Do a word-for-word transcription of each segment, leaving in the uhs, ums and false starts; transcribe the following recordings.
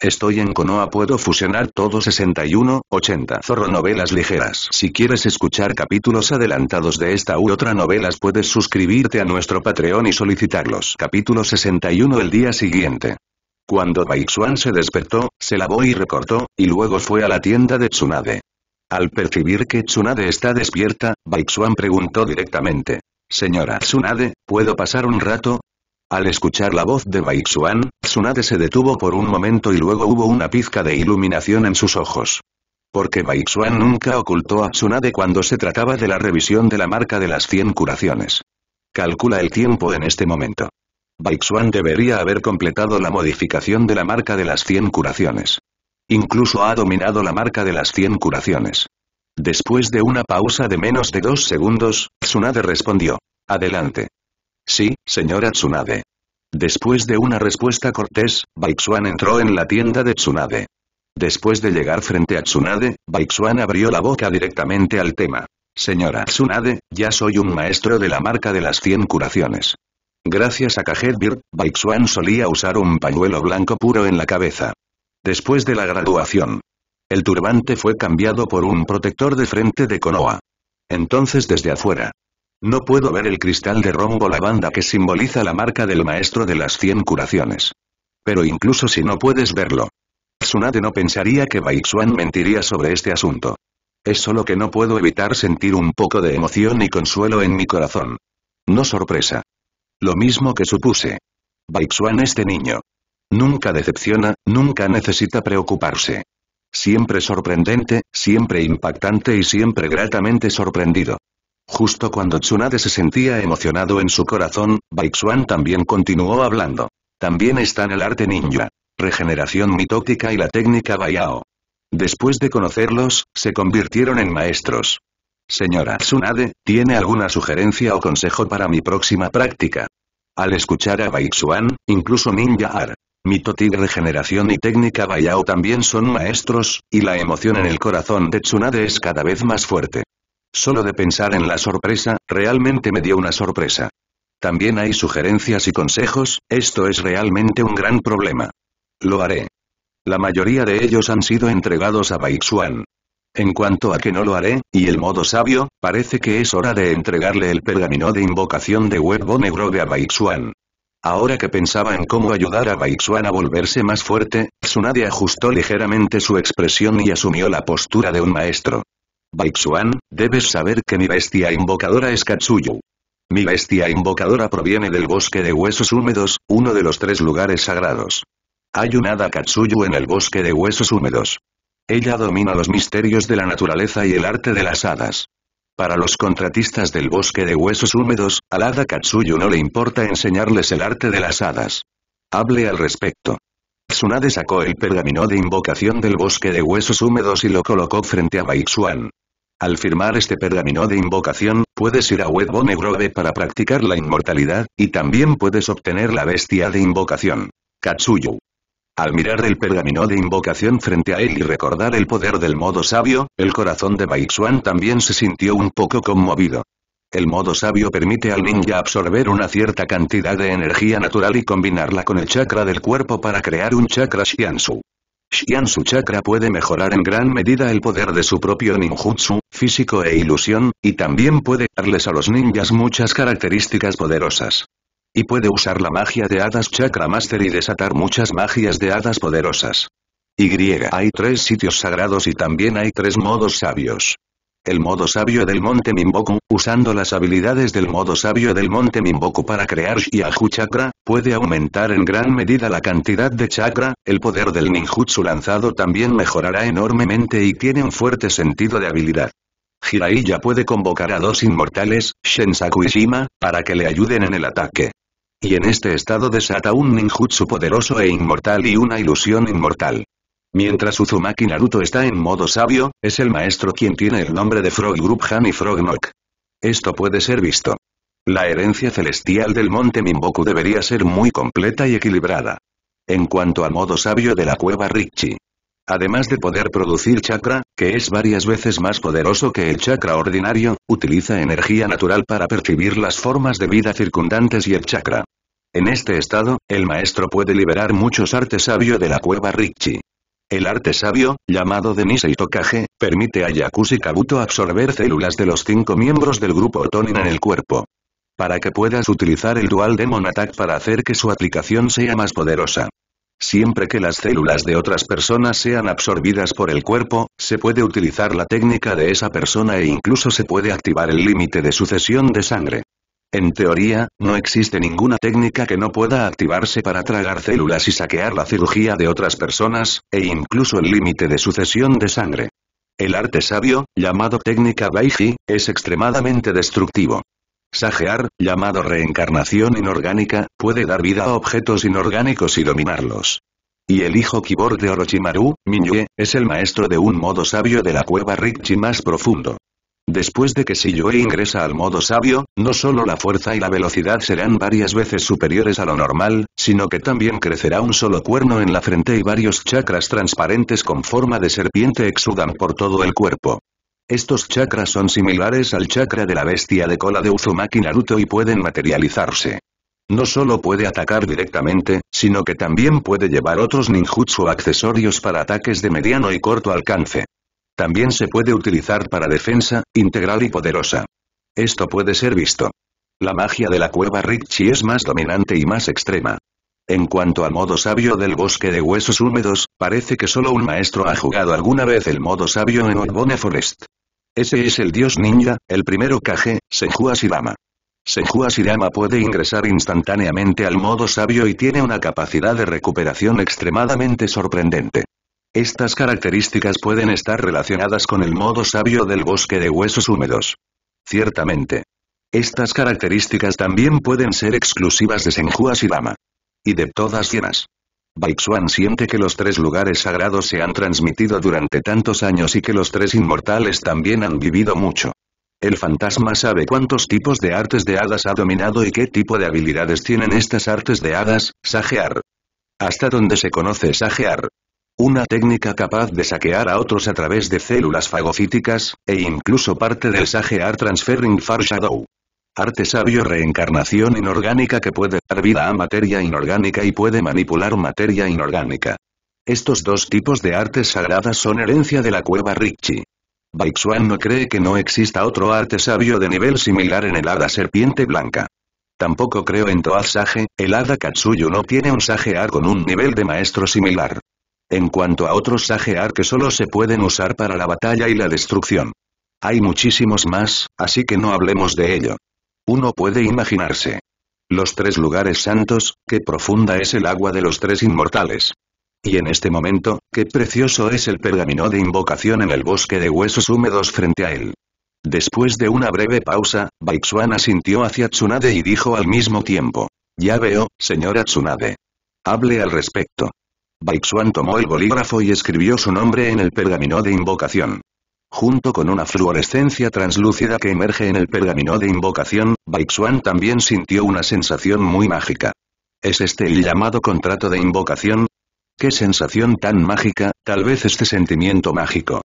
Estoy en Konoha, puedo fusionar todo. Sesenta y uno, ochenta. Zorro Novelas Ligeras. Si quieres escuchar capítulos adelantados de esta u otra novelas, puedes suscribirte a nuestro Patreon y solicitarlos. Capítulo sesenta y uno. El día siguiente. Cuando Baixuan se despertó, se lavó y recortó, y luego fue a la tienda de Tsunade. Al percibir que Tsunade está despierta, Baixuan preguntó directamente. Señora Tsunade, ¿puedo pasar un rato? Al escuchar la voz de Baixuan, Tsunade se detuvo por un momento y luego hubo una pizca de iluminación en sus ojos. Porque Baixuan nunca ocultó a Tsunade cuando se trataba de la revisión de la marca de las cien curaciones. Calcula el tiempo en este momento. Baixuan debería haber completado la modificación de la marca de las cien curaciones. Incluso ha dominado la marca de las cien curaciones. Después de una pausa de menos de dos segundos, Tsunade respondió. Adelante. Sí, señora Tsunade. Después de una respuesta cortés, Baixuan entró en la tienda de Tsunade. Después de llegar frente a Tsunade, Baixuan abrió la boca directamente al tema. Señora Tsunade, ya soy un maestro de la marca de las cien curaciones. Gracias a Kagebird, Baixuan solía usar un pañuelo blanco puro en la cabeza. Después de la graduación, el turbante fue cambiado por un protector de frente de Konoha. Entonces desde afuera. No puedo ver el cristal de rombo lavanda que simboliza la marca del maestro de las cien curaciones. Pero incluso si no puedes verlo, Tsunade no pensaría que Baixuan mentiría sobre este asunto. Es solo que no puedo evitar sentir un poco de emoción y consuelo en mi corazón. No sorpresa. Lo mismo que supuse. Baixuan, este niño, nunca decepciona, nunca necesita preocuparse. Siempre sorprendente, siempre impactante y siempre gratamente sorprendido. Justo cuando Tsunade se sentía emocionado en su corazón, Baixuan también continuó hablando. También están el arte ninja, regeneración mitótica y la técnica Bayao. Después de conocerlos, se convirtieron en maestros. Señora Tsunade, ¿tiene alguna sugerencia o consejo para mi próxima práctica? Al escuchar a Baixuan, incluso Ninja Art, Mitotic Regeneración y técnica Bayao también son maestros, y la emoción en el corazón de Tsunade es cada vez más fuerte. Solo de pensar en la sorpresa, realmente me dio una sorpresa. También hay sugerencias y consejos, esto es realmente un gran problema. Lo haré. La mayoría de ellos han sido entregados a Baixuan. En cuanto a que no lo haré, y el modo sabio, parece que es hora de entregarle el pergamino de invocación de Wetbone Grove a Baixuan. Ahora que pensaba en cómo ayudar a Baixuan a volverse más fuerte, Tsunade ajustó ligeramente su expresión y asumió la postura de un maestro. Baixuan, debes saber que mi bestia invocadora es Katsuyu. Mi bestia invocadora proviene del bosque de huesos húmedos, uno de los tres lugares sagrados. Hay un hada Katsuyu en el bosque de huesos húmedos. Ella domina los misterios de la naturaleza y el arte de las hadas. Para los contratistas del bosque de huesos húmedos, al hada Katsuyu no le importa enseñarles el arte de las hadas. Hable al respecto. Tsunade sacó el pergamino de invocación del bosque de huesos húmedos y lo colocó frente a Baixuan. Al firmar este pergamino de invocación, puedes ir a Wetbone Grove para practicar la inmortalidad, y también puedes obtener la bestia de invocación, Katsuyu. Al mirar el pergamino de invocación frente a él y recordar el poder del modo sabio, el corazón de Baixuan también se sintió un poco conmovido. El modo sabio permite al ninja absorber una cierta cantidad de energía natural y combinarla con el chakra del cuerpo para crear un chakra Shiansu. Shiansu chakra puede mejorar en gran medida el poder de su propio ninjutsu, físico e ilusión, y también puede darles a los ninjas muchas características poderosas. Y puede usar la magia de hadas chakra master y desatar muchas magias de hadas poderosas. Y hay tres sitios sagrados y también hay tres modos sabios. El modo sabio del monte Minboku, usando las habilidades del modo sabio del monte Minboku para crear Shiaju chakra, puede aumentar en gran medida la cantidad de chakra, el poder del ninjutsu lanzado también mejorará enormemente y tiene un fuerte sentido de habilidad. Jiraiya puede convocar a dos inmortales, Shensaku y Shima, para que le ayuden en el ataque. Y en este estado desata un ninjutsu poderoso e inmortal y una ilusión inmortal. Mientras Uzumaki Naruto está en modo sabio, es el maestro quien tiene el nombre de Frog Group Han y Frog Nok. Esto puede ser visto. La herencia celestial del monte Minboku debería ser muy completa y equilibrada. En cuanto al modo sabio de la cueva Ricci. Además de poder producir chakra, que es varias veces más poderoso que el chakra ordinario, utiliza energía natural para percibir las formas de vida circundantes y el chakra. En este estado, el maestro puede liberar muchos arte sabio de la cueva Ryūchi. El arte sabio, llamado de Nisei Tokage, permite a Yakushi Kabuto absorber células de los cinco miembros del grupo Otonin en el cuerpo. Para que puedas utilizar el Dual Demon Attack para hacer que su aplicación sea más poderosa. Siempre que las células de otras personas sean absorbidas por el cuerpo, se puede utilizar la técnica de esa persona e incluso se puede activar el límite de sucesión de sangre. En teoría, no existe ninguna técnica que no pueda activarse para tragar células y saquear la cirugía de otras personas, e incluso el límite de sucesión de sangre. El arte sabio, llamado técnica Baiji, es extremadamente destructivo. Sage Art, llamado reencarnación inorgánica, puede dar vida a objetos inorgánicos y dominarlos. Y el hijo Kibor de Orochimaru, Minyue, es el maestro de un modo sabio de la cueva Ryūchi más profundo. Después de que Shiyue ingresa al modo sabio, no solo la fuerza y la velocidad serán varias veces superiores a lo normal, sino que también crecerá un solo cuerno en la frente y varios chakras transparentes con forma de serpiente exudan por todo el cuerpo. Estos chakras son similares al chakra de la bestia de cola de Uzumaki Naruto y pueden materializarse. No solo puede atacar directamente, sino que también puede llevar otros ninjutsu accesorios para ataques de mediano y corto alcance. También se puede utilizar para defensa, integral y poderosa. Esto puede ser visto. La magia de la cueva Ryūchi es más dominante y más extrema. En cuanto al modo sabio del bosque de huesos húmedos, parece que solo un maestro ha jugado alguna vez el modo sabio en Wetbone Forest. Ese es el dios ninja, el primero Kage, Senju Hashirama. Senju Hashirama puede ingresar instantáneamente al modo sabio y tiene una capacidad de recuperación extremadamente sorprendente. Estas características pueden estar relacionadas con el modo sabio del bosque de huesos húmedos. Ciertamente. Estas características también pueden ser exclusivas de Senju Hashirama. Y de todas llenas. Baixuan siente que los tres lugares sagrados se han transmitido durante tantos años y que los tres inmortales también han vivido mucho. El fantasma sabe cuántos tipos de artes de hadas ha dominado y qué tipo de habilidades tienen estas artes de hadas, Sage Art. Hasta donde se conoce Sage Art. Una técnica capaz de saquear a otros a través de células fagocíticas, e incluso parte del Sage Art Transferring Far Shadow. Arte sabio reencarnación inorgánica que puede dar vida a materia inorgánica y puede manipular materia inorgánica. Estos dos tipos de artes sagradas son herencia de la cueva Ryūchi. Baixuan no cree que no exista otro arte sabio de nivel similar en el hada serpiente blanca. Tampoco creo en Toad Sage, el hada Katsuyu no tiene un Sage Art con un nivel de maestro similar. En cuanto a otros Sage Art que solo se pueden usar para la batalla y la destrucción. Hay muchísimos más, así que no hablemos de ello. Uno puede imaginarse. Los tres lugares santos, qué profunda es el agua de los tres inmortales. Y en este momento, qué precioso es el pergamino de invocación en el bosque de huesos húmedos frente a él. Después de una breve pausa, Baixuan asintió hacia Tsunade y dijo al mismo tiempo. Ya veo, señora Tsunade. Hable al respecto. Baixuan tomó el bolígrafo y escribió su nombre en el pergamino de invocación. Junto con una fluorescencia translúcida que emerge en el pergamino de invocación, Baixuan también sintió una sensación muy mágica. ¿Es este el llamado contrato de invocación? ¡Qué sensación tan mágica, tal vez este sentimiento mágico!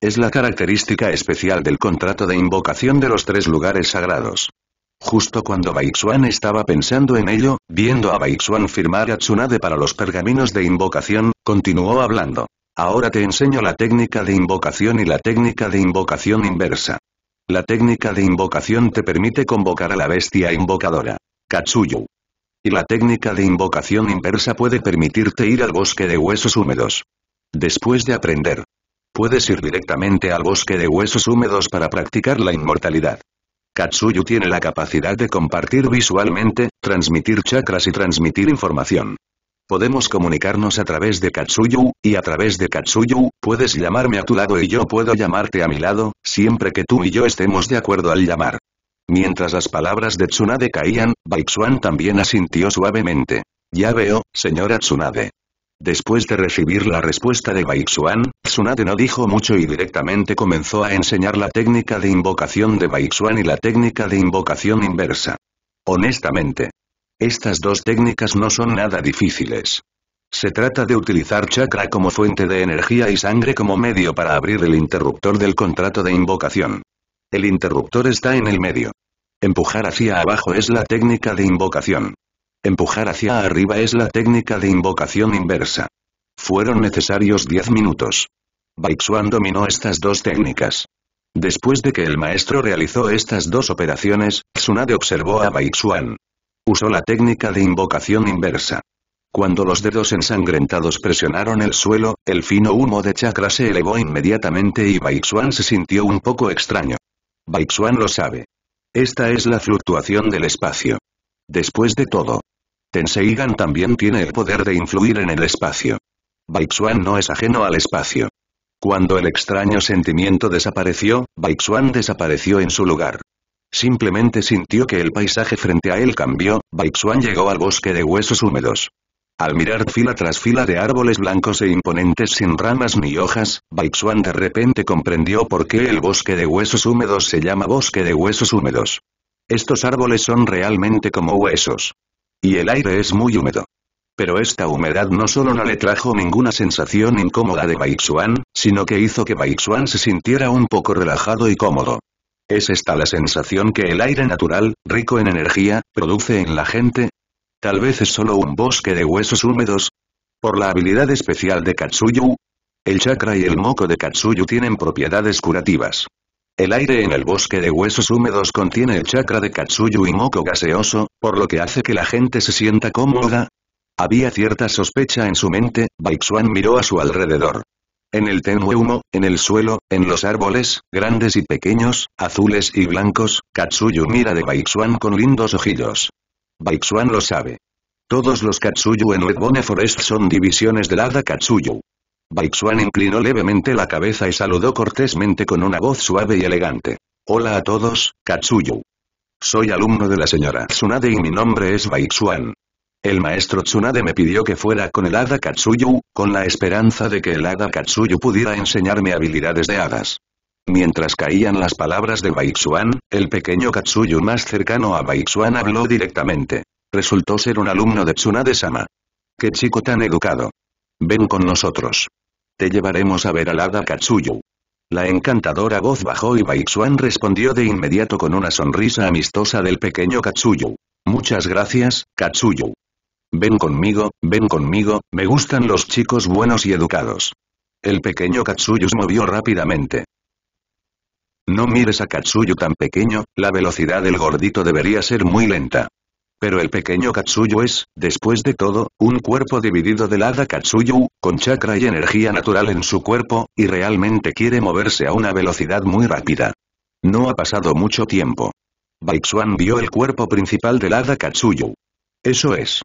Es la característica especial del contrato de invocación de los tres lugares sagrados. Justo cuando Baixuan estaba pensando en ello, viendo a Baixuan firmar a Tsunade para los pergaminos de invocación, continuó hablando. Ahora te enseño la técnica de invocación y la técnica de invocación inversa. La técnica de invocación te permite convocar a la bestia invocadora, Katsuyu. Y la técnica de invocación inversa puede permitirte ir al bosque de huesos húmedos. Después de aprender, puedes ir directamente al bosque de huesos húmedos para practicar la inmortalidad. Katsuyu tiene la capacidad de compartir visualmente, transmitir chakras y transmitir información. Podemos comunicarnos a través de Katsuyu, y a través de Katsuyu, puedes llamarme a tu lado y yo puedo llamarte a mi lado, siempre que tú y yo estemos de acuerdo al llamar. Mientras las palabras de Tsunade caían, Baixuan también asintió suavemente. Ya veo, señora Tsunade. Después de recibir la respuesta de Baixuan, Tsunade no dijo mucho y directamente comenzó a enseñar la técnica de invocación de Baixuan y la técnica de invocación inversa. Honestamente. Estas dos técnicas no son nada difíciles. Se trata de utilizar chakra como fuente de energía y sangre como medio para abrir el interruptor del contrato de invocación. El interruptor está en el medio. Empujar hacia abajo es la técnica de invocación. Empujar hacia arriba es la técnica de invocación inversa. Fueron necesarios diez minutos. Baixuan dominó estas dos técnicas. Después de que el maestro realizó estas dos operaciones, Tsunade observó a Baixuan. Usó la técnica de invocación inversa. Cuando los dedos ensangrentados presionaron el suelo, el fino humo de chakra se elevó inmediatamente y Baixuan se sintió un poco extraño. Baixuan lo sabe. Esta es la fluctuación del espacio. Después de todo, Tenseigan también tiene el poder de influir en el espacio. Baixuan no es ajeno al espacio. Cuando el extraño sentimiento desapareció, Baixuan desapareció en su lugar. Simplemente sintió que el paisaje frente a él cambió. Baixuan llegó al bosque de huesos húmedos. Al mirar fila tras fila de árboles blancos e imponentes sin ramas ni hojas, Baixuan de repente comprendió por qué el bosque de huesos húmedos se llama bosque de huesos húmedos. Estos árboles son realmente como huesos. Y el aire es muy húmedo. Pero esta humedad no solo no le trajo ninguna sensación incómoda de Baixuan, sino que hizo que Baixuan se sintiera un poco relajado y cómodo. ¿Es esta la sensación que el aire natural, rico en energía, produce en la gente? ¿Tal vez es solo un bosque de huesos húmedos? Por la habilidad especial de Katsuyu, el chakra y el moco de Katsuyu tienen propiedades curativas. El aire en el bosque de huesos húmedos contiene el chakra de Katsuyu y moco gaseoso, por lo que hace que la gente se sienta cómoda. Había cierta sospecha en su mente. Baixuan miró a su alrededor. En el tenue humo, en el suelo, en los árboles, grandes y pequeños, azules y blancos, Katsuyu mira de Baixuan con lindos ojillos. Baixuan lo sabe. Todos los Katsuyu en Wetbone Forest son divisiones del Hada Katsuyu. Baixuan inclinó levemente la cabeza y saludó cortésmente con una voz suave y elegante. Hola a todos, Katsuyu. Soy alumno de la señora Tsunade y mi nombre es Baixuan. El maestro Tsunade me pidió que fuera con el Hada Katsuyu, con la esperanza de que el Hada Katsuyu pudiera enseñarme habilidades de hadas. Mientras caían las palabras de Baixuan, el pequeño Katsuyu más cercano a Baixuan habló directamente. Resultó ser un alumno de Tsunade-sama. ¡Qué chico tan educado! Ven con nosotros. Te llevaremos a ver al Hada Katsuyu. La encantadora voz bajó y Baixuan respondió de inmediato con una sonrisa amistosa del pequeño Katsuyu. Muchas gracias, Katsuyu. Ven conmigo, ven conmigo, me gustan los chicos buenos y educados. El pequeño Katsuyu se movió rápidamente. No mires a Katsuyu tan pequeño, la velocidad del gordito debería ser muy lenta. Pero el pequeño Katsuyu es, después de todo, un cuerpo dividido del Hada Katsuyu, con chakra y energía natural en su cuerpo, y realmente quiere moverse a una velocidad muy rápida. No ha pasado mucho tiempo. Baixuan vio el cuerpo principal del Hada Katsuyu. Eso es.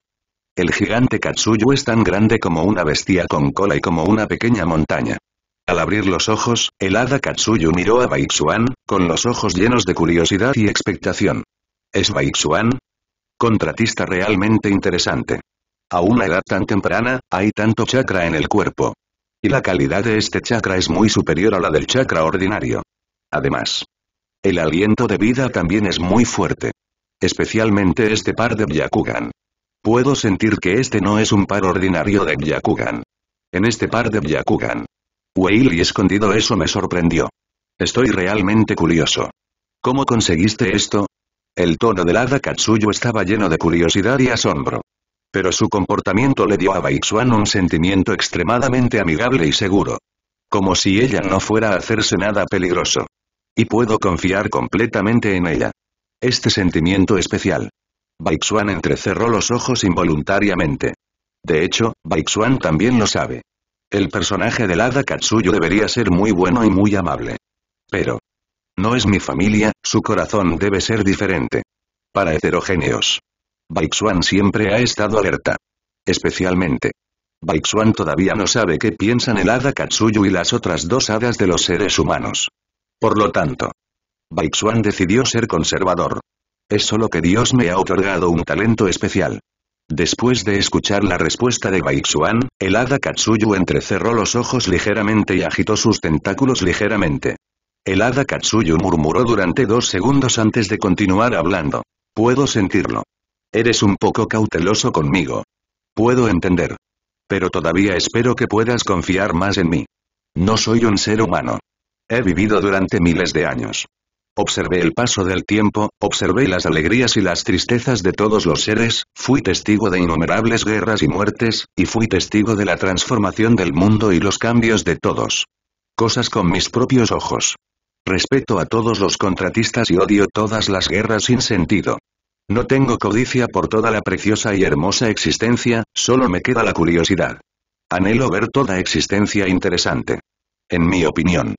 El gigante Katsuyu es tan grande como una bestia con cola y como una pequeña montaña. Al abrir los ojos, el Hada Katsuyu miró a Baixuan, con los ojos llenos de curiosidad y expectación. ¿Es Baixuan? Contratista realmente interesante. A una edad tan temprana, hay tanto chakra en el cuerpo. Y la calidad de este chakra es muy superior a la del chakra ordinario. Además, el aliento de vida también es muy fuerte. Especialmente este par de Byakugan. Puedo sentir que este no es un par ordinario de Byakugan. En este par de Byakugan. Weili escondido, eso me sorprendió. Estoy realmente curioso. ¿Cómo conseguiste esto? El tono del Hada Katsuyu estaba lleno de curiosidad y asombro. Pero su comportamiento le dio a Baixuan un sentimiento extremadamente amigable y seguro. Como si ella no fuera a hacerse nada peligroso. Y puedo confiar completamente en ella. Este sentimiento especial. Baixuan entrecerró los ojos involuntariamente. De hecho, Baixuan también lo sabe. El personaje del Hada Katsuyu debería ser muy bueno y muy amable. Pero no es mi familia, su corazón debe ser diferente. Para heterogéneos. Baixuan siempre ha estado alerta. Especialmente. Baixuan todavía no sabe qué piensan el Hada Katsuyu y las otras dos hadas de los seres humanos. Por lo tanto, Baixuan decidió ser conservador. Es solo que Dios me ha otorgado un talento especial. Después de escuchar la respuesta de Baixuan, el Hada Katsuyu entrecerró los ojos ligeramente y agitó sus tentáculos ligeramente. El Hada Katsuyu murmuró durante dos segundos antes de continuar hablando. Puedo sentirlo. Eres un poco cauteloso conmigo. Puedo entender. Pero todavía espero que puedas confiar más en mí. No soy un ser humano. He vivido durante miles de años. Observé el paso del tiempo, observé las alegrías y las tristezas de todos los seres, fui testigo de innumerables guerras y muertes, y fui testigo de la transformación del mundo y los cambios de todos. Cosas con mis propios ojos. Respeto a todos los contratistas y odio todas las guerras sin sentido. No tengo codicia por toda la preciosa y hermosa existencia, solo me queda la curiosidad. Anhelo ver toda existencia interesante. En mi opinión.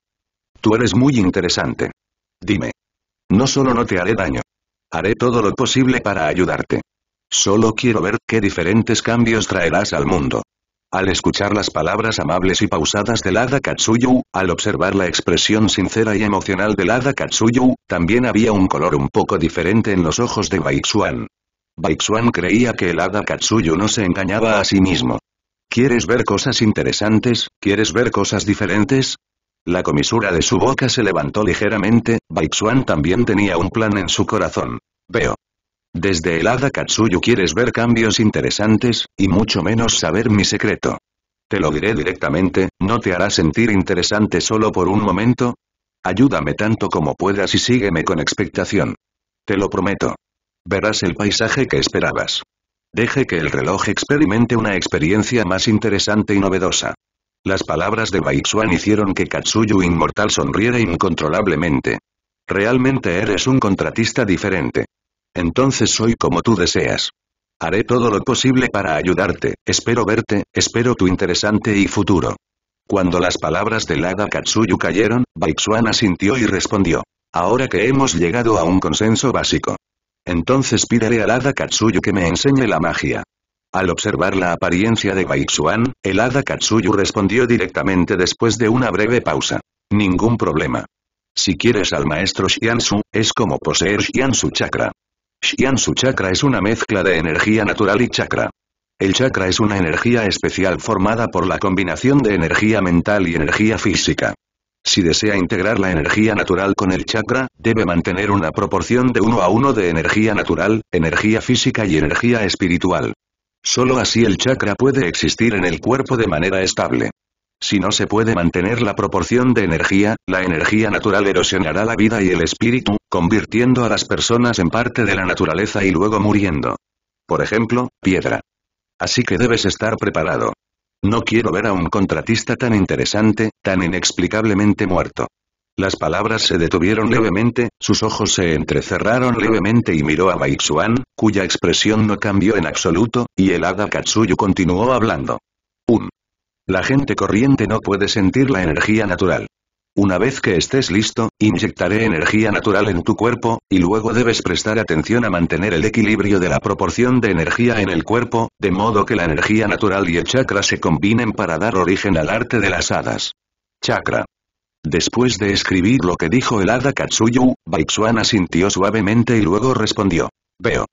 Tú eres muy interesante. Dime. No solo no te haré daño. Haré todo lo posible para ayudarte. Solo quiero ver qué diferentes cambios traerás al mundo. Al escuchar las palabras amables y pausadas del hada Katsuyu, al observar la expresión sincera y emocional del hada Katsuyu, también había un color un poco diferente en los ojos de Baixuan. Baixuan creía que el hada Katsuyu no se engañaba a sí mismo. ¿Quieres ver cosas interesantes? ¿Quieres ver cosas diferentes? La comisura de su boca se levantó ligeramente, Baixuan también tenía un plan en su corazón. Veo. Desde el hada Katsuyu quieres ver cambios interesantes, y mucho menos saber mi secreto. Te lo diré directamente, ¿no te hará sentir interesante solo por un momento? Ayúdame tanto como puedas y sígueme con expectación. Te lo prometo. Verás el paisaje que esperabas. Deje que el reloj experimente una experiencia más interesante y novedosa. Las palabras de Baixuan hicieron que Katsuyu inmortal sonriera incontrolablemente. Realmente eres un contratista diferente. Entonces soy como tú deseas. Haré todo lo posible para ayudarte, espero verte, espero tu interesante y futuro. Cuando las palabras del hada Katsuyu cayeron, Baixuan asintió y respondió. Ahora que hemos llegado a un consenso básico. Entonces pídele al hada Katsuyu que me enseñe la magia. Al observar la apariencia de Baixuan, el hada Katsuyu respondió directamente después de una breve pausa. Ningún problema. Si quieres al maestro Shiansu, es como poseer Shiansu chakra. Shiansu chakra es una mezcla de energía natural y chakra. El chakra es una energía especial formada por la combinación de energía mental y energía física. Si desea integrar la energía natural con el chakra, debe mantener una proporción de uno a uno de energía natural, energía física y energía espiritual. Solo así el chakra puede existir en el cuerpo de manera estable. Si no se puede mantener la proporción de energía, la energía natural erosionará la vida y el espíritu, convirtiendo a las personas en parte de la naturaleza y luego muriendo. Por ejemplo, piedra. Así que debes estar preparado. No quiero ver a un contratista tan interesante, tan inexplicablemente muerto. Las palabras se detuvieron levemente, sus ojos se entrecerraron levemente y miró a Baixuan, cuya expresión no cambió en absoluto, y el hada Katsuyu continuó hablando. Um. La gente corriente no puede sentir la energía natural. Una vez que estés listo, inyectaré energía natural en tu cuerpo, y luego debes prestar atención a mantener el equilibrio de la proporción de energía en el cuerpo, de modo que la energía natural y el chakra se combinen para dar origen al arte de las hadas. Chakra. Después de escribir lo que dijo el hada Katsuyu, Baixuan asintió suavemente y luego respondió. Veo.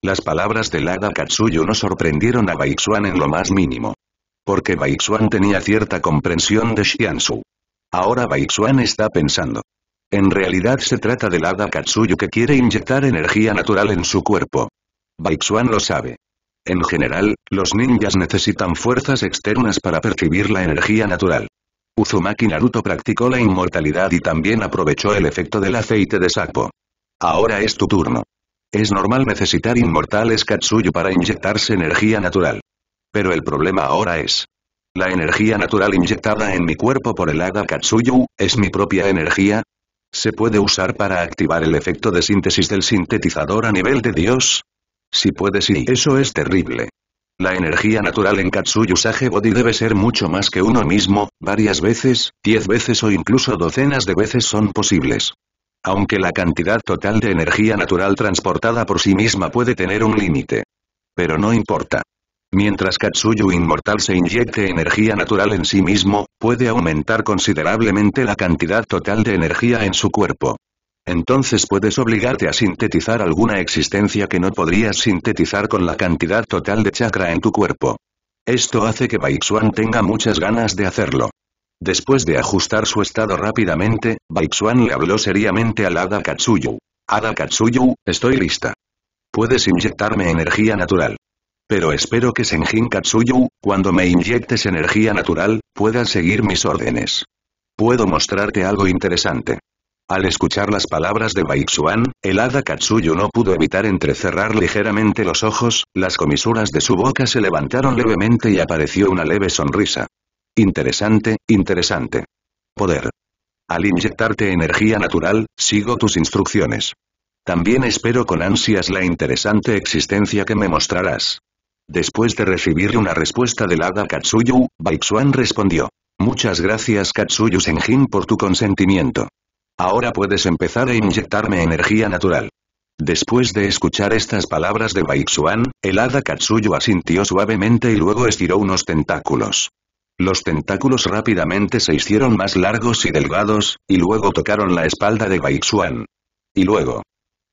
Las palabras del hada Katsuyu no sorprendieron a Baixuan en lo más mínimo. Porque Baixuan tenía cierta comprensión de Shiansu. Ahora Baixuan está pensando. En realidad se trata del hada Katsuyu que quiere inyectar energía natural en su cuerpo. Baixuan lo sabe. En general, los ninjas necesitan fuerzas externas para percibir la energía natural. Uzumaki Naruto practicó la inmortalidad y también aprovechó el efecto del aceite de sapo. Ahora es tu turno. Es normal necesitar inmortales Katsuyu para inyectarse energía natural. Pero el problema ahora es. ¿La energía natural inyectada en mi cuerpo por el hada Katsuyu, es mi propia energía? ¿Se puede usar para activar el efecto de síntesis del sintetizador a nivel de Dios? Si puede sí, eso es terrible. La energía natural en Katsuyu Sage Body debe ser mucho más que uno mismo, varias veces, diez veces o incluso docenas de veces son posibles. Aunque la cantidad total de energía natural transportada por sí misma puede tener un límite. Pero no importa. Mientras Katsuyu inmortal se inyecte energía natural en sí mismo, puede aumentar considerablemente la cantidad total de energía en su cuerpo. Entonces puedes obligarte a sintetizar alguna existencia que no podrías sintetizar con la cantidad total de chakra en tu cuerpo. Esto hace que Baixuan tenga muchas ganas de hacerlo. Después de ajustar su estado rápidamente, Baixuan le habló seriamente al hada Katsuyu. Hada Katsuyu, estoy lista. Puedes inyectarme energía natural. Pero espero que Senjin Katsuyu, cuando me inyectes energía natural, puedas seguir mis órdenes. Puedo mostrarte algo interesante. Al escuchar las palabras de Baixuan, el hada Katsuyu no pudo evitar entrecerrar ligeramente los ojos, las comisuras de su boca se levantaron levemente y apareció una leve sonrisa. Interesante, interesante. Poder. Al inyectarte energía natural, sigo tus instrucciones. También espero con ansias la interesante existencia que me mostrarás. Después de recibir una respuesta del hada Katsuyu, Baixuan respondió. Muchas gracias Katsuyu Senjin por tu consentimiento. Ahora puedes empezar a inyectarme energía natural. Después de escuchar estas palabras de Baixuan, el hada Katsuyu asintió suavemente y luego estiró unos tentáculos. Los tentáculos rápidamente se hicieron más largos y delgados, y luego tocaron la espalda de Baixuan. Y luego,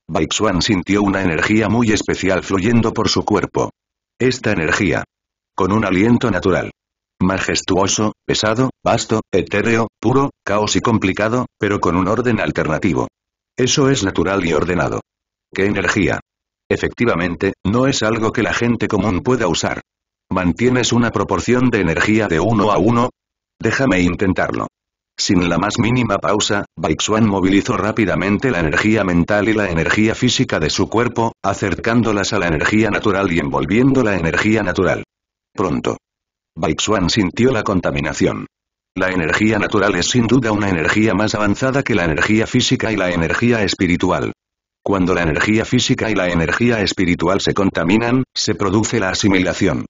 Baixuan sintió una energía muy especial fluyendo por su cuerpo. Esta energía, con un aliento natural, majestuoso, pesado, vasto, etéreo, puro, caos y complicado, pero con un orden alternativo. Eso es natural y ordenado. ¿Qué energía? Efectivamente, no es algo que la gente común pueda usar. ¿Mantienes una proporción de energía de uno a uno? Déjame intentarlo. Sin la más mínima pausa, Baixuan movilizó rápidamente la energía mental y la energía física de su cuerpo, acercándolas a la energía natural y envolviendo la energía natural. Pronto. Baixuan sintió la contaminación. La energía natural es sin duda una energía más avanzada que la energía física y la energía espiritual. Cuando la energía física y la energía espiritual se contaminan, se produce la asimilación.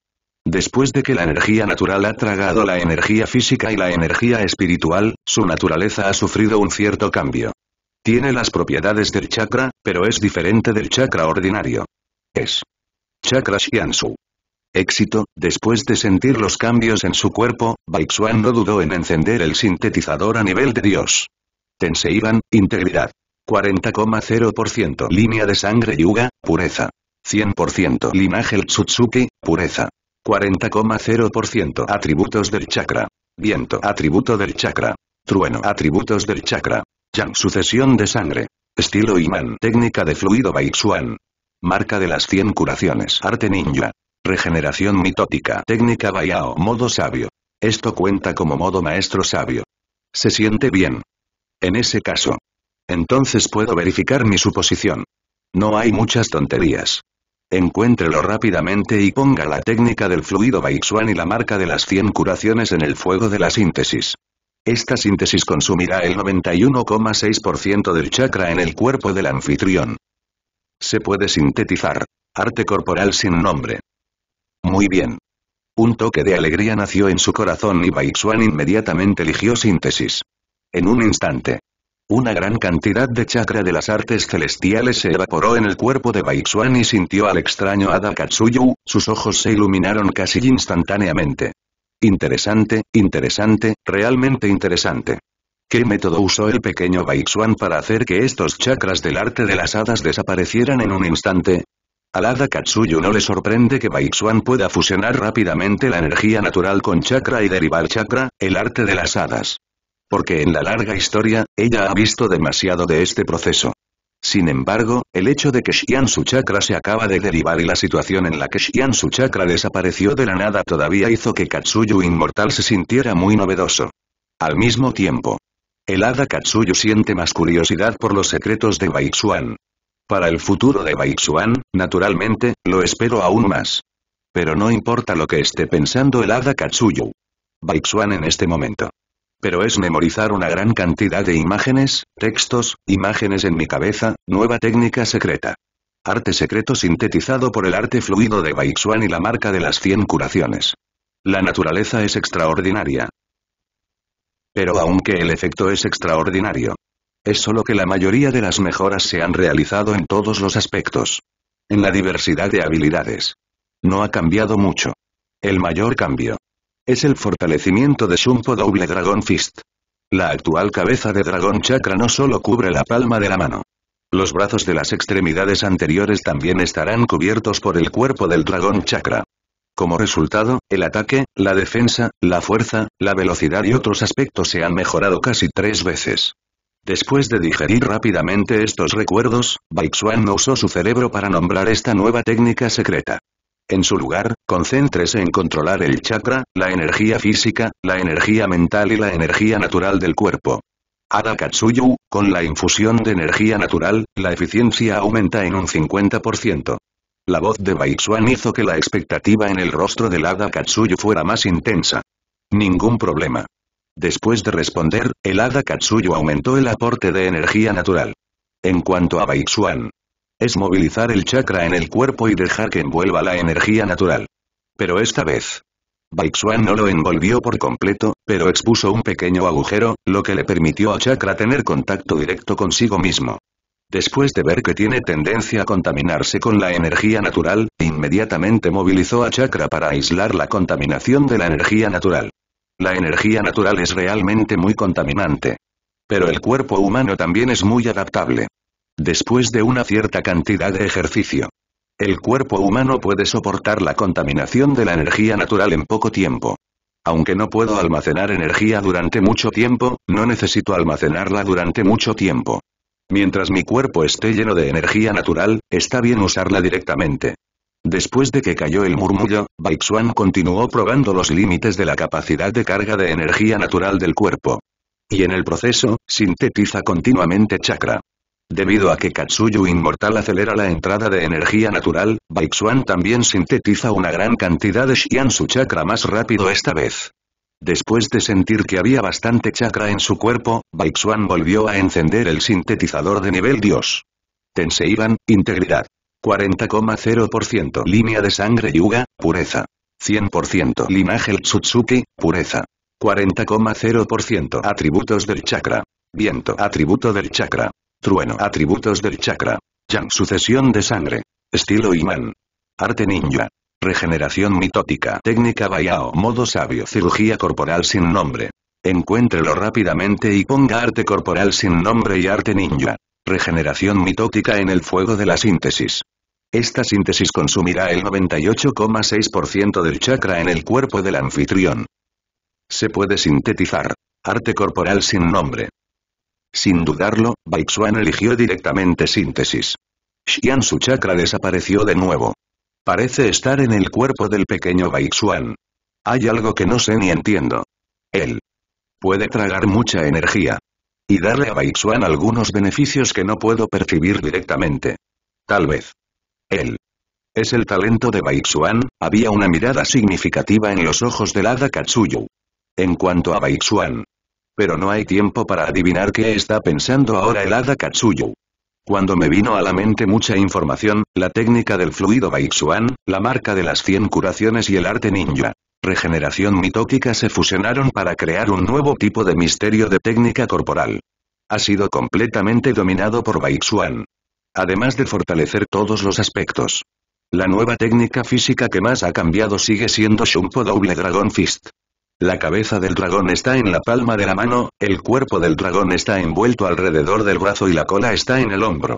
Después de que la energía natural ha tragado la energía física y la energía espiritual, su naturaleza ha sufrido un cierto cambio. Tiene las propiedades del chakra, pero es diferente del chakra ordinario. Es chakra Shiansu. Éxito, después de sentir los cambios en su cuerpo, Baixuan no dudó en encender el sintetizador a nivel de Dios. Tenseigan, integridad. cuarenta coma cero por ciento línea de sangre Hyūga, pureza. cien por ciento linaje Ōtsutsuki, pureza. cuarenta coma cero por ciento atributos del chakra. Viento, atributo del chakra. Trueno, atributos del chakra. Yang, sucesión de sangre. Estilo imán, técnica de fluido Baixuan. Marca de las cien curaciones, arte ninja. Regeneración mitótica, técnica Bayao, modo sabio. Esto cuenta como modo maestro sabio. Se siente bien. En ese caso, entonces puedo verificar mi suposición. No hay muchas tonterías. Encuéntrelo rápidamente y ponga la técnica del fluido Baixuan y la marca de las cien curaciones en el fuego de la síntesis. Esta síntesis consumirá el noventa y uno coma seis por ciento del chakra en el cuerpo del anfitrión. Se puede sintetizar. Arte corporal sin nombre. Muy bien. Un toque de alegría nació en su corazón y Baixuan inmediatamente eligió síntesis. En un instante. Una gran cantidad de chakra de las artes celestiales se evaporó en el cuerpo de Baixuan y sintió al extraño hada Katsuyu, sus ojos se iluminaron casi instantáneamente. Interesante, interesante, realmente interesante. ¿Qué método usó el pequeño Baixuan para hacer que estos chakras del arte de las hadas desaparecieran en un instante? Al hada Katsuyu no le sorprende que Baixuan pueda fusionar rápidamente la energía natural con chakra y derivar chakra, el arte de las hadas. Porque en la larga historia, ella ha visto demasiado de este proceso. Sin embargo, el hecho de que Shiansu Chakra se acaba de derivar y la situación en la que Shiansu Chakra desapareció de la nada todavía hizo que Katsuyu inmortal se sintiera muy novedoso. Al mismo tiempo, el hada Katsuyu siente más curiosidad por los secretos de Baixuan. Para el futuro de Baixuan, naturalmente, lo espero aún más. Pero no importa lo que esté pensando el hada Katsuyu. Baixuan en este momento. Pero es memorizar una gran cantidad de imágenes, textos, imágenes en mi cabeza, nueva técnica secreta. Arte secreto sintetizado por el arte fluido de Baixuan y la marca de las cien curaciones. La naturaleza es extraordinaria. Pero aunque el efecto es extraordinario, es solo que la mayoría de las mejoras se han realizado en todos los aspectos. En la diversidad de habilidades. No ha cambiado mucho. El mayor cambio es el fortalecimiento de Shunpo Double Dragon Fist. La actual cabeza de Dragon Chakra no solo cubre la palma de la mano. Los brazos de las extremidades anteriores también estarán cubiertos por el cuerpo del Dragon Chakra. Como resultado, el ataque, la defensa, la fuerza, la velocidad y otros aspectos se han mejorado casi tres veces. Después de digerir rápidamente estos recuerdos, Baixuan no usó su cerebro para nombrar esta nueva técnica secreta. En su lugar, concéntrese en controlar el chakra, la energía física, la energía mental y la energía natural del cuerpo. Ara Katsuyu, con la infusión de energía natural, la eficiencia aumenta en un cincuenta por ciento. La voz de Baixuan hizo que la expectativa en el rostro del Hada Katsuyu fuera más intensa. Ningún problema. Después de responder, el Hada Katsuyu aumentó el aporte de energía natural. En cuanto a Baixuan, es movilizar el chakra en el cuerpo y dejar que envuelva la energía natural. Pero esta vez, Baixuan no lo envolvió por completo, pero expuso un pequeño agujero, lo que le permitió al chakra tener contacto directo consigo mismo. Después de ver que tiene tendencia a contaminarse con la energía natural, inmediatamente movilizó a chakra para aislar la contaminación de la energía natural. La energía natural es realmente muy contaminante. Pero el cuerpo humano también es muy adaptable. Después de una cierta cantidad de ejercicio, el cuerpo humano puede soportar la contaminación de la energía natural en poco tiempo. Aunque no puedo almacenar energía durante mucho tiempo, no necesito almacenarla durante mucho tiempo. Mientras mi cuerpo esté lleno de energía natural, está bien usarla directamente. Después de que cayó el murmullo, Baixuan continuó probando los límites de la capacidad de carga de energía natural del cuerpo. Y en el proceso, sintetiza continuamente chakra. Debido a que Katsuyu Inmortal acelera la entrada de energía natural, Baixuan también sintetiza una gran cantidad de Shiansu chakra más rápido esta vez. Después de sentir que había bastante chakra en su cuerpo, Baixuan volvió a encender el sintetizador de nivel Dios. Tenseigan, integridad. cuarenta coma cero por ciento línea de sangre Hyūga, pureza. cien por ciento linaje Ōtsutsuki, pureza. cuarenta coma cero por ciento atributos del chakra. Viento, atributo del chakra. Trueno, atributos del chakra. Yang, sucesión de sangre. Estilo imán. Arte ninja. Regeneración mitótica. Técnica Bayao. Modo sabio. Cirugía corporal sin nombre. Encuéntrelo rápidamente y ponga arte corporal sin nombre y arte ninja. Regeneración mitótica en el fuego de la síntesis. Esta síntesis consumirá el noventa y ocho coma seis por ciento del chakra en el cuerpo del anfitrión. Se puede sintetizar. Arte corporal sin nombre. Sin dudarlo, Baixuan eligió directamente síntesis. Shiansu chakra desapareció de nuevo. Parece estar en el cuerpo del pequeño Baixuan. Hay algo que no sé ni entiendo. Él puede tragar mucha energía. Y darle a Baixuan algunos beneficios que no puedo percibir directamente. Tal vez. Él es el talento de Baixuan. Había una mirada significativa en los ojos del Hada Katsuyu. En cuanto a Baixuan. Pero no hay tiempo para adivinar qué está pensando ahora el Hada Katsuyu. Cuando me vino a la mente mucha información, la técnica del fluido Baixuan, la marca de las cien curaciones y el arte ninja. Regeneración mitótica se fusionaron para crear un nuevo tipo de misterio de técnica corporal. Ha sido completamente dominado por Baixuan. Además de fortalecer todos los aspectos. La nueva técnica física que más ha cambiado sigue siendo Shunpo Double Dragon Fist. La cabeza del dragón está en la palma de la mano, el cuerpo del dragón está envuelto alrededor del brazo y la cola está en el hombro.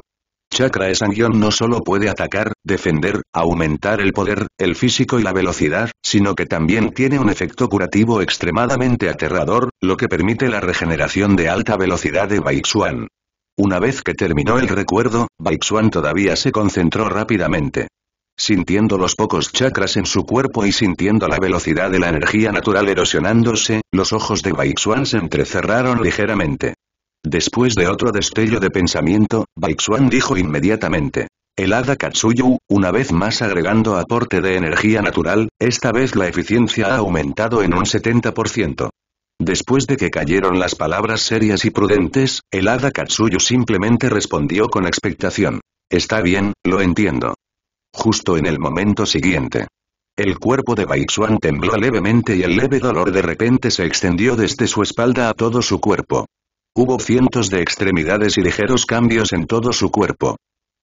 Chakra Esangion no solo puede atacar, defender, aumentar el poder, el físico y la velocidad, sino que también tiene un efecto curativo extremadamente aterrador, lo que permite la regeneración de alta velocidad de Baixuan. Una vez que terminó el recuerdo, Baixuan todavía se concentró rápidamente. Sintiendo los pocos chakras en su cuerpo y sintiendo la velocidad de la energía natural erosionándose, los ojos de Baixuan se entrecerraron ligeramente. Después de otro destello de pensamiento, Baixuan dijo inmediatamente. El Hada Katsuyu, una vez más agregando aporte de energía natural, esta vez la eficiencia ha aumentado en un setenta por ciento. Después de que cayeron las palabras serias y prudentes, el Hada Katsuyu simplemente respondió con expectación. Está bien, lo entiendo. Justo en el momento siguiente. El cuerpo de Baixuan tembló levemente y el leve dolor de repente se extendió desde su espalda a todo su cuerpo. Hubo cientos de extremidades y ligeros cambios en todo su cuerpo.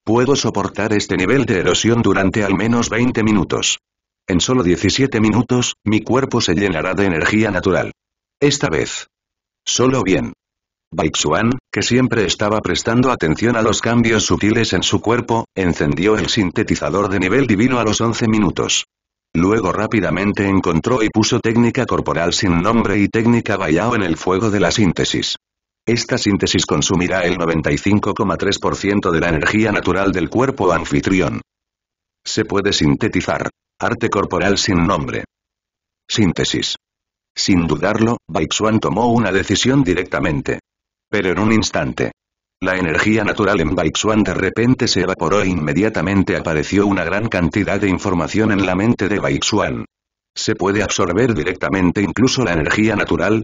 Puedo soportar este nivel de erosión durante al menos veinte minutos. En solo diecisiete minutos, mi cuerpo se llenará de energía natural. Esta vez. Solo bien. Baixuan, que siempre estaba prestando atención a los cambios sutiles en su cuerpo, encendió el sintetizador de nivel divino a los once minutos. Luego rápidamente encontró y puso técnica corporal sin nombre y técnica Bayao en el fuego de la síntesis. Esta síntesis consumirá el noventa y cinco coma tres por ciento de la energía natural del cuerpo anfitrión. Se puede sintetizar. Arte corporal sin nombre. Síntesis. Sin dudarlo, Baixuan tomó una decisión directamente. Pero en un instante. La energía natural en Baixuan de repente se evaporó e inmediatamente apareció una gran cantidad de información en la mente de Baixuan. ¿Se puede absorber directamente incluso la energía natural?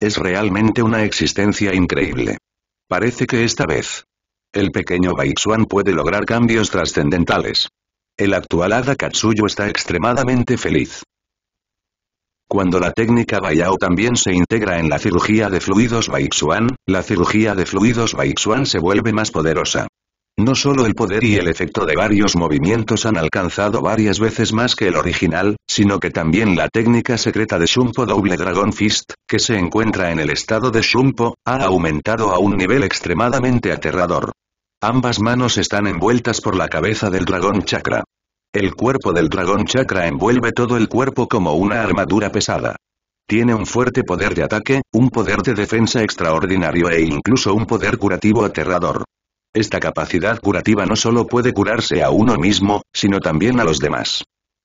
Es realmente una existencia increíble. Parece que esta vez, el pequeño Baixuan puede lograr cambios trascendentales. El actual hada Katsuyu está extremadamente feliz. Cuando la técnica Bayao también se integra en la cirugía de fluidos Baixuan, la cirugía de fluidos Baixuan se vuelve más poderosa. No solo el poder y el efecto de varios movimientos han alcanzado varias veces más que el original, sino que también la técnica secreta de Shunpo Double Dragon Fist, que se encuentra en el estado de Shunpo, ha aumentado a un nivel extremadamente aterrador. Ambas manos están envueltas por la cabeza del dragón chakra. El cuerpo del dragón chakra envuelve todo el cuerpo como una armadura pesada. Tiene un fuerte poder de ataque, un poder de defensa extraordinario e incluso un poder curativo aterrador. Esta capacidad curativa no solo puede curarse a uno mismo, sino también a los demás.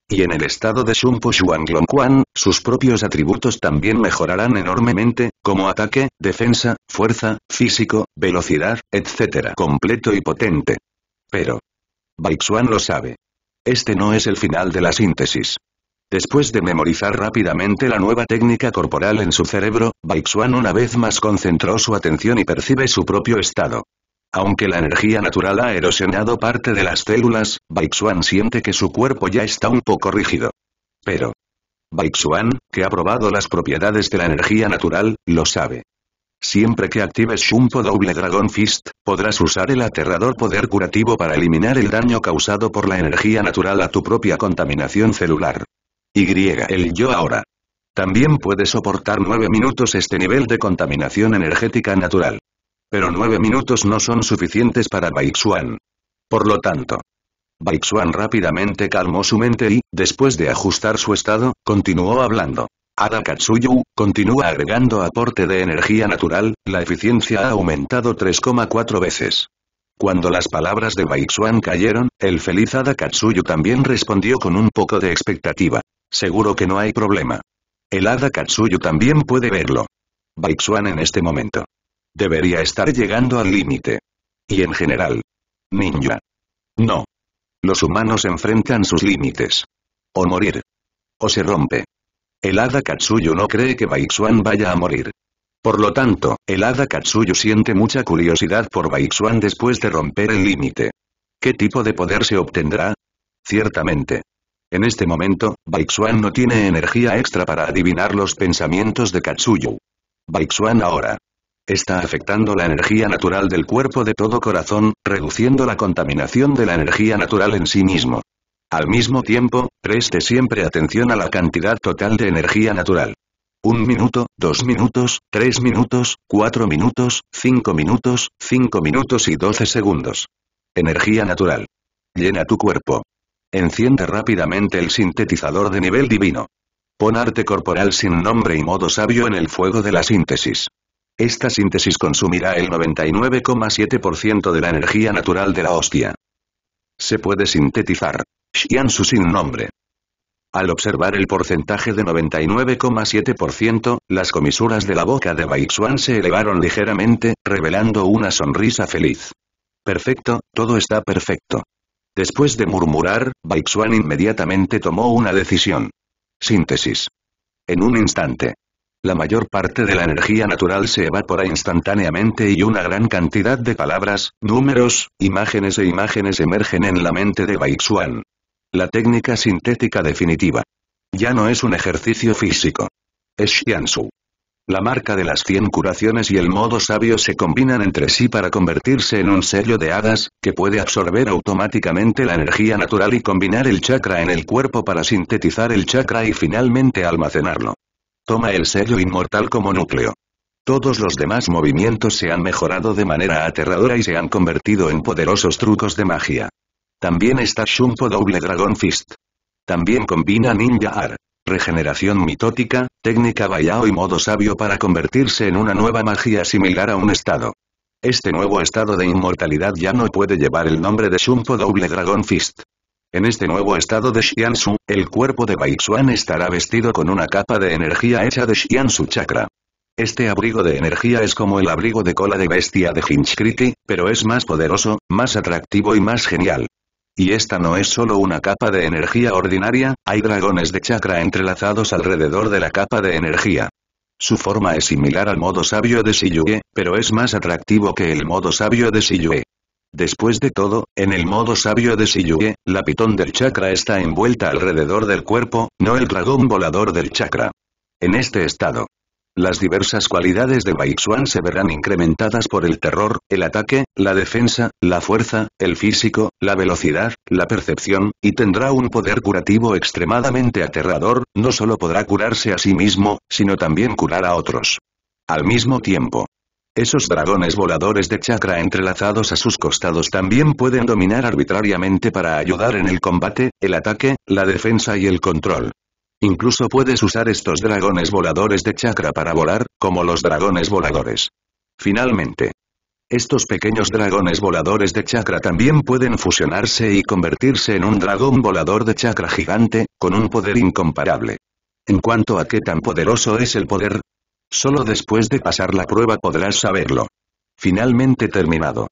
Y en el estado de Shunpo Shuanglongquan, sus propios atributos también mejorarán enormemente, como ataque, defensa, fuerza, físico, velocidad, etcétera. Completo y potente. Pero Baixuan lo sabe. Este no es el final de la síntesis. Después de memorizar rápidamente la nueva técnica corporal en su cerebro, Baixuan una vez más concentró su atención y percibe su propio estado. Aunque la energía natural ha erosionado parte de las células, Baixuan siente que su cuerpo ya está un poco rígido. Pero Baixuan, que ha probado las propiedades de la energía natural, lo sabe. Siempre que actives Shunpo Double Dragon Fist, podrás usar el aterrador poder curativo para eliminar el daño causado por la energía natural a tu propia contaminación celular. Y el yo ahora. También puede soportar nueve minutos este nivel de contaminación energética natural. Pero nueve minutos no son suficientes para Baixuan. Por lo tanto, Baixuan rápidamente calmó su mente y, después de ajustar su estado, continuó hablando. Hada Katsuyu, continúa agregando aporte de energía natural, la eficiencia ha aumentado tres coma cuatro veces. Cuando las palabras de Baixuan cayeron, el feliz Hada Katsuyu también respondió con un poco de expectativa. Seguro que no hay problema. El Hada Katsuyu también puede verlo. Baixuan en este momento debería estar llegando al límite. Y en general, ninja. No. Los humanos enfrentan sus límites. O morir. O se rompe. El hada Katsuyu no cree que Baixuan vaya a morir. Por lo tanto, el hada Katsuyu siente mucha curiosidad por Baixuan después de romper el límite. ¿Qué tipo de poder se obtendrá? Ciertamente. En este momento, Baixuan no tiene energía extra para adivinar los pensamientos de Katsuyu. Baixuan ahora está afectando la energía natural del cuerpo de todo corazón, reduciendo la contaminación de la energía natural en sí mismo. Al mismo tiempo, preste siempre atención a la cantidad total de energía natural. Un minuto, dos minutos, tres minutos, cuatro minutos, cinco minutos, cinco minutos y doce segundos. Energía natural. Llena tu cuerpo. Enciende rápidamente el sintetizador de nivel divino. Pon arte corporal sin nombre y modo sabio en el fuego de la síntesis. Esta síntesis consumirá el noventa y nueve coma siete por ciento de la energía natural de la hostia. Se puede sintetizar Shiansu sin nombre. Al observar el porcentaje de noventa y nueve coma siete por ciento, las comisuras de la boca de Baixuan se elevaron ligeramente, revelando una sonrisa feliz. Perfecto, todo está perfecto. Después de murmurar, Baixuan inmediatamente tomó una decisión. Síntesis. En un instante. La mayor parte de la energía natural se evapora instantáneamente y una gran cantidad de palabras, números, imágenes e imágenes emergen en la mente de Baixuan. La técnica sintética definitiva. Ya no es un ejercicio físico. Es Shiansu. La marca de las cien curaciones y el modo sabio se combinan entre sí para convertirse en un sello de hadas, que puede absorber automáticamente la energía natural y combinar el chakra en el cuerpo para sintetizar el chakra y finalmente almacenarlo. Toma el sello inmortal como núcleo. Todos los demás movimientos se han mejorado de manera aterradora y se han convertido en poderosos trucos de magia. También está Shunpo Double Dragon Fist. También combina Ninja Art, regeneración mitótica, técnica Bayao y modo sabio para convertirse en una nueva magia similar a un estado. Este nuevo estado de inmortalidad ya no puede llevar el nombre de Shunpo Double Dragon Fist. En este nuevo estado de Shiansu, el cuerpo de Baixuan estará vestido con una capa de energía hecha de Shiansu chakra. Este abrigo de energía es como el abrigo de cola de bestia de Jinchuriki, pero es más poderoso, más atractivo y más genial. Y esta no es solo una capa de energía ordinaria, hay dragones de chakra entrelazados alrededor de la capa de energía. Su forma es similar al modo sabio de Shiyue, pero es más atractivo que el modo sabio de Shiyue. Después de todo, en el modo sabio de Shiyue, la pitón del chakra está envuelta alrededor del cuerpo, no el dragón volador del chakra. En este estado, las diversas cualidades de Baixuan se verán incrementadas por el terror, el ataque, la defensa, la fuerza, el físico, la velocidad, la percepción, y tendrá un poder curativo extremadamente aterrador, no solo podrá curarse a sí mismo, sino también curar a otros. Al mismo tiempo, esos dragones voladores de chakra entrelazados a sus costados también pueden dominar arbitrariamente para ayudar en el combate, el ataque, la defensa y el control. Incluso puedes usar estos dragones voladores de chakra para volar, como los dragones voladores. Finalmente, estos pequeños dragones voladores de chakra también pueden fusionarse y convertirse en un dragón volador de chakra gigante, con un poder incomparable. En cuanto a qué tan poderoso es el poder, solo después de pasar la prueba podrás saberlo. Finalmente terminado.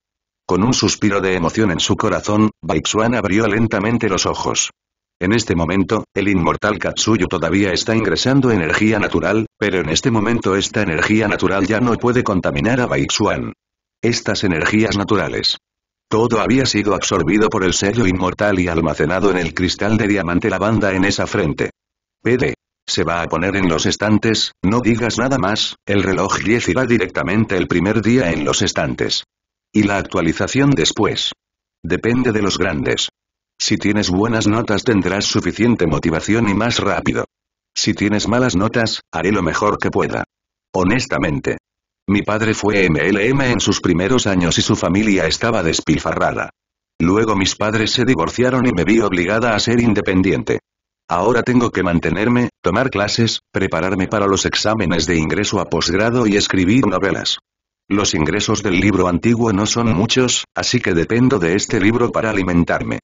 Con un suspiro de emoción en su corazón, Baixuan abrió lentamente los ojos. En este momento, el inmortal Katsuyu todavía está ingresando energía natural, pero en este momento esta energía natural ya no puede contaminar a Baixuan. Estas energías naturales. Todo había sido absorbido por el sello inmortal y almacenado en el cristal de diamante lavanda en esa frente. P D. Se va a poner en los estantes, no digas nada más, el reloj diez irá directamente el primer día en los estantes. Y la actualización después. Depende de los grandes. Si tienes buenas notas tendrás suficiente motivación y más rápido. Si tienes malas notas, haré lo mejor que pueda. Honestamente. Mi padre fue M L M en sus primeros años y su familia estaba despilfarrada. Luego mis padres se divorciaron y me vi obligada a ser independiente. Ahora tengo que mantenerme, tomar clases, prepararme para los exámenes de ingreso a posgrado y escribir novelas. Los ingresos del libro antiguo no son muchos, así que dependo de este libro para alimentarme.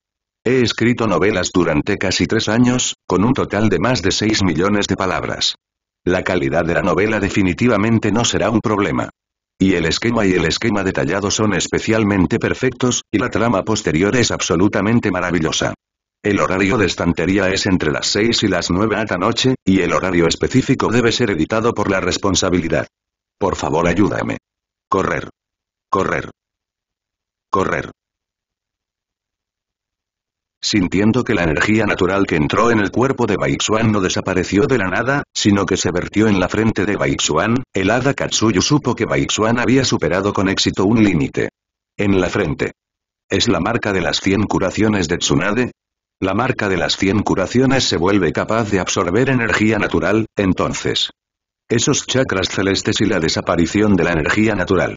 He escrito novelas durante casi tres años, con un total de más de seis millones de palabras. La calidad de la novela definitivamente no será un problema. Y el esquema y el esquema detallado son especialmente perfectos, y la trama posterior es absolutamente maravillosa. El horario de estantería es entre las seis y las nueve de la noche, y el horario específico debe ser editado por la responsabilidad. Por favor ayúdame. Correr. Correr. Correr. Sintiendo que la energía natural que entró en el cuerpo de Baixuan no desapareció de la nada, sino que se vertió en la frente de Baixuan, el hada Katsuyu supo que Baixuan había superado con éxito un límite. En la frente. ¿Es la marca de las cien curaciones de Tsunade? La marca de las cien curaciones se vuelve capaz de absorber energía natural, entonces. Esos chakras celestes y la desaparición de la energía natural.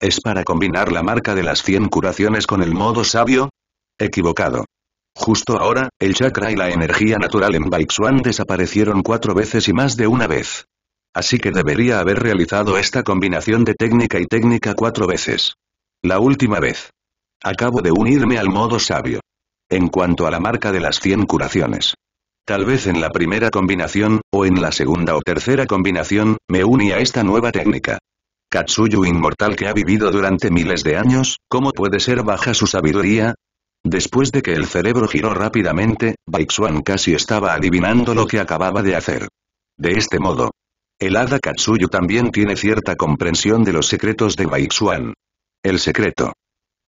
¿Es para combinar la marca de las cien curaciones con el modo sabio? Equivocado. Justo ahora, el chakra y la energía natural en Baixuan desaparecieron cuatro veces y más de una vez. Así que debería haber realizado esta combinación de técnica y técnica cuatro veces. La última vez. Acabo de unirme al modo sabio. En cuanto a la marca de las cien curaciones. Tal vez en la primera combinación, o en la segunda o tercera combinación, me uní a esta nueva técnica. Katsuyu inmortal que ha vivido durante miles de años, ¿cómo puede ser baja su sabiduría? Después de que el cerebro giró rápidamente, Baixuan casi estaba adivinando lo que acababa de hacer. De este modo, el hada Katsuyu también tiene cierta comprensión de los secretos de Baixuan. El secreto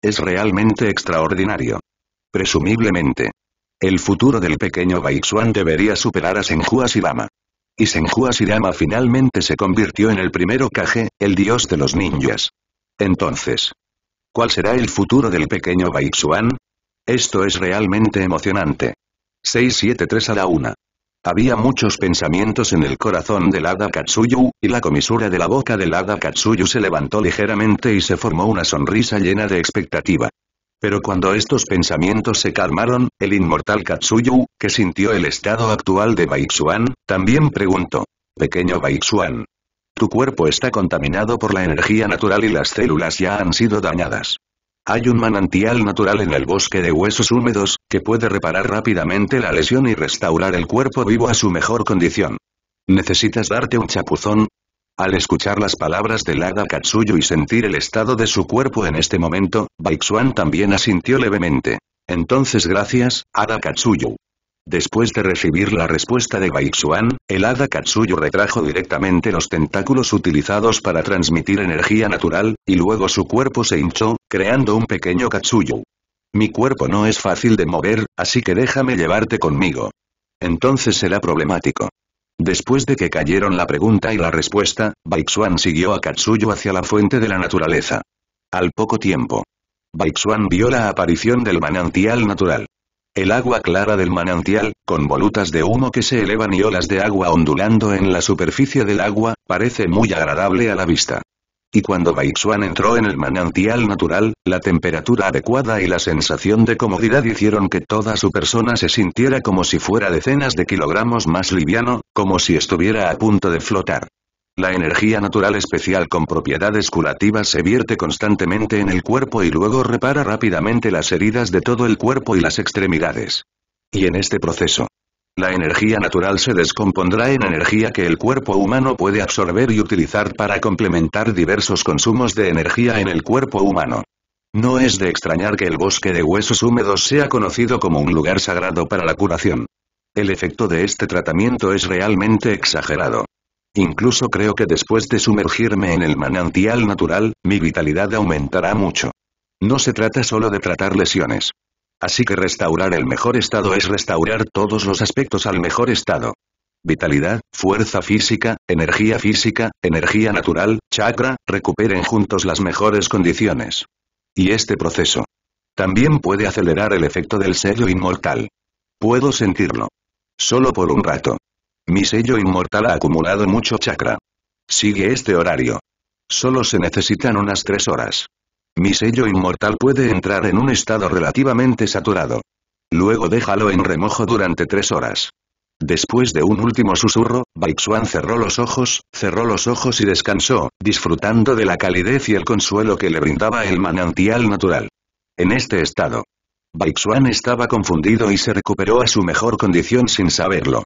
es realmente extraordinario. Presumiblemente, el futuro del pequeño Baixuan debería superar a Senju Hashirama. Y Senju Hashirama finalmente se convirtió en el primer Hokage, el dios de los ninjas. Entonces, ¿cuál será el futuro del pequeño Baixuan? Esto es realmente emocionante. seis siete tres a la una. Había muchos pensamientos en el corazón del hada Katsuyu, y la comisura de la boca del hada Katsuyu se levantó ligeramente y se formó una sonrisa llena de expectativa. Pero cuando estos pensamientos se calmaron, el inmortal Katsuyu, que sintió el estado actual de Baixuan, también preguntó: «Pequeño Baixuan, tu cuerpo está contaminado por la energía natural y las células ya han sido dañadas. Hay un manantial natural en el bosque de huesos húmedos, que puede reparar rápidamente la lesión y restaurar el cuerpo vivo a su mejor condición. ¿Necesitas darte un chapuzón? Al escuchar las palabras del hada Katsuyu y sentir el estado de su cuerpo en este momento, Baixuan también asintió levemente. Entonces gracias, hada Katsuyu. Después de recibir la respuesta de Baixuan, el hada Katsuyu retrajo directamente los tentáculos utilizados para transmitir energía natural, y luego su cuerpo se hinchó, creando un pequeño Katsuyu. Mi cuerpo no es fácil de mover, así que déjame llevarte conmigo. Entonces será problemático. Después de que cayeron la pregunta y la respuesta, Baixuan siguió a Katsuyu hacia la fuente de la naturaleza. Al poco tiempo, Baixuan vio la aparición del manantial natural. El agua clara del manantial, con volutas de humo que se elevan y olas de agua ondulando en la superficie del agua, parece muy agradable a la vista. Y cuando Baixuan entró en el manantial natural, la temperatura adecuada y la sensación de comodidad hicieron que toda su persona se sintiera como si fuera decenas de kilogramos más liviano, como si estuviera a punto de flotar. La energía natural especial con propiedades curativas se vierte constantemente en el cuerpo y luego repara rápidamente las heridas de todo el cuerpo y las extremidades. Y en este proceso, la energía natural se descompondrá en energía que el cuerpo humano puede absorber y utilizar para complementar diversos consumos de energía en el cuerpo humano. No es de extrañar que el bosque de huesos húmedos sea conocido como un lugar sagrado para la curación. El efecto de este tratamiento es realmente exagerado. Incluso creo que después de sumergirme en el manantial natural, mi vitalidad aumentará mucho. No se trata solo de tratar lesiones. Así que restaurar el mejor estado es restaurar todos los aspectos al mejor estado. Vitalidad, fuerza física, energía física, energía natural, chakra, recuperen juntos las mejores condiciones. Y este proceso también puede acelerar el efecto del sello inmortal. Puedo sentirlo. Solo por un rato. Mi sello inmortal ha acumulado mucho chakra. Sigue este horario. Solo se necesitan unas tres horas. Mi sello inmortal puede entrar en un estado relativamente saturado. Luego déjalo en remojo durante tres horas. Después de un último susurro, Baixuan cerró los ojos, cerró los ojos y descansó, disfrutando de la calidez y el consuelo que le brindaba el manantial natural. En este estado, Baixuan estaba confundido y se recuperó a su mejor condición sin saberlo.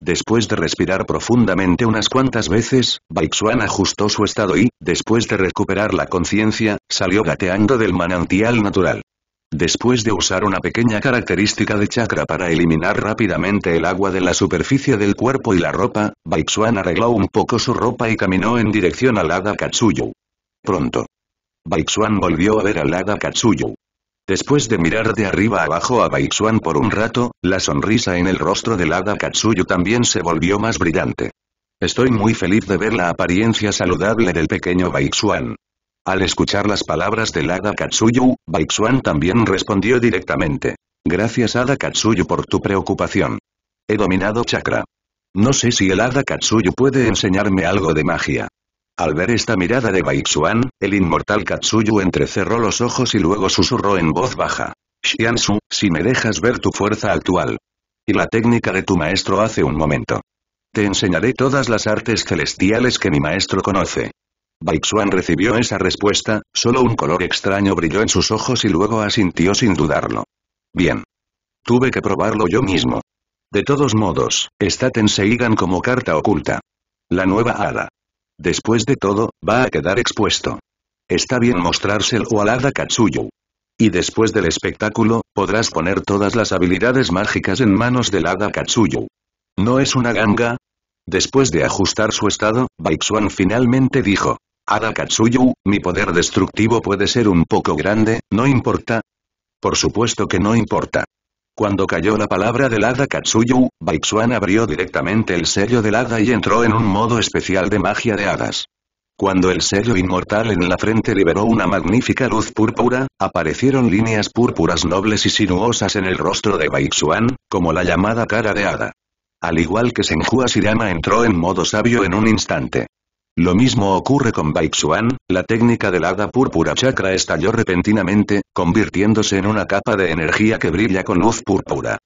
Después de respirar profundamente unas cuantas veces, Baixuan ajustó su estado y, después de recuperar la conciencia, salió gateando del manantial natural. Después de usar una pequeña característica de chakra para eliminar rápidamente el agua de la superficie del cuerpo y la ropa, Baixuan arregló un poco su ropa y caminó en dirección al hada Katsuyu. Pronto, Baixuan volvió a ver al hada Katsuyu. Después de mirar de arriba abajo a Baixuan por un rato, la sonrisa en el rostro del hada Katsuyu también se volvió más brillante. Estoy muy feliz de ver la apariencia saludable del pequeño Baixuan. Al escuchar las palabras del hada Katsuyu, Baixuan también respondió directamente. Gracias hada Katsuyu por tu preocupación. He dominado chakra. No sé si el hada Katsuyu puede enseñarme algo de magia. Al ver esta mirada de Baixuan, el inmortal Katsuyu entrecerró los ojos y luego susurró en voz baja. Xiansu, si me dejas ver tu fuerza actual. Y la técnica de tu maestro hace un momento. Te enseñaré todas las artes celestiales que mi maestro conoce. Baixuan recibió esa respuesta, solo un color extraño brilló en sus ojos y luego asintió sin dudarlo. Bien. Tuve que probarlo yo mismo. De todos modos, está Tenseigan como carta oculta. La nueva hada. Después de todo, va a quedar expuesto. Está bien mostrárselo al hada Katsuyu. Y después del espectáculo, podrás poner todas las habilidades mágicas en manos del hada Katsuyu. ¿No es una ganga? Después de ajustar su estado, Baixuan finalmente dijo. Hada Katsuyu, mi poder destructivo puede ser un poco grande, ¿no importa? Por supuesto que no importa. Cuando cayó la palabra del hada Katsuyu, Baixuan abrió directamente el sello del hada y entró en un modo especial de magia de hadas. Cuando el sello inmortal en la frente liberó una magnífica luz púrpura, aparecieron líneas púrpuras nobles y sinuosas en el rostro de Baixuan, como la llamada cara de hada. Al igual que Senju Hashirama entró en modo sabio en un instante. Lo mismo ocurre con Baixuan, la técnica del hada púrpura chakra estalló repentinamente, convirtiéndose en una capa de energía que brilla con luz púrpura.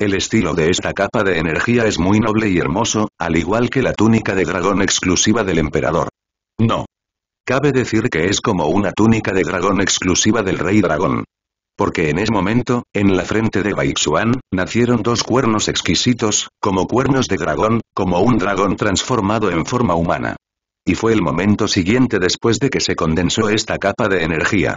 El estilo de esta capa de energía es muy noble y hermoso, al igual que la túnica de dragón exclusiva del emperador. No. Cabe decir que es como una túnica de dragón exclusiva del rey dragón. Porque en ese momento, en la frente de Baixuan, nacieron dos cuernos exquisitos, como cuernos de dragón, como un dragón transformado en forma humana. y fue el momento siguiente después de que se condensó esta capa de energía.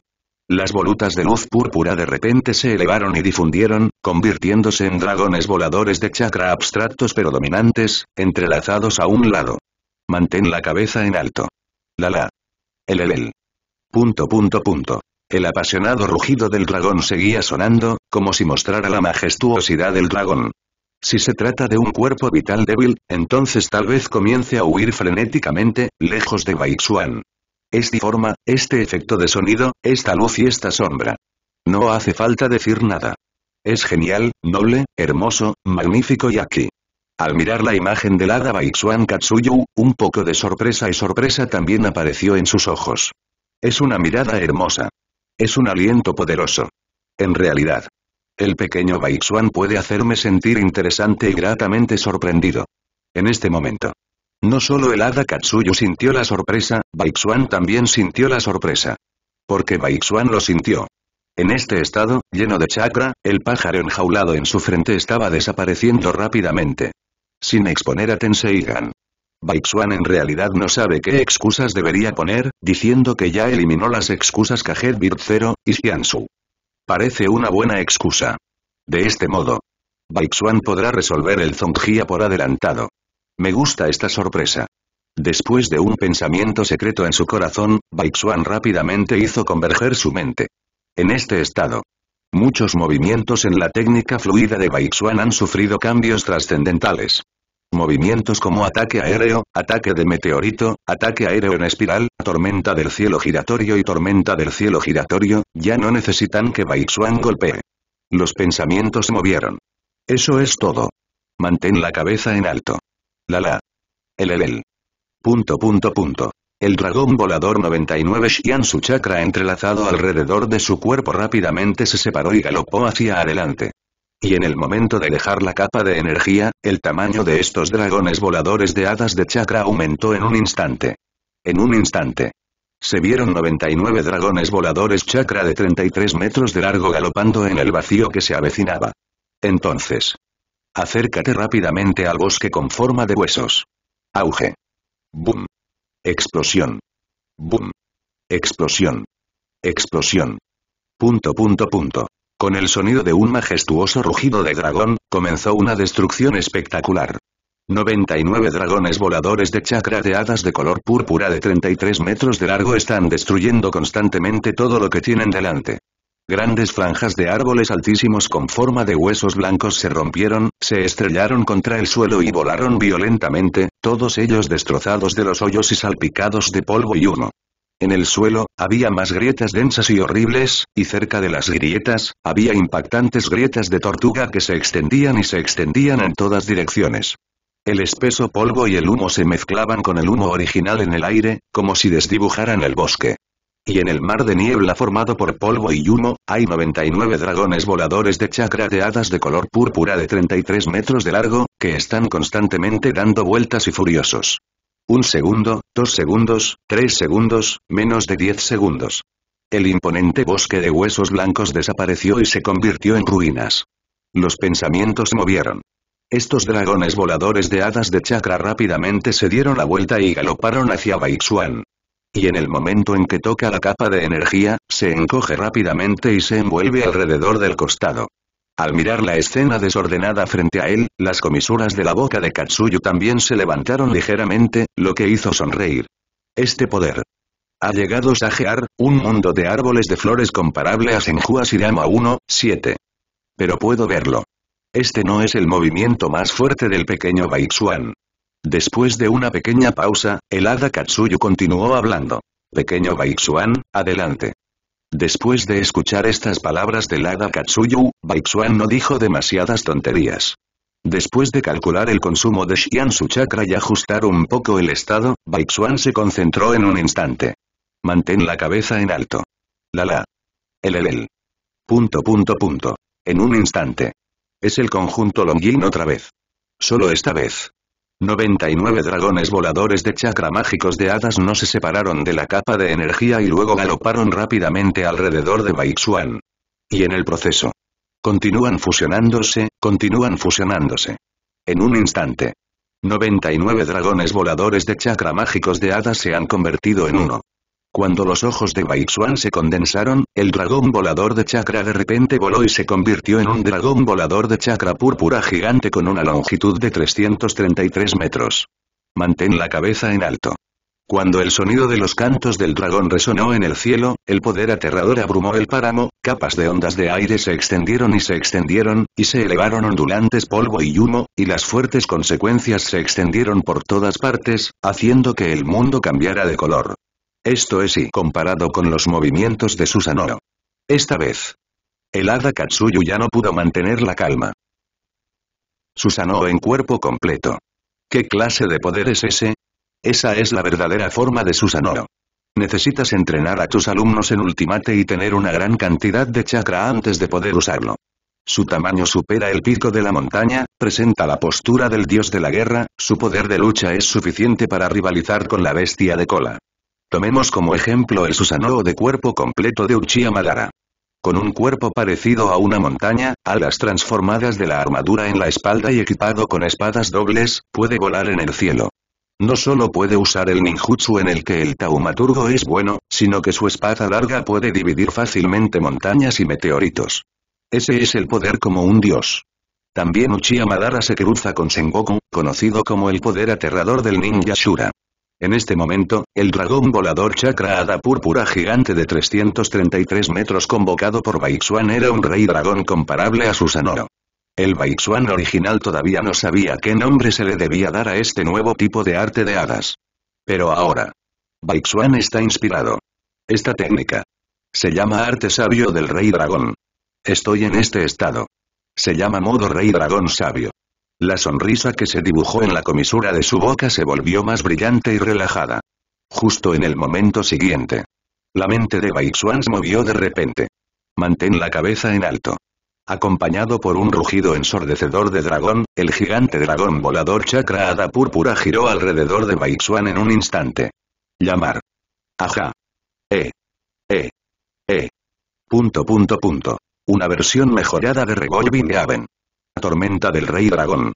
Las volutas de luz púrpura de repente se elevaron y difundieron, convirtiéndose en dragones voladores de chakra abstractos pero dominantes, entrelazados a un lado. Mantén la cabeza en alto. La la. El el el. Punto punto punto. El apasionado rugido del dragón seguía sonando, como si mostrara la majestuosidad del dragón. Si se trata de un cuerpo vital débil, entonces tal vez comience a huir frenéticamente, lejos de Baixuan. Esta forma, este efecto de sonido, esta luz y esta sombra. No hace falta decir nada. Es genial, noble, hermoso, magnífico y aquí. Al mirar la imagen del hada Baixuan Katsuyu, un poco de sorpresa y sorpresa también apareció en sus ojos. Es una mirada hermosa. Es un aliento poderoso. En realidad. El pequeño Baixuan puede hacerme sentir interesante y gratamente sorprendido. En este momento. No solo el hada Katsuyu sintió la sorpresa, Baixuan también sintió la sorpresa. Porque Baixuan lo sintió. En este estado, lleno de chakra, el pájaro enjaulado en su frente estaba desapareciendo rápidamente. Sin exponer a Tenseigan. Baixuan en realidad no sabe qué excusas debería poner, diciendo que ya eliminó las excusas Kaget Bird Zero y Xiansu. Parece una buena excusa. De este modo, Baixuan podrá resolver el Zonjia por adelantado. Me gusta esta sorpresa. Después de un pensamiento secreto en su corazón, Baixuan rápidamente hizo converger su mente. En este estado, muchos movimientos en la técnica fluida de Baixuan han sufrido cambios trascendentales. Movimientos como ataque aéreo, ataque de meteorito, ataque aéreo en espiral, tormenta del cielo giratorio y tormenta del cielo giratorio, ya no necesitan que Baixuan golpee. Los pensamientos se movieron. Eso es todo. Mantén la cabeza en alto. La la. El el el. Punto punto punto. El dragón volador noventa y nueve Xian su chakra entrelazado alrededor de su cuerpo rápidamente se separó y galopó hacia adelante. Y en el momento de dejar la capa de energía, el tamaño de estos dragones voladores de hadas de chakra aumentó en un instante. En un instante. Se vieron noventa y nueve dragones voladores chakra de treinta y tres metros de largo galopando en el vacío que se avecinaba. Entonces. Acércate rápidamente al bosque con forma de huesos. Auge. Boom. Explosión. Boom. Explosión. Explosión. Punto punto punto. Con el sonido de un majestuoso rugido de dragón, comenzó una destrucción espectacular. noventa y nueve dragones voladores de chakra de hadas de color púrpura de treinta y tres metros de largo están destruyendo constantemente todo lo que tienen delante. Grandes franjas de árboles altísimos con forma de huesos blancos se rompieron, se estrellaron contra el suelo y volaron violentamente, todos ellos destrozados de los hoyos y salpicados de polvo y humo. En el suelo, había más grietas densas y horribles, y cerca de las grietas, había impactantes grietas de tortuga que se extendían y se extendían en todas direcciones. El espeso polvo y el humo se mezclaban con el humo original en el aire, como si desdibujaran el bosque. Y en el mar de niebla formado por polvo y humo, hay noventa y nueve dragones voladores de chakra de hadas de color púrpura de treinta y tres metros de largo, que están constantemente dando vueltas y furiosos. Un segundo, dos segundos, tres segundos, menos de diez segundos. El imponente bosque de huesos blancos desapareció y se convirtió en ruinas. Los pensamientos se movieron. Estos dragones voladores de hadas de chakra rápidamente se dieron la vuelta y galoparon hacia Baixuan. Y en el momento en que toca la capa de energía, se encoge rápidamente y se envuelve alrededor del costado. Al mirar la escena desordenada frente a él, las comisuras de la boca de Katsuyu también se levantaron ligeramente, lo que hizo sonreír. Este poder. Ha llegado Sage Art, un mundo de árboles de flores comparable a Senju Hashirama uno, siete. Pero puedo verlo. Este no es el movimiento más fuerte del pequeño Baixuan. Después de una pequeña pausa, el hada Katsuyu continuó hablando. Pequeño Baixuan, adelante. Después de escuchar estas palabras del hada Katsuyu, Baixuan no dijo demasiadas tonterías. Después de calcular el consumo de Xian su chakra y ajustar un poco el estado, Baixuan se concentró en un instante. Mantén la cabeza en alto. La la. El el el. Punto punto punto. En un instante. Es el conjunto Longin otra vez. Solo esta vez. noventa y nueve dragones voladores de chakra mágicos de hadas no se separaron de la capa de energía y luego galoparon rápidamente alrededor de Baixuan. Y en el proceso. Continúan fusionándose, continúan fusionándose. En un instante. noventa y nueve dragones voladores de chakra mágicos de hadas se han convertido en uno. Cuando los ojos de Baixuan se condensaron, el dragón volador de chakra de repente voló y se convirtió en un dragón volador de chakra púrpura gigante con una longitud de trescientos treinta y tres metros. Mantén la cabeza en alto. Cuando el sonido de los cantos del dragón resonó en el cielo, el poder aterrador abrumó el páramo, capas de ondas de aire se extendieron y se extendieron, y se elevaron ondulantes polvo y humo, y las fuertes consecuencias se extendieron por todas partes, haciendo que el mundo cambiara de color. Esto es y comparado con los movimientos de Susanoo. Esta vez, el hada Katsuyu ya no pudo mantener la calma. Susanoo en cuerpo completo. ¿Qué clase de poder es ese? Esa es la verdadera forma de Susanoo. Necesitas entrenar a tus alumnos en Ultimate y tener una gran cantidad de chakra antes de poder usarlo. Su tamaño supera el pico de la montaña, presenta la postura del dios de la guerra, su poder de lucha es suficiente para rivalizar con la bestia de cola. Tomemos como ejemplo el Susanoo de cuerpo completo de Uchiha Madara. Con un cuerpo parecido a una montaña, alas transformadas de la armadura en la espalda y equipado con espadas dobles, puede volar en el cielo. No solo puede usar el ninjutsu en el que el taumaturgo es bueno, sino que su espada larga puede dividir fácilmente montañas y meteoritos. Ese es el poder como un dios. También Uchiha Madara se cruza con Sengoku, conocido como el poder aterrador del ninja Shura. En este momento, el dragón volador chakra hada púrpura gigante de trescientos treinta y tres metros convocado por Baixuan era un rey dragón comparable a Susanoo. El Baixuan original todavía no sabía qué nombre se le debía dar a este nuevo tipo de arte de hadas. Pero ahora, Baixuan está inspirado. Esta técnica se llama arte sabio del rey dragón. Estoy en este estado. Se llama modo rey dragón sabio. La sonrisa que se dibujó en la comisura de su boca se volvió más brillante y relajada. Justo en el momento siguiente, la mente de Baixuan se movió de repente. Mantén la cabeza en alto. Acompañado por un rugido ensordecedor de dragón, el gigante dragón volador chakra hada púrpura giró alrededor de Baixuan en un instante. Llamar. Ajá. Eh. Eh. Eh. Punto punto punto. Una versión mejorada de Revolving Haven. Tormenta del rey dragón.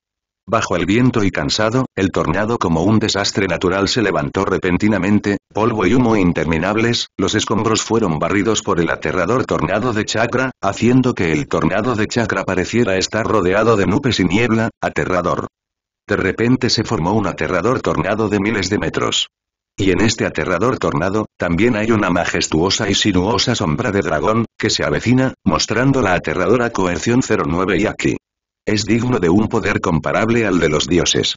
Bajo el viento y cansado, el tornado como un desastre natural se levantó repentinamente, polvo y humo interminables, los escombros fueron barridos por el aterrador tornado de chakra, haciendo que el tornado de chakra pareciera estar rodeado de nubes y niebla, aterrador. De repente se formó un aterrador tornado de miles de metros. Y en este aterrador tornado, también hay una majestuosa y sinuosa sombra de dragón, que se avecina, mostrando la aterradora coerción cero nueve y aquí. Es digno de un poder comparable al de los dioses.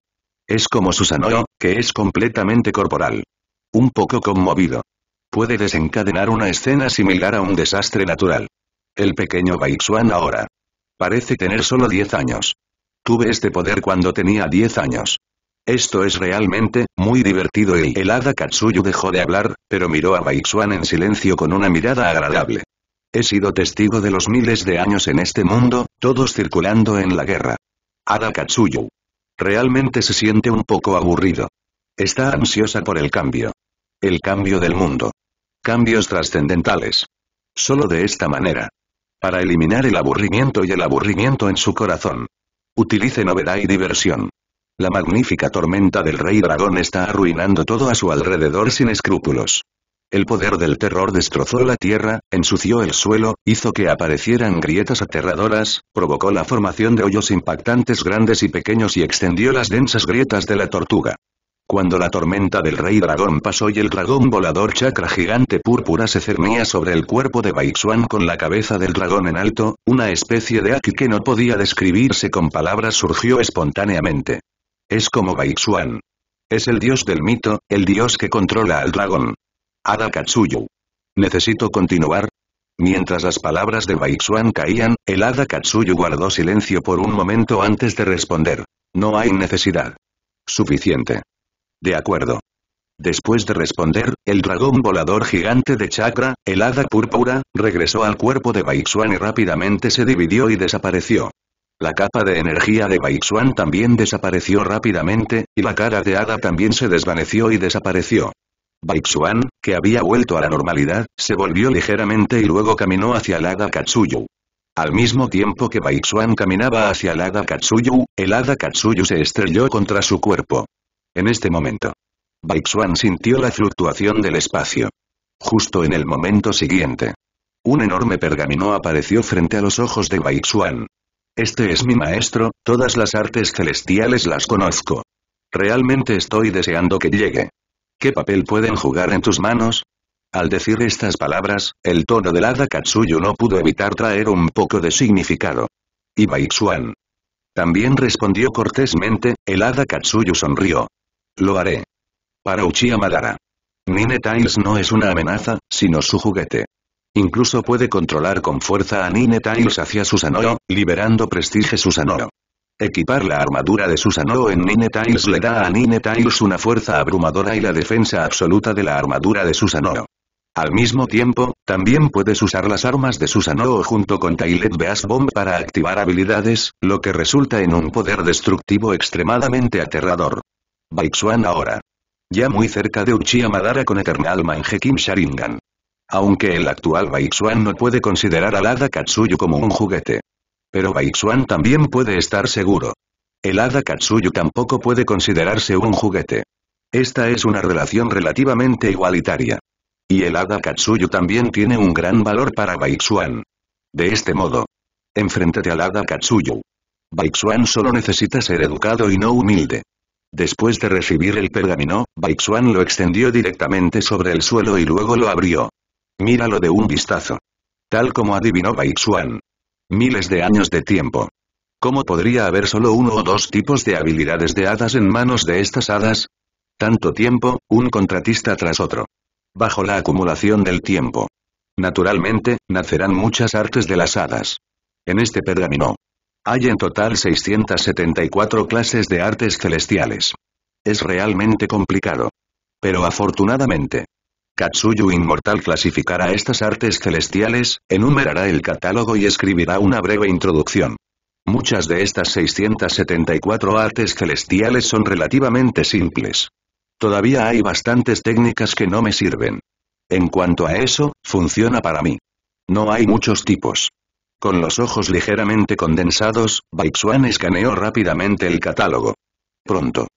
Es como Susanoo, que es completamente corporal. Un poco conmovido. Puede desencadenar una escena similar a un desastre natural. El pequeño Baixuan ahora parece tener solo diez años. Tuve este poder cuando tenía diez años. Esto es realmente muy divertido y el hada Katsuyu dejó de hablar, pero miró a Baixuan en silencio con una mirada agradable. He sido testigo de los miles de años en este mundo, todos circulando en la guerra. Hada Katsuyu. Realmente se siente un poco aburrido. Está ansiosa por el cambio. El cambio del mundo. Cambios trascendentales. Solo de esta manera. Para eliminar el aburrimiento y el aburrimiento en su corazón. Utilice novedad y diversión. La magnífica tormenta del rey dragón está arruinando todo a su alrededor sin escrúpulos. El poder del terror destrozó la tierra, ensució el suelo, hizo que aparecieran grietas aterradoras, provocó la formación de hoyos impactantes grandes y pequeños y extendió las densas grietas de la tortuga. Cuando la tormenta del rey dragón pasó y el dragón volador chakra gigante púrpura se cernía sobre el cuerpo de Baixuan con la cabeza del dragón en alto, una especie de haki que no podía describirse con palabras surgió espontáneamente. Es como Baixuan. Es el dios del mito, el dios que controla al dragón. Hada Katsuyu. ¿Necesito continuar? Mientras las palabras de Baixuan caían, el hada Katsuyu guardó silencio por un momento antes de responder. No hay necesidad. Suficiente. De acuerdo. Después de responder, el dragón volador gigante de chakra, el hada púrpura, regresó al cuerpo de Baixuan y rápidamente se dividió y desapareció. La capa de energía de Baixuan también desapareció rápidamente, y la cara de hada también se desvaneció y desapareció. Baixuan, que había vuelto a la normalidad, se volvió ligeramente y luego caminó hacia el hada Katsuyu. Al mismo tiempo que Baixuan caminaba hacia el hada Katsuyu, el hada Katsuyu se estrelló contra su cuerpo. En este momento, Baixuan sintió la fluctuación del espacio. Justo en el momento siguiente, un enorme pergamino apareció frente a los ojos de Baixuan. Este es mi maestro, todas las artes celestiales las conozco. Realmente estoy deseando que llegue. ¿Qué papel pueden jugar en tus manos? Al decir estas palabras, el tono del hada Katsuyu no pudo evitar traer un poco de significado. Y Baixuan también respondió cortésmente, el hada Katsuyu sonrió. Lo haré. Para Uchiha Madara. Nine Tails no es una amenaza, sino su juguete. Incluso puede controlar con fuerza a Nine Tails hacia Susanoo, liberando prestige Susanoo. Equipar la armadura de Susanoo en Nine Tails le da a Nine Tails una fuerza abrumadora y la defensa absoluta de la armadura de Susanoo. Al mismo tiempo, también puedes usar las armas de Susanoo junto con Tailet Beast Bomb para activar habilidades, lo que resulta en un poder destructivo extremadamente aterrador. Baixuan ahora. Ya muy cerca de Uchiha Madara con Eternal Mangekyou Sharingan. Aunque el actual Baixuan no puede considerar al hada Katsuyu como un juguete. Pero Baixuan también puede estar seguro. El hada Katsuyu tampoco puede considerarse un juguete. Esta es una relación relativamente igualitaria. Y el hada Katsuyu también tiene un gran valor para Baixuan. De este modo, enfréntate al hada Katsuyu. Baixuan solo necesita ser educado y no humilde. Después de recibir el pergamino, Baixuan lo extendió directamente sobre el suelo y luego lo abrió. Míralo de un vistazo. Tal como adivinó Baixuan. Miles de años de tiempo. ¿Cómo podría haber solo uno o dos tipos de habilidades de hadas en manos de estas hadas? Tanto tiempo, un contratista tras otro. Bajo la acumulación del tiempo. Naturalmente, nacerán muchas artes de las hadas. En este pergamino. Hay en total seiscientas setenta y cuatro clases de artes celestiales. Es realmente complicado. Pero afortunadamente. Katsuyu Inmortal clasificará estas artes celestiales, enumerará el catálogo y escribirá una breve introducción. Muchas de estas seiscientas setenta y cuatro artes celestiales son relativamente simples. Todavía hay bastantes técnicas que no me sirven. En cuanto a eso, funciona para mí. No hay muchos tipos. Con los ojos ligeramente condensados, Baixuan escaneó rápidamente el catálogo. Pronto.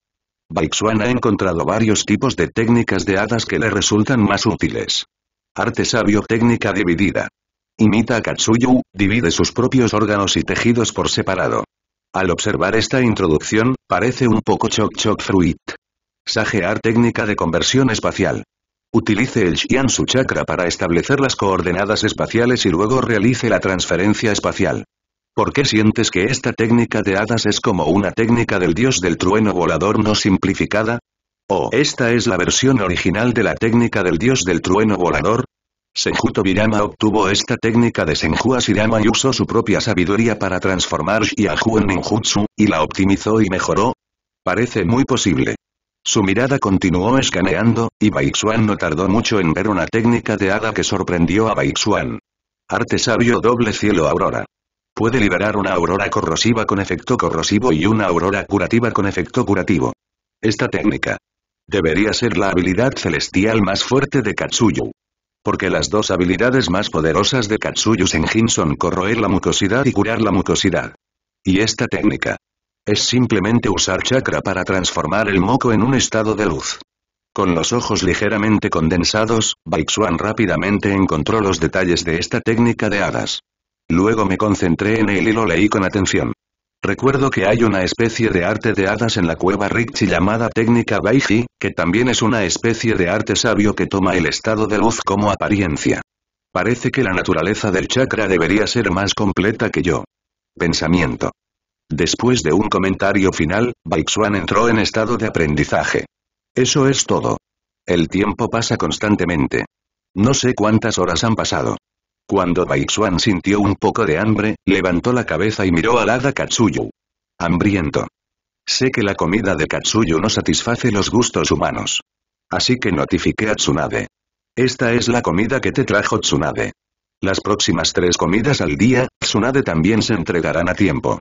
Baixuan ha encontrado varios tipos de técnicas de hadas que le resultan más útiles. Arte sabio técnica dividida. Imita a Katsuyu, divide sus propios órganos y tejidos por separado. Al observar esta introducción, parece un poco Choc Choc Fruit. Sage Art técnica de conversión espacial. Utilice el Xian su chakra para establecer las coordenadas espaciales y luego realice la transferencia espacial. ¿Por qué sientes que esta técnica de hadas es como una técnica del dios del trueno volador no simplificada? ¿O esta es la versión original de la técnica del dios del trueno volador? Senju Tobirama obtuvo esta técnica de Senju Hashirama y usó su propia sabiduría para transformar Shiaju en ninjutsu, y la optimizó y mejoró. Parece muy posible. Su mirada continuó escaneando, y Baixuan no tardó mucho en ver una técnica de hada que sorprendió a Baixuan. Arte sabio doble cielo aurora. Puede liberar una aurora corrosiva con efecto corrosivo y una aurora curativa con efecto curativo. Esta técnica debería ser la habilidad celestial más fuerte de Katsuyu. Porque las dos habilidades más poderosas de Katsuyu Senjin son corroer la mucosidad y curar la mucosidad. Y esta técnica es simplemente usar chakra para transformar el moco en un estado de luz. Con los ojos ligeramente condensados, Baixuan rápidamente encontró los detalles de esta técnica de hadas. Luego me concentré en él y lo leí con atención. Recuerdo que hay una especie de arte de hadas en la cueva Ricci llamada técnica Baiji, que también es una especie de arte sabio que toma el estado de luz como apariencia. Parece que la naturaleza del chakra debería ser más completa que yo. Pensamiento. Después de un comentario final, Baixuan entró en estado de aprendizaje. Eso es todo. El tiempo pasa constantemente. No sé cuántas horas han pasado. Cuando Baixuan sintió un poco de hambre, levantó la cabeza y miró al hada Katsuyu. Hambriento. Sé que la comida de Katsuyu no satisface los gustos humanos. Así que notifiqué a Tsunade. Esta es la comida que te trajo Tsunade. Las próximas tres comidas al día, Tsunade también se entregarán a tiempo.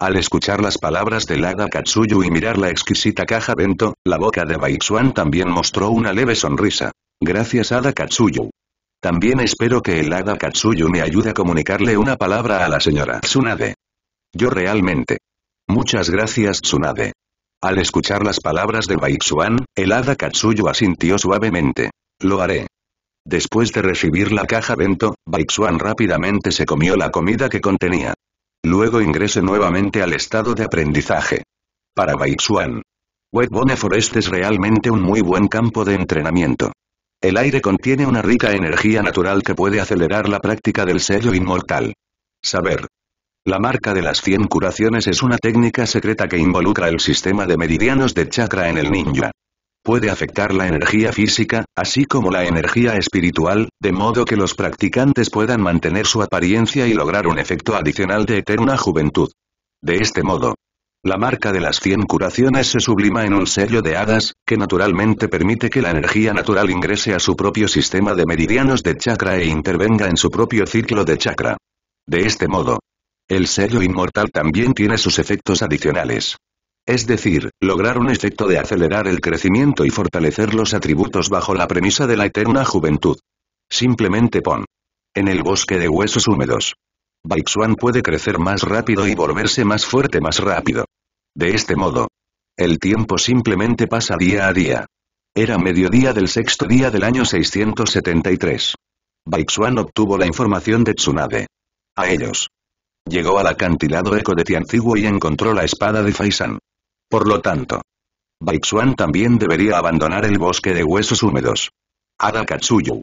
Al escuchar las palabras del hada Katsuyu y mirar la exquisita caja bento, la boca de Baixuan también mostró una leve sonrisa. Gracias hada Katsuyu. También espero que el hada Katsuyu me ayude a comunicarle una palabra a la señora Tsunade. Yo realmente. Muchas gracias, Tsunade. Al escuchar las palabras de Baixuan, el hada Katsuyu asintió suavemente. Lo haré. Después de recibir la caja bento, Baixuan rápidamente se comió la comida que contenía. Luego ingresó nuevamente al estado de aprendizaje. Para Baixuan, Wetbone Forest es realmente un muy buen campo de entrenamiento. El aire contiene una rica energía natural que puede acelerar la práctica del sello inmortal. Saber. La marca de las cien curaciones es una técnica secreta que involucra el sistema de meridianos de chakra en el ninja. Puede afectar la energía física, así como la energía espiritual, de modo que los practicantes puedan mantener su apariencia y lograr un efecto adicional de eterna juventud. De este modo, la marca de las cien curaciones se sublima en un sello de hadas, que naturalmente permite que la energía natural ingrese a su propio sistema de meridianos de chakra e intervenga en su propio ciclo de chakra. De este modo, el sello inmortal también tiene sus efectos adicionales. Es decir, lograr un efecto de acelerar el crecimiento y fortalecer los atributos bajo la premisa de la eterna juventud. Simplemente pon. En el bosque de huesos húmedos. Baixuan puede crecer más rápido y volverse más fuerte más rápido. De este modo, el tiempo simplemente pasa día a día. Era mediodía del sexto día del año seiscientos setenta y tres. Baixuan obtuvo la información de Tsunade. A ellos. Llegó al acantilado eco de Tianziguo y encontró la espada de Faisan. Por lo tanto, Baixuan también debería abandonar el bosque de huesos húmedos. Hada Katsuyu.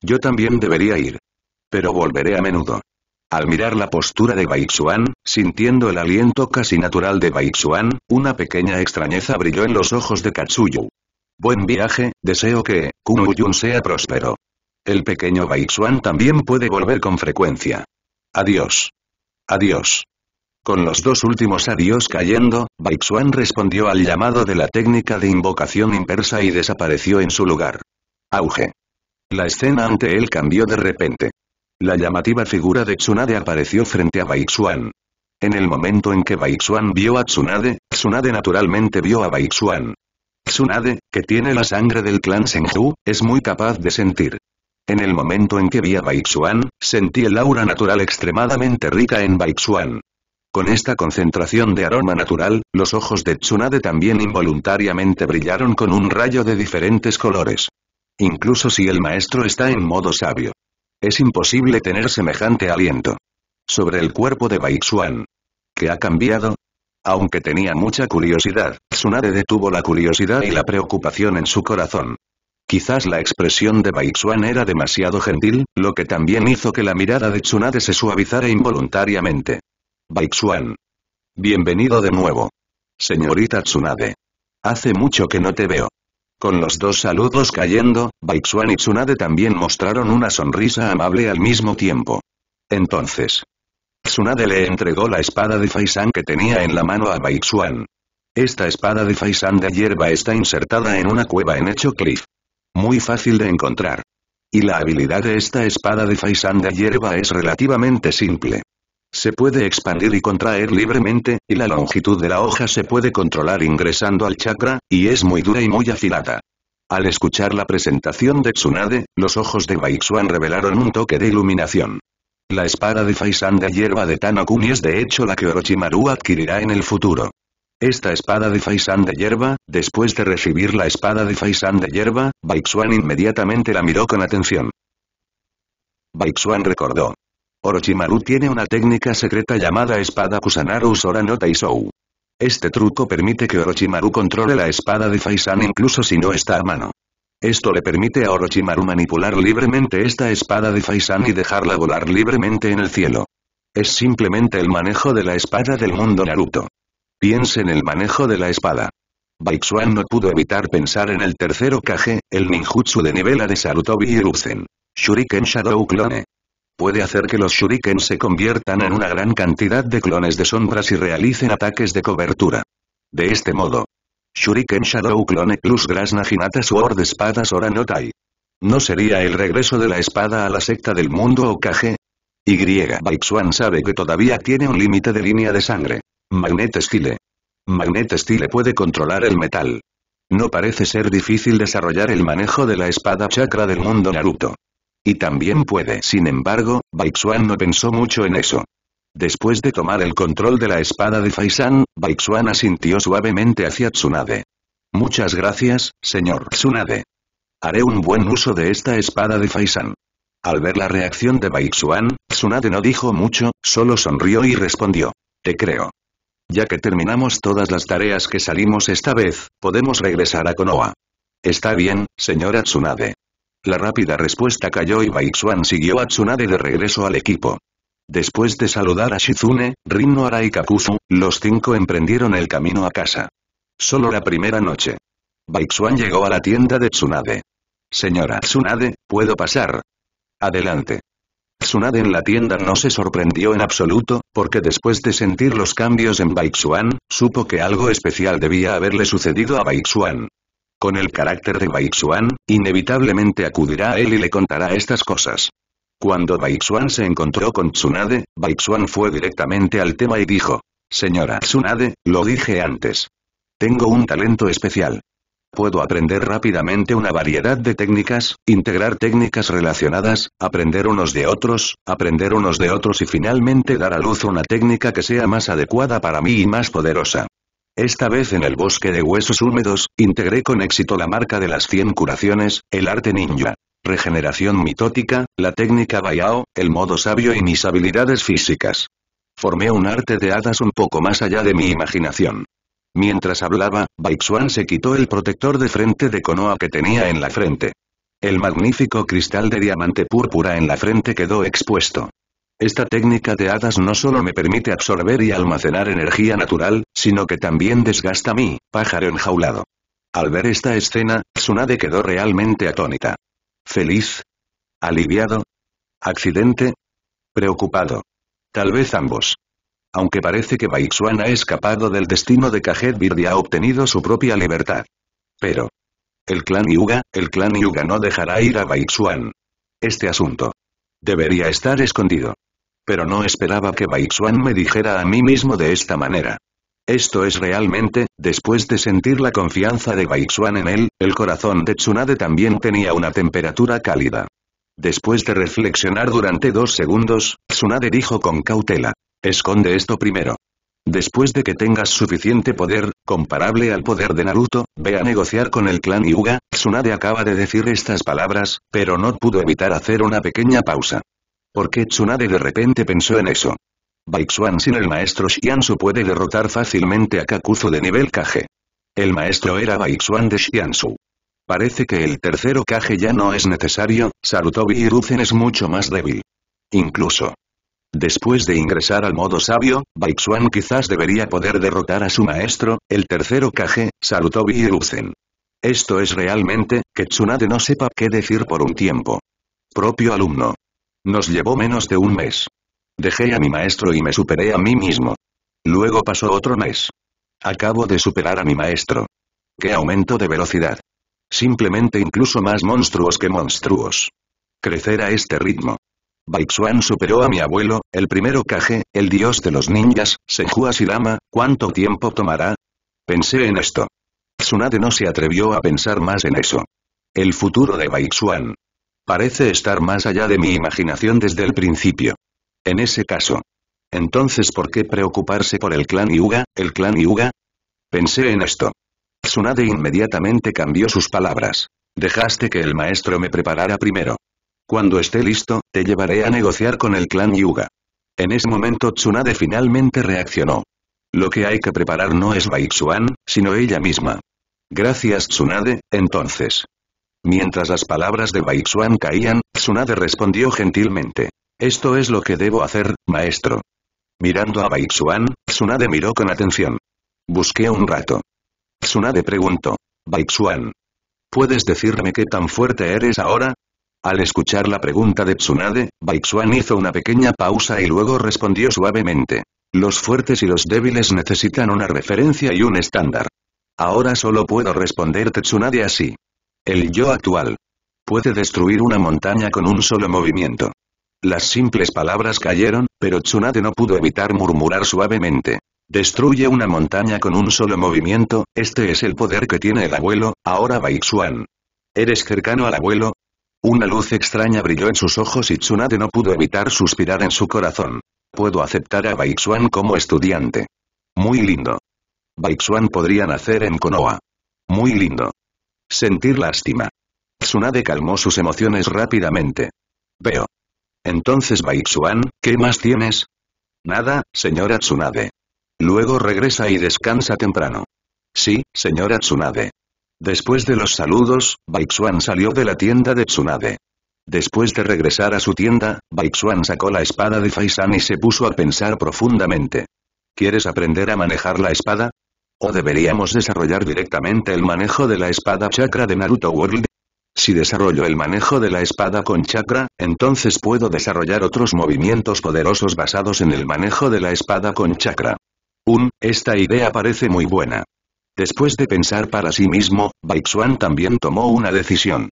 Yo también debería ir. Pero volveré a menudo. Al mirar la postura de Baixuan, sintiendo el aliento casi natural de Baixuan, una pequeña extrañeza brilló en los ojos de Katsuyu. Buen viaje, deseo que Kunuyun sea próspero. El pequeño Baixuan también puede volver con frecuencia. Adiós. Adiós. Con los dos últimos adiós cayendo, Baixuan respondió al llamado de la técnica de invocación inversa y desapareció en su lugar. Auge. La escena ante él cambió de repente. La llamativa figura de Tsunade apareció frente a Baixuan. En el momento en que Baixuan vio a Tsunade, Tsunade naturalmente vio a Baixuan. Tsunade, que tiene la sangre del clan Senju, es muy capaz de sentir. En el momento en que vi a Baixuan, sentí el aura natural extremadamente rica en Baixuan. Con esta concentración de aroma natural, los ojos de Tsunade también involuntariamente brillaron con un rayo de diferentes colores. Incluso si el maestro está en modo sabio. Es imposible tener semejante aliento. Sobre el cuerpo de Baixuan. ¿Qué ha cambiado? Aunque tenía mucha curiosidad, Tsunade detuvo la curiosidad y la preocupación en su corazón. Quizás la expresión de Baixuan era demasiado gentil, lo que también hizo que la mirada de Tsunade se suavizara involuntariamente. Baixuan. Bienvenido de nuevo. Señorita Tsunade. Hace mucho que no te veo. Con los dos saludos cayendo, Baixuan y Tsunade también mostraron una sonrisa amable al mismo tiempo. Entonces, Tsunade le entregó la espada de Faisan que tenía en la mano a Baixuan. Esta espada de Faisan de hierba está insertada en una cueva en hecho cliff. Muy fácil de encontrar. Y la habilidad de esta espada de Faisan de hierba es relativamente simple. Se puede expandir y contraer libremente, y la longitud de la hoja se puede controlar ingresando al chakra, y es muy dura y muy afilada. Al escuchar la presentación de Tsunade, los ojos de Baixuan revelaron un toque de iluminación. La espada de Faisan de hierba de Tano-kun es de hecho la que Orochimaru adquirirá en el futuro. Esta espada de Faisan de hierba, después de recibir la espada de Faisan de hierba, Baixuan inmediatamente la miró con atención. Baixuan recordó. Orochimaru tiene una técnica secreta llamada espada Kusanagi Sora no Taisou. Este truco permite que Orochimaru controle la espada de Faisan incluso si no está a mano. Esto le permite a Orochimaru manipular libremente esta espada de Faisan y dejarla volar libremente en el cielo. Es simplemente el manejo de la espada del mundo Naruto. Piense en el manejo de la espada. Baixuan no pudo evitar pensar en el tercer Hokage, el ninjutsu de nivel A de Sarutobi Hiruzen. Shuriken Shadow Clone. Puede hacer que los shuriken se conviertan en una gran cantidad de clones de sombras y realicen ataques de cobertura. De este modo, Shuriken Shadow Clone plus Grasna Hinata Sword Espada Sora no Tai. ¿No sería el regreso de la espada a la secta del mundo Hokage? Y. Baixuan sabe que todavía tiene un límite de línea de sangre. Magnet Style. Magnet Style puede controlar el metal. No parece ser difícil desarrollar el manejo de la espada chakra del mundo Naruto. Y también puede. Sin embargo, Baixuan no pensó mucho en eso. Después de tomar el control de la espada de Faisan, Baixuan asintió suavemente hacia Tsunade. Muchas gracias, señor Tsunade. Haré un buen uso de esta espada de Faisan. Al ver la reacción de Baixuan, Tsunade no dijo mucho, solo sonrió y respondió. Te creo. Ya que terminamos todas las tareas que salimos esta vez, podemos regresar a Konoha. Está bien, señora Tsunade. La rápida respuesta cayó y Baixuan siguió a Tsunade de regreso al equipo. Después de saludar a Shizune, Rin Nohara y Kakuzu, los cinco emprendieron el camino a casa. Solo la primera noche. Baixuan llegó a la tienda de Tsunade. Señora Tsunade, ¿puedo pasar? Adelante. Tsunade en la tienda no se sorprendió en absoluto, porque después de sentir los cambios en Baixuan, supo que algo especial debía haberle sucedido a Baixuan. Con el carácter de Baixuan, inevitablemente acudirá a él y le contará estas cosas. Cuando Baixuan se encontró con Tsunade, Baixuan fue directamente al tema y dijo, «Señora Tsunade, lo dije antes. Tengo un talento especial. Puedo aprender rápidamente una variedad de técnicas, integrar técnicas relacionadas, aprender unos de otros, aprender unos de otros y finalmente dar a luz una técnica que sea más adecuada para mí y más poderosa. Esta vez en el bosque de huesos húmedos, integré con éxito la marca de las cien curaciones, el arte ninja, regeneración mitótica, la técnica Bayao, el modo sabio y mis habilidades físicas. Formé un arte de hadas un poco más allá de mi imaginación». Mientras hablaba, Baixuan se quitó el protector de frente de Konoha que tenía en la frente. El magnífico cristal de diamante púrpura en la frente quedó expuesto. Esta técnica de hadas no solo me permite absorber y almacenar energía natural, sino que también desgasta mi pájaro enjaulado. Al ver esta escena, Tsunade quedó realmente atónita. ¿Feliz? ¿Aliviado? ¿Accidente? ¿Preocupado? Tal vez ambos. Aunque parece que Baixuan ha escapado del destino de Cajet Bird y ha obtenido su propia libertad. Pero el clan Hyūga, el clan Hyūga no dejará ir a Baixuan. Este asunto debería estar escondido. Pero no esperaba que Baixuan me dijera a mí mismo de esta manera. Esto es realmente, después de sentir la confianza de Baixuan en él, el corazón de Tsunade también tenía una temperatura cálida. Después de reflexionar durante dos segundos, Tsunade dijo con cautela. Esconde esto primero. Después de que tengas suficiente poder, comparable al poder de Naruto, ve a negociar con el clan Hyūga. Tsunade acaba de decir estas palabras, pero no pudo evitar hacer una pequeña pausa. ¿Por qué Tsunade de repente pensó en eso? Baixuan sin el maestro Shiansu puede derrotar fácilmente a Kakuzu de nivel Kage. El maestro era Baixuan de Shiansu. Parece que el tercero Kage ya no es necesario, Sarutobi Hiruzen es mucho más débil. Incluso. Después de ingresar al modo sabio, Baixuan quizás debería poder derrotar a su maestro, el tercero Kage, Sarutobi Hiruzen. Esto es realmente, que Tsunade no sepa qué decir por un tiempo. Propio alumno. Nos llevó menos de un mes. Dejé a mi maestro y me superé a mí mismo. Luego pasó otro mes. Acabo de superar a mi maestro. ¡Qué aumento de velocidad! Simplemente incluso más monstruos que monstruos. Crecer a este ritmo. Baixuan superó a mi abuelo, el primero Kage, el dios de los ninjas, Senju Hashirama. ¿Cuánto tiempo tomará? Pensé en esto. Tsunade no se atrevió a pensar más en eso. El futuro de Baixuan. Parece estar más allá de mi imaginación desde el principio. En ese caso. Entonces ¿por qué preocuparse por el clan Hyūga, el clan Hyūga? Pensé en esto. Tsunade inmediatamente cambió sus palabras. Dejaste que el maestro me preparara primero. Cuando esté listo, te llevaré a negociar con el clan Hyūga. En ese momento Tsunade finalmente reaccionó. Lo que hay que preparar no es Baixuan, sino ella misma. Gracias Tsunade, entonces. Mientras las palabras de Baixuan caían, Tsunade respondió gentilmente. Esto es lo que debo hacer, maestro. Mirando a Baixuan, Tsunade miró con atención. Busqué un rato. Tsunade preguntó. Baixuan, ¿puedes decirme qué tan fuerte eres ahora? Al escuchar la pregunta de Tsunade, Baixuan hizo una pequeña pausa y luego respondió suavemente. Los fuertes y los débiles necesitan una referencia y un estándar. Ahora solo puedo responderte Tsunade así. El yo actual. Puede destruir una montaña con un solo movimiento. Las simples palabras cayeron, pero Tsunade no pudo evitar murmurar suavemente. Destruye una montaña con un solo movimiento, este es el poder que tiene el abuelo, ahora Baixuan. ¿Eres cercano al abuelo? Una luz extraña brilló en sus ojos y Tsunade no pudo evitar suspirar en su corazón. Puedo aceptar a Baixuan como estudiante. Muy lindo. Baixuan podría nacer en Konoha. Muy lindo. Sentir lástima. Tsunade calmó sus emociones rápidamente. Veo. Entonces Baixuan, ¿qué más tienes? Nada, señora Tsunade. Luego regresa y descansa temprano. Sí, señora Tsunade. Después de los saludos, Baixuan salió de la tienda de Tsunade. Después de regresar a su tienda, Baixuan sacó la espada de Faisan y se puso a pensar profundamente. ¿Quieres aprender a manejar la espada? ¿O deberíamos desarrollar directamente el manejo de la espada chakra de Naruto World? Si desarrollo el manejo de la espada con chakra, entonces puedo desarrollar otros movimientos poderosos basados en el manejo de la espada con chakra. Um, esta idea parece muy buena. Después de pensar para sí mismo, Baixuan también tomó una decisión.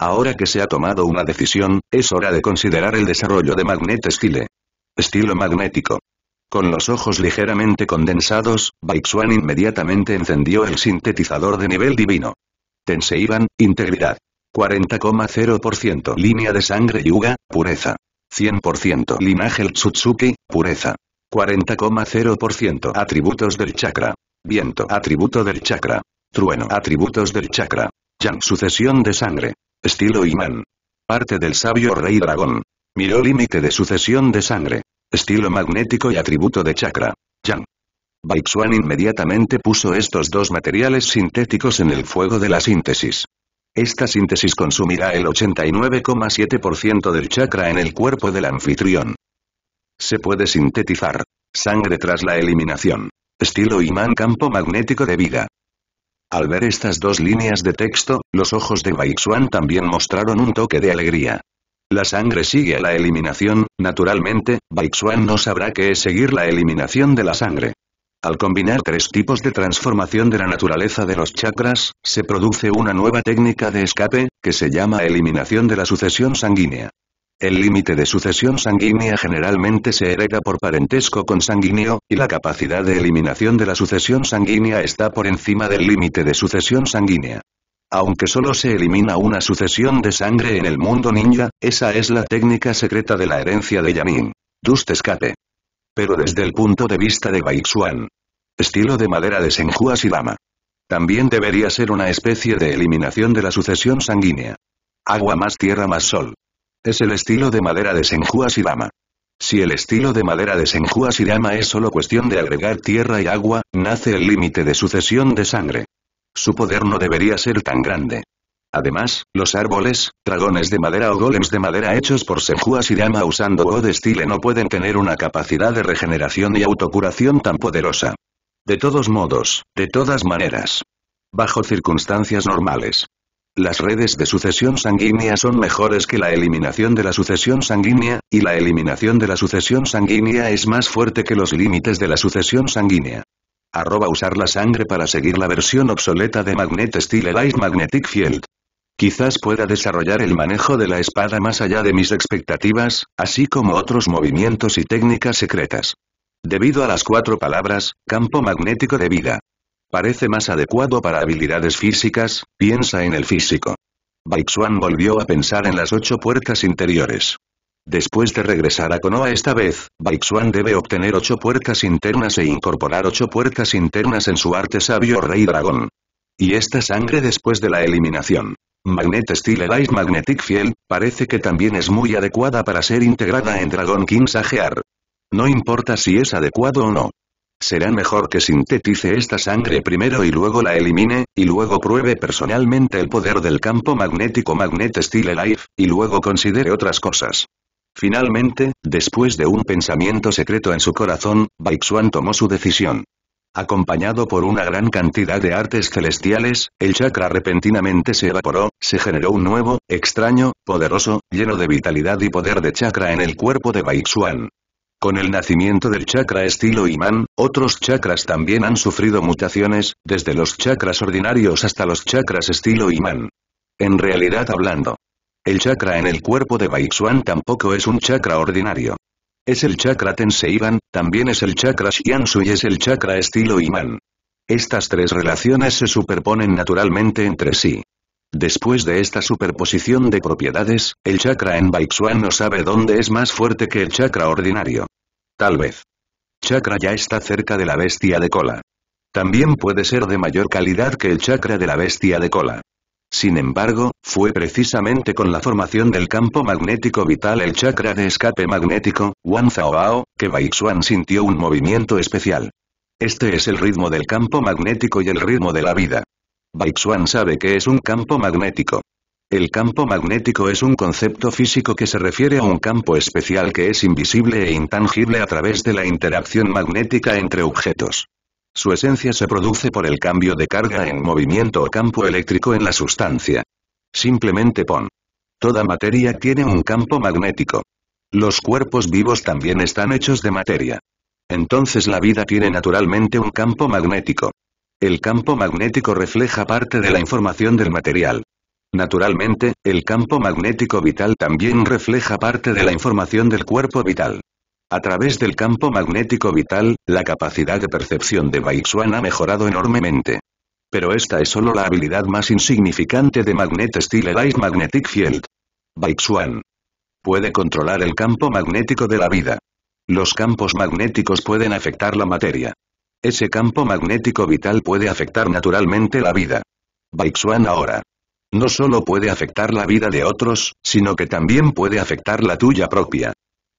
Ahora que se ha tomado una decisión, es hora de considerar el desarrollo de Magnet Style. Estilo magnético. Con los ojos ligeramente condensados, Baixuan inmediatamente encendió el sintetizador de nivel divino. Tenseigan, integridad. cuarenta coma cero por ciento línea de sangre Hyūga, pureza. cien por ciento linaje Ōtsutsuki, pureza. cuarenta coma cero por ciento atributos del chakra. Viento, atributo del chakra. Trueno, atributos del chakra. Yang, sucesión de sangre. Estilo imán. Parte del sabio rey dragón. Miró límite de sucesión de sangre. Estilo magnético y atributo de chakra. Yang. Baixuan inmediatamente puso estos dos materiales sintéticos en el fuego de la síntesis. Esta síntesis consumirá el ochenta y nueve coma siete por ciento del chakra en el cuerpo del anfitrión. Se puede sintetizar sangre tras la eliminación. Estilo imán campo magnético de vida. Al ver estas dos líneas de texto, los ojos de Baixuan también mostraron un toque de alegría. La sangre sigue a la eliminación, naturalmente, Baixuan no sabrá qué es seguir la eliminación de la sangre. Al combinar tres tipos de transformación de la naturaleza de los chakras, se produce una nueva técnica de escape, que se llama eliminación de la sucesión sanguínea. El límite de sucesión sanguínea generalmente se hereda por parentesco consanguíneo, y la capacidad de eliminación de la sucesión sanguínea está por encima del límite de sucesión sanguínea. Aunque solo se elimina una sucesión de sangre en el mundo ninja, esa es la técnica secreta de la herencia de Yanin. Dust escape. Pero desde el punto de vista de Baixuan. Estilo de madera de Senju Hashirama. También debería ser una especie de eliminación de la sucesión sanguínea. Agua más tierra más sol. Es el estilo de madera de Senju Hashirama. Si el estilo de madera de Senju Hashirama es solo cuestión de agregar tierra y agua, nace el límite de sucesión de sangre. Su poder no debería ser tan grande. Además, los árboles, dragones de madera o golems de madera hechos por Senju Hashirama usando God Style no pueden tener una capacidad de regeneración y autocuración tan poderosa. De todos modos, de todas maneras. Bajo circunstancias normales. Las redes de sucesión sanguínea son mejores que la eliminación de la sucesión sanguínea, y la eliminación de la sucesión sanguínea es más fuerte que los límites de la sucesión sanguínea. Arroba usar la sangre para seguir la versión obsoleta de Magnet Style Light Magnetic Field. Quizás pueda desarrollar el manejo de la espada más allá de mis expectativas, así como otros movimientos y técnicas secretas. Debido a las cuatro palabras, campo magnético de vida. Parece más adecuado para habilidades físicas, piensa en el físico. Baixuan volvió a pensar en las ocho puertas interiores. Después de regresar a Konoha esta vez, Baixuan debe obtener ocho puertas internas e incorporar ocho puertas internas en su arte sabio rey dragón. Y esta sangre después de la eliminación. Magnet Style Light Magnetic Field, parece que también es muy adecuada para ser integrada en Dragon King Sage Art. No importa si es adecuado o no. Será mejor que sintetice esta sangre primero y luego la elimine, y luego pruebe personalmente el poder del campo magnético Magnet Style Life, y luego considere otras cosas. Finalmente, después de un pensamiento secreto en su corazón, Baixuan tomó su decisión. Acompañado por una gran cantidad de artes celestiales, el chakra repentinamente se evaporó, se generó un nuevo, extraño, poderoso, lleno de vitalidad y poder de chakra en el cuerpo de Baixuan. Con el nacimiento del chakra estilo imán, otros chakras también han sufrido mutaciones, desde los chakras ordinarios hasta los chakras estilo imán. En realidad hablando, el chakra en el cuerpo de Baixuan tampoco es un chakra ordinario. Es el chakra Tenseigan, también es el chakra Shiansu y es el chakra estilo imán. Estas tres relaciones se superponen naturalmente entre sí. Después de esta superposición de propiedades, el chakra en Baixuan no sabe dónde es más fuerte que el chakra ordinario. Tal vez. Chakra ya está cerca de la bestia de cola. También puede ser de mayor calidad que el chakra de la bestia de cola. Sin embargo, fue precisamente con la formación del campo magnético vital el chakra de escape magnético, Wan Zaoao, que Baixuan sintió un movimiento especial. Este es el ritmo del campo magnético y el ritmo de la vida. Baixuan sabe que es un campo magnético. El campo magnético es un concepto físico que se refiere a un campo especial que es invisible e intangible a través de la interacción magnética entre objetos. Su esencia se produce por el cambio de carga en movimiento o campo eléctrico en la sustancia. Simplemente pon. Toda materia tiene un campo magnético. Los cuerpos vivos también están hechos de materia. Entonces la vida tiene naturalmente un campo magnético. El campo magnético refleja parte de la información del material. Naturalmente, el campo magnético vital también refleja parte de la información del cuerpo vital. A través del campo magnético vital, la capacidad de percepción de Baixuan ha mejorado enormemente. Pero esta es solo la habilidad más insignificante de Magnet Steelerize Magnetic Field. Baixuan puede controlar el campo magnético de la vida. Los campos magnéticos pueden afectar la materia. Ese campo magnético vital puede afectar naturalmente la vida. Baixuan ahora no solo puede afectar la vida de otros, sino que también puede afectar la tuya propia.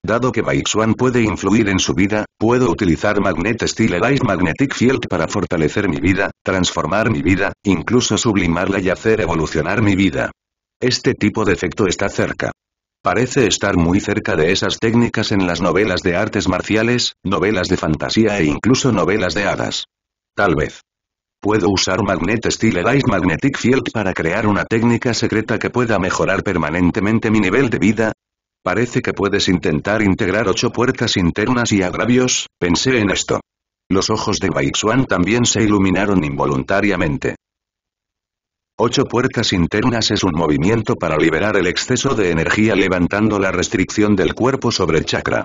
Dado que Baixuan puede influir en su vida, puedo utilizar Magnet Steelerize Magnetic Field para fortalecer mi vida, transformar mi vida, incluso sublimarla y hacer evolucionar mi vida. Este tipo de efecto está cerca. Parece estar muy cerca de esas técnicas en las novelas de artes marciales, novelas de fantasía e incluso novelas de hadas. Tal vez. Puedo usar Magnet Steelerize Magnetic Field para crear una técnica secreta que pueda mejorar permanentemente mi nivel de vida. Parece que puedes intentar integrar ocho puertas internas y agravios, pensé en esto. Los ojos de Baixuan también se iluminaron involuntariamente. Ocho puertas internas es un movimiento para liberar el exceso de energía levantando la restricción del cuerpo sobre el chakra.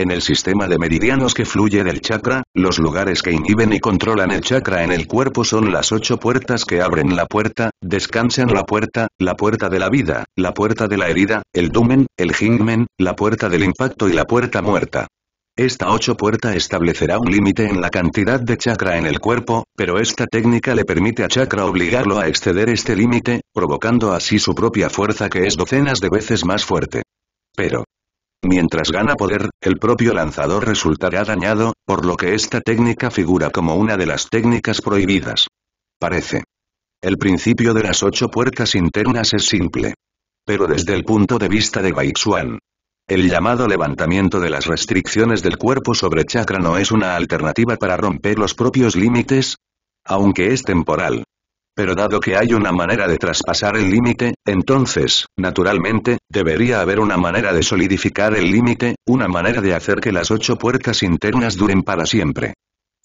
En el sistema de meridianos que fluye del chakra, los lugares que inhiben y controlan el chakra en el cuerpo son las ocho puertas que abren la puerta, descansan la puerta, la puerta de la vida, la puerta de la herida, el dumen, el hingmen, la puerta del impacto y la puerta muerta. Esta ocho puerta establecerá un límite en la cantidad de chakra en el cuerpo, pero esta técnica le permite a chakra obligarlo a exceder este límite, provocando así su propia fuerza que es docenas de veces más fuerte. Pero, mientras gana poder, el propio lanzador resultará dañado, por lo que esta técnica figura como una de las técnicas prohibidas. Parece. El principio de las ocho puertas internas es simple. Pero desde el punto de vista de Baixuan, el llamado levantamiento de las restricciones del cuerpo sobre chakra no es una alternativa para romper los propios límites, aunque es temporal. Pero dado que hay una manera de traspasar el límite, entonces, naturalmente, debería haber una manera de solidificar el límite, una manera de hacer que las ocho puertas internas duren para siempre.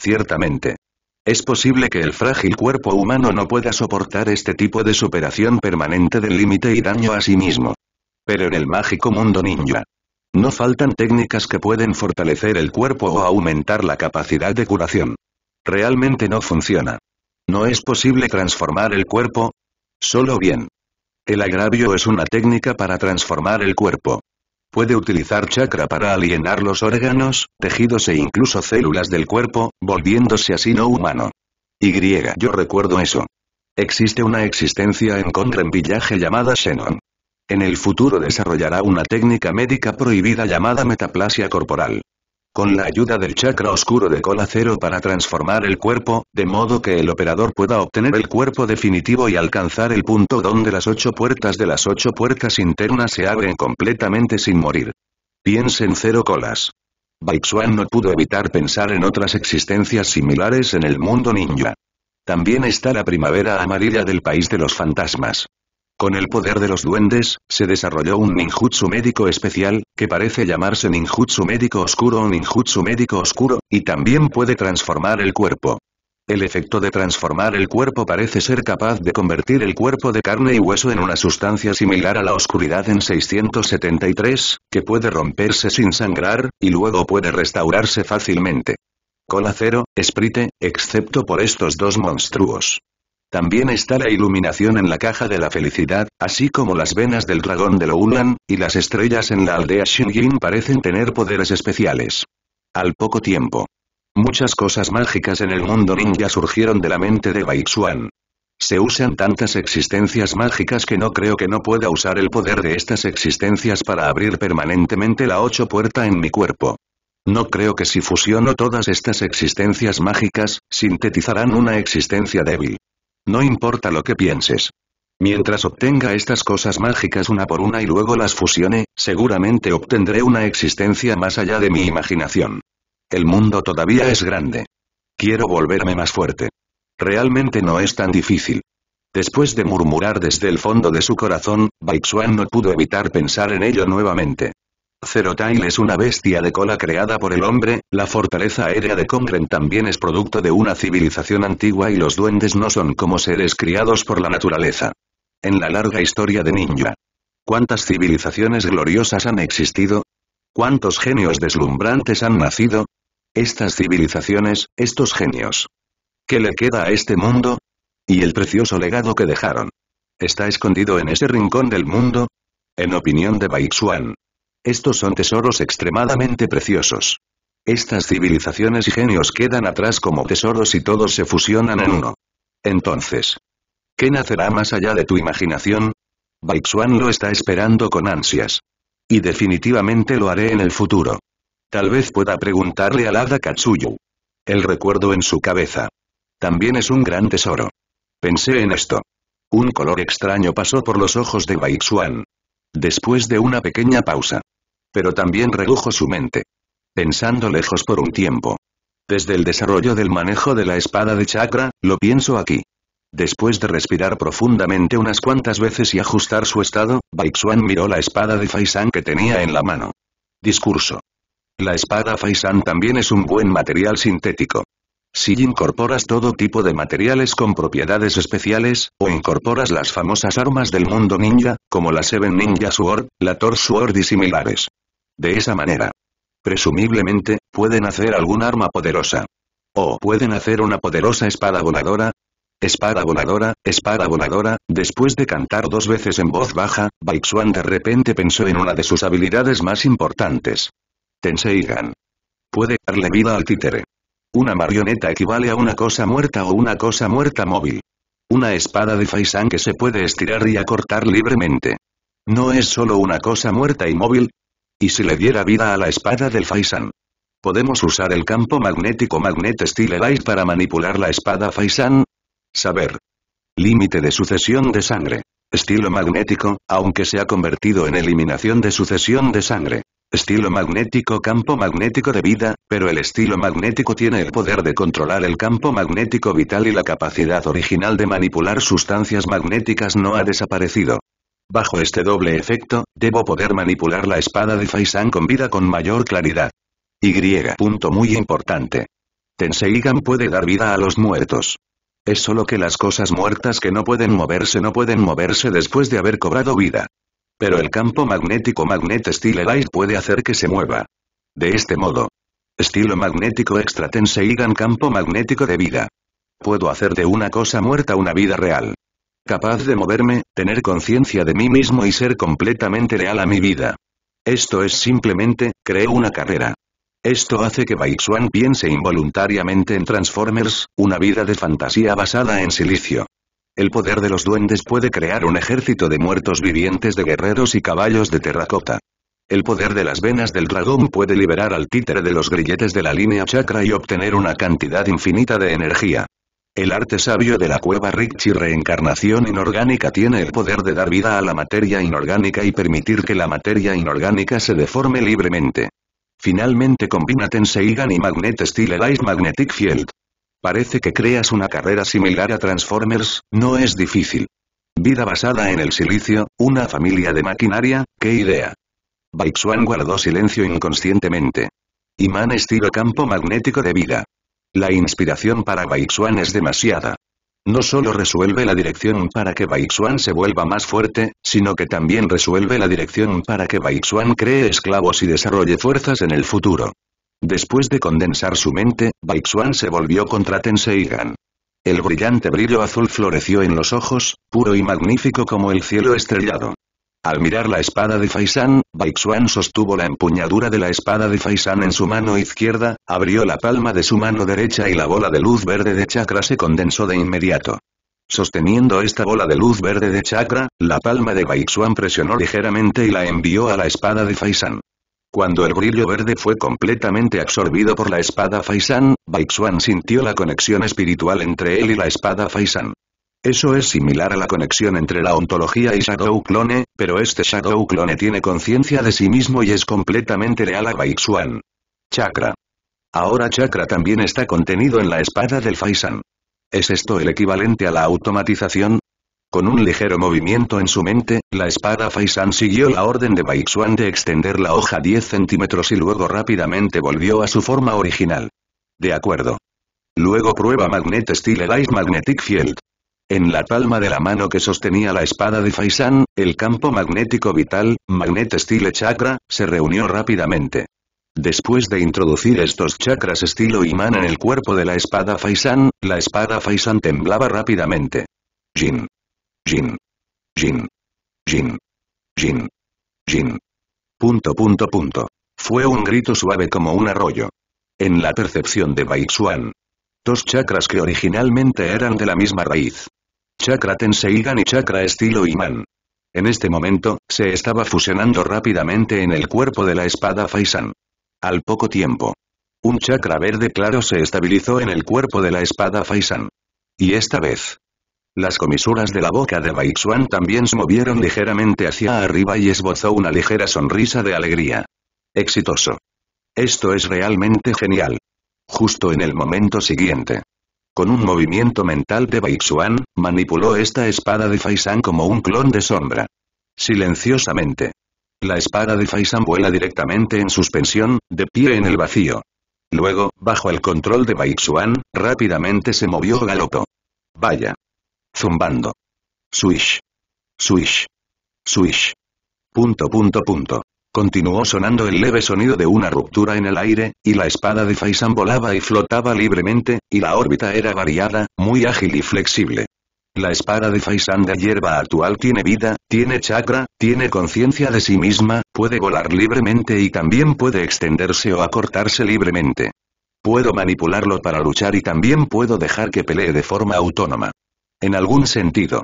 Ciertamente. Es posible que el frágil cuerpo humano no pueda soportar este tipo de superación permanente del límite y daño a sí mismo. Pero en el mágico mundo ninja, no faltan técnicas que pueden fortalecer el cuerpo o aumentar la capacidad de curación. Realmente no funciona. ¿No es posible transformar el cuerpo? Solo bien. El agravio es una técnica para transformar el cuerpo. Puede utilizar chakra para alienar los órganos, tejidos e incluso células del cuerpo, volviéndose así no humano. Y yo recuerdo eso. Existe una existencia en Conren Village llamada Shannon. En el futuro desarrollará una técnica médica prohibida llamada metaplasia corporal. Con la ayuda del chakra oscuro de cola cero para transformar el cuerpo, de modo que el operador pueda obtener el cuerpo definitivo y alcanzar el punto donde las ocho puertas de las ocho puertas internas se abren completamente sin morir. Piensen cero colas. Baixuan no pudo evitar pensar en otras existencias similares en el mundo ninja. También está la primavera amarilla del país de los fantasmas. Con el poder de los duendes, se desarrolló un ninjutsu médico especial, que parece llamarse ninjutsu médico oscuro o ninjutsu médico oscuro, y también puede transformar el cuerpo. El efecto de transformar el cuerpo parece ser capaz de convertir el cuerpo de carne y hueso en una sustancia similar a la oscuridad en seiscientos setenta y tres, que puede romperse sin sangrar, y luego puede restaurarse fácilmente. Cola cero, Sprite, excepto por estos dos monstruos. También está la iluminación en la caja de la felicidad, así como las venas del dragón de Loulan, y las estrellas en la aldea Shinjin parecen tener poderes especiales. Al poco tiempo, muchas cosas mágicas en el mundo ninja surgieron de la mente de Bai Xuan. Se usan tantas existencias mágicas que no creo que no pueda usar el poder de estas existencias para abrir permanentemente la ocho puerta en mi cuerpo. No creo que si fusiono todas estas existencias mágicas, sintetizarán una existencia débil. No importa lo que pienses. Mientras obtenga estas cosas mágicas una por una y luego las fusione, seguramente obtendré una existencia más allá de mi imaginación. El mundo todavía es grande. Quiero volverme más fuerte. Realmente no es tan difícil. Después de murmurar desde el fondo de su corazón, Bai Xuan no pudo evitar pensar en ello nuevamente. Zero Tail es una bestia de cola creada por el hombre, la fortaleza aérea de Kongren también es producto de una civilización antigua y los duendes no son como seres criados por la naturaleza. En la larga historia de ninja, ¿cuántas civilizaciones gloriosas han existido? ¿Cuántos genios deslumbrantes han nacido? Estas civilizaciones, estos genios. ¿Qué le queda a este mundo? Y el precioso legado que dejaron. ¿Está escondido en ese rincón del mundo? En opinión de Bai Xuan, estos son tesoros extremadamente preciosos. Estas civilizaciones y genios quedan atrás como tesoros y todos se fusionan en uno. Entonces, ¿qué nacerá más allá de tu imaginación? Bai Xuan lo está esperando con ansias. Y definitivamente lo haré en el futuro. Tal vez pueda preguntarle al hada Katsuyu. El recuerdo en su cabeza. También es un gran tesoro. Pensé en esto. Un color extraño pasó por los ojos de Bai Xuan. Después de una pequeña pausa. Pero también redujo su mente. Pensando lejos por un tiempo. Desde el desarrollo del manejo de la espada de chakra, lo pienso aquí. Después de respirar profundamente unas cuantas veces y ajustar su estado, Bai Xuan miró la espada de Faizan que tenía en la mano. Discurso. La espada Faizan también es un buen material sintético. Si incorporas todo tipo de materiales con propiedades especiales, o incorporas las famosas armas del mundo ninja, como la Seven Ninja Sword, la Thor Sword y similares. De esa manera, presumiblemente, pueden hacer algún arma poderosa. O pueden hacer una poderosa espada voladora. Espada voladora, espada voladora, después de cantar dos veces en voz baja, Bai Xuan de repente pensó en una de sus habilidades más importantes. Tenseigan. Puede darle vida al títere. Una marioneta equivale a una cosa muerta o una cosa muerta móvil. Una espada de Faizan que se puede estirar y acortar libremente. ¿No es solo una cosa muerta y móvil? ¿Y si le diera vida a la espada del Faizan? ¿Podemos usar el campo magnético Magnet Steelerize para manipular la espada Faizan? Saber. Límite de sucesión de sangre. Estilo magnético, aunque se ha convertido en eliminación de sucesión de sangre. Estilo magnético campo magnético de vida, pero el estilo magnético tiene el poder de controlar el campo magnético vital y la capacidad original de manipular sustancias magnéticas no ha desaparecido. Bajo este doble efecto, debo poder manipular la espada de Faizan con vida con mayor claridad. Y. Punto muy importante. Tenseigan puede dar vida a los muertos. Es solo que las cosas muertas que no pueden moverse no pueden moverse después de haber cobrado vida. Pero el campo magnético Magnet Steelerize puede hacer que se mueva. De este modo. Estilo magnético extra Tenseigan campo magnético de vida. Puedo hacer de una cosa muerta una vida real. Capaz de moverme, tener conciencia de mí mismo y ser completamente leal a mi vida. Esto es simplemente, creo una carrera. Esto hace que Bai Xuan piense involuntariamente en Transformers, una vida de fantasía basada en silicio. El poder de los duendes puede crear un ejército de muertos vivientes de guerreros y caballos de terracota. El poder de las venas del dragón puede liberar al títere de los grilletes de la línea chakra y obtener una cantidad infinita de energía. El arte sabio de la cueva Ryūchi reencarnación inorgánica tiene el poder de dar vida a la materia inorgánica y permitir que la materia inorgánica se deforme libremente. Finalmente combina Tenseigan y Magnet Steelerize Magnetic Field. Parece que creas una carrera similar a Transformers, no es difícil. Vida basada en el silicio, una familia de maquinaria, ¿qué idea? Bai Xuan guardó silencio inconscientemente. Imán estilo campo magnético de vida. La inspiración para Bai Xuan es demasiada. No solo resuelve la dirección para que Bai Xuan se vuelva más fuerte, sino que también resuelve la dirección para que Bai Xuan cree esclavos y desarrolle fuerzas en el futuro. Después de condensar su mente, Bai Xuan se volvió contra Tenseigan. El brillante brillo azul floreció en los ojos, puro y magnífico como el cielo estrellado. Al mirar la espada de Faizan, Baixuan sostuvo la empuñadura de la espada de Faizan en su mano izquierda, abrió la palma de su mano derecha y la bola de luz verde de chakra se condensó de inmediato. Sosteniendo esta bola de luz verde de chakra, la palma de Baixuan presionó ligeramente y la envió a la espada de Faizan. Cuando el brillo verde fue completamente absorbido por la espada Faizan, Baixuan sintió la conexión espiritual entre él y la espada Faizan. Eso es similar a la conexión entre la ontología y Shadow Clone, pero este Shadow Clone tiene conciencia de sí mismo y es completamente leal a Baixuan. Chakra. Ahora chakra también está contenido en la espada del Faizan. ¿Es esto el equivalente a la automatización? Con un ligero movimiento en su mente, la espada Faizan siguió la orden de Baixuan de extender la hoja diez centímetros y luego rápidamente volvió a su forma original. De acuerdo. Luego prueba Magnet Steel Light Magnetic Field. En la palma de la mano que sostenía la espada de Faizan, el campo magnético vital, Magnet Steel Chakra, se reunió rápidamente. Después de introducir estos chakras estilo imán en el cuerpo de la espada Faizan, la espada Faizan temblaba rápidamente. Jin. Jin. Jin. Jin. Jin. Jin. Punto punto punto. Fue un grito suave como un arroyo. En la percepción de Baixuan. Dos chakras que originalmente eran de la misma raíz. Chakra Tenseigan y chakra estilo imán. En este momento, se estaba fusionando rápidamente en el cuerpo de la espada Faizan. Al poco tiempo, un chakra verde claro se estabilizó en el cuerpo de la espada Faizan. Y esta vez, las comisuras de la boca de Baixuan también se movieron ligeramente hacia arriba y esbozó una ligera sonrisa de alegría. Exitoso. Esto es realmente genial. Justo en el momento siguiente. Con un movimiento mental de Baixuan, manipuló esta espada de Faizan como un clon de sombra. Silenciosamente. La espada de Faizan vuela directamente en suspensión, de pie en el vacío. Luego, bajo el control de Baixuan, rápidamente se movió galopo. Vaya. Zumbando. Swish. Swish. Swish. Punto punto punto. Continuó sonando el leve sonido de una ruptura en el aire, y la espada de Faizan volaba y flotaba libremente, y la órbita era variada, muy ágil y flexible. La espada de Faizan de hierba actual tiene vida, tiene chakra, tiene conciencia de sí misma, puede volar libremente y también puede extenderse o acortarse libremente. Puedo manipularlo para luchar y también puedo dejar que pelee de forma autónoma. En algún sentido.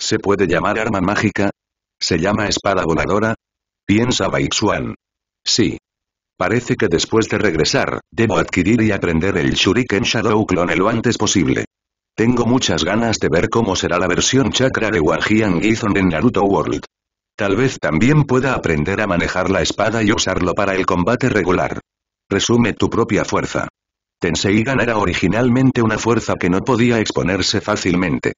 ¿Se puede llamar arma mágica? ¿Se llama espada voladora? Piensa Baixuan. Sí. Parece que después de regresar, debo adquirir y aprender el Shuriken Shadow Clone lo antes posible. Tengo muchas ganas de ver cómo será la versión chakra de Wajian Gizon en Naruto World. Tal vez también pueda aprender a manejar la espada y usarlo para el combate regular. Resume tu propia fuerza. Tenseigan era originalmente una fuerza que no podía exponerse fácilmente.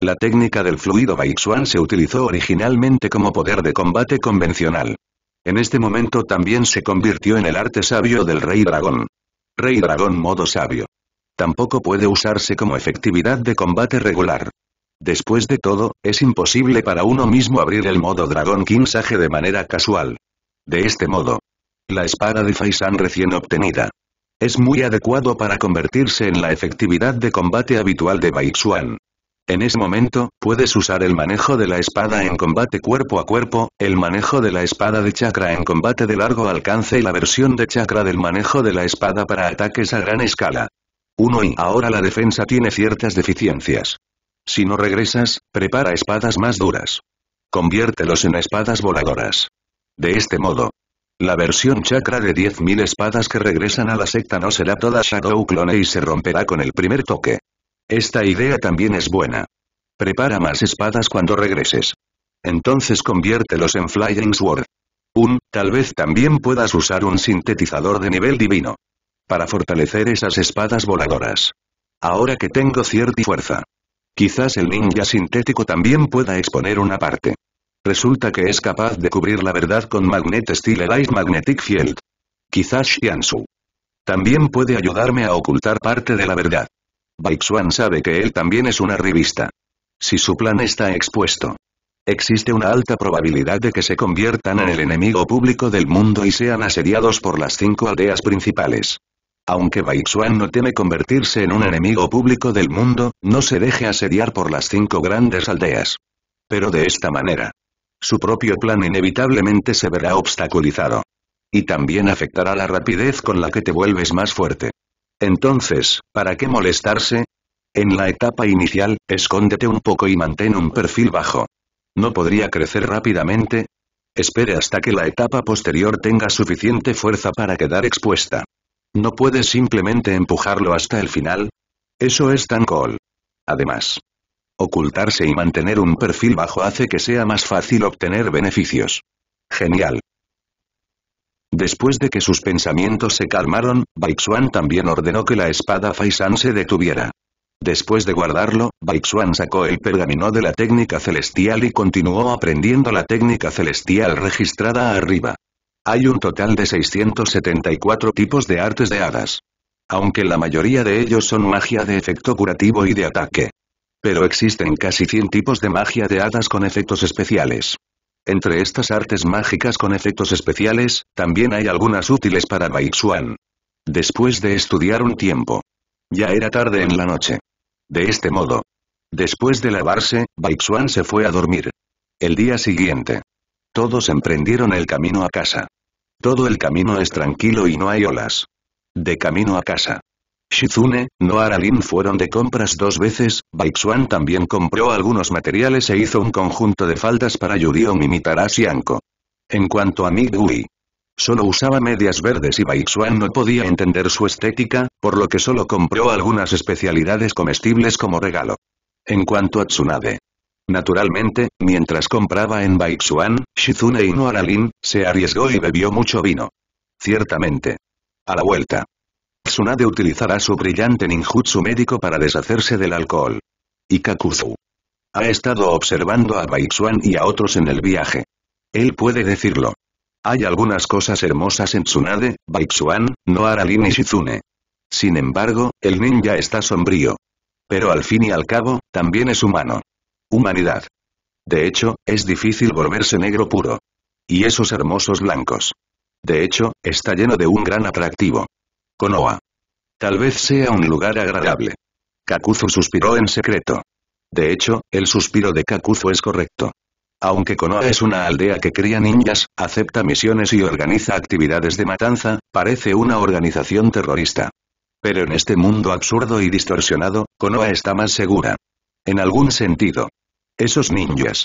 La técnica del fluido Baixuan se utilizó originalmente como poder de combate convencional. En este momento también se convirtió en el arte sabio del Rey Dragón. Rey Dragón modo sabio. Tampoco puede usarse como efectividad de combate regular. Después de todo, es imposible para uno mismo abrir el modo Dragón King Sage de manera casual. De este modo, la espada de Faizan recién obtenida es muy adecuado para convertirse en la efectividad de combate habitual de Baixuan. En ese momento, puedes usar el manejo de la espada en combate cuerpo a cuerpo, el manejo de la espada de chakra en combate de largo alcance y la versión de chakra del manejo de la espada para ataques a gran escala. uno Y ahora la defensa tiene ciertas deficiencias. Si no regresas, prepara espadas más duras. Conviértelos en espadas voladoras. De este modo, la versión chakra de diez mil espadas que regresan a la secta no será toda Shadow Clone y se romperá con el primer toque. Esta idea también es buena. Prepara más espadas cuando regreses. Entonces conviértelos en Flying Sword. Un, tal vez también puedas usar un sintetizador de nivel divino. Para fortalecer esas espadas voladoras. Ahora que tengo cierta fuerza. Quizás el ninja sintético también pueda exponer una parte. Resulta que es capaz de cubrir la verdad con Magnet Steel Light Magnetic Field. Quizás Xiansu. También puede ayudarme a ocultar parte de la verdad. Baixuan sabe que él también es una revista. Si su plan está expuesto, existe una alta probabilidad de que se conviertan en el enemigo público del mundo y sean asediados por las cinco aldeas principales. Aunque Bai Xuan no teme convertirse en un enemigo público del mundo, no se deje asediar por las cinco grandes aldeas. Pero de esta manera, su propio plan inevitablemente se verá obstaculizado. Y también afectará la rapidez con la que te vuelves más fuerte. Entonces, ¿para qué molestarse? En la etapa inicial, escóndete un poco y mantén un perfil bajo. ¿No podría crecer rápidamente? Espere hasta que la etapa posterior tenga suficiente fuerza para quedar expuesta. ¿No puedes simplemente empujarlo hasta el final? Eso es tan cool. Además, ocultarse y mantener un perfil bajo hace que sea más fácil obtener beneficios. Genial. Después de que sus pensamientos se calmaron, Baixuan también ordenó que la espada Faisan se detuviera. Después de guardarlo, Baixuan sacó el pergamino de la técnica celestial y continuó aprendiendo la técnica celestial registrada arriba. Hay un total de seiscientos setenta y cuatro tipos de artes de hadas. Aunque la mayoría de ellos son magia de efecto curativo y de ataque. Pero existen casi cien tipos de magia de hadas con efectos especiales. Entre estas artes mágicas con efectos especiales, también hay algunas útiles para Bai Xuan. Después de estudiar un tiempo, ya era tarde en la noche. De este modo, después de lavarse, Bai Xuan se fue a dormir. El día siguiente, todos emprendieron el camino a casa. Todo el camino es tranquilo y no hay olas. De camino a casa, Shizune, Noara Lin fueron de compras dos veces, Bai Xuan también compró algunos materiales e hizo un conjunto de faldas para Yurion y Mitarashi Anko. En cuanto a Migui, solo usaba medias verdes y Bai Xuan no podía entender su estética, por lo que solo compró algunas especialidades comestibles como regalo. En cuanto a Tsunade, naturalmente, mientras compraba en Bai Xuan, Shizune y Noara Lin, se arriesgó y bebió mucho vino. Ciertamente. A la vuelta, Tsunade utilizará su brillante ninjutsu médico para deshacerse del alcohol. Y Kakuzu ha estado observando a Bai Xuan y a otros en el viaje. Él puede decirlo. Hay algunas cosas hermosas en Tsunade, Bai Xuan, Noara Lin y Shizune. Sin embargo, el ninja está sombrío. Pero al fin y al cabo, también es humano. Humanidad. De hecho, es difícil volverse negro puro. Y esos hermosos blancos. De hecho, está lleno de un gran atractivo. Konoha. Tal vez sea un lugar agradable. Kakuzu suspiró en secreto. De hecho, el suspiro de Kakuzu es correcto. Aunque Konoha es una aldea que cría ninjas, acepta misiones y organiza actividades de matanza, parece una organización terrorista. Pero en este mundo absurdo y distorsionado, Konoha está más segura. En algún sentido. Esos ninjas.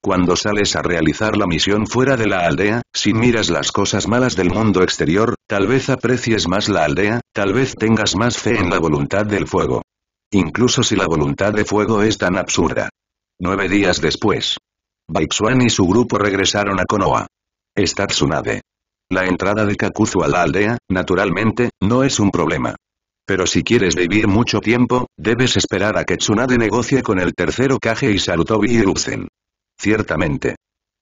Cuando sales a realizar la misión fuera de la aldea, si miras las cosas malas del mundo exterior, tal vez aprecies más la aldea, tal vez tengas más fe en la voluntad del fuego. Incluso si la voluntad de fuego es tan absurda. Nueve días después, Bai Xuan y su grupo regresaron a Konoha. Está Tsunade. La entrada de Kakuzu a la aldea, naturalmente, no es un problema. Pero si quieres vivir mucho tiempo, debes esperar a que Tsunade negocie con el tercer Hokage y Sarutobi Hiruzen. Ciertamente.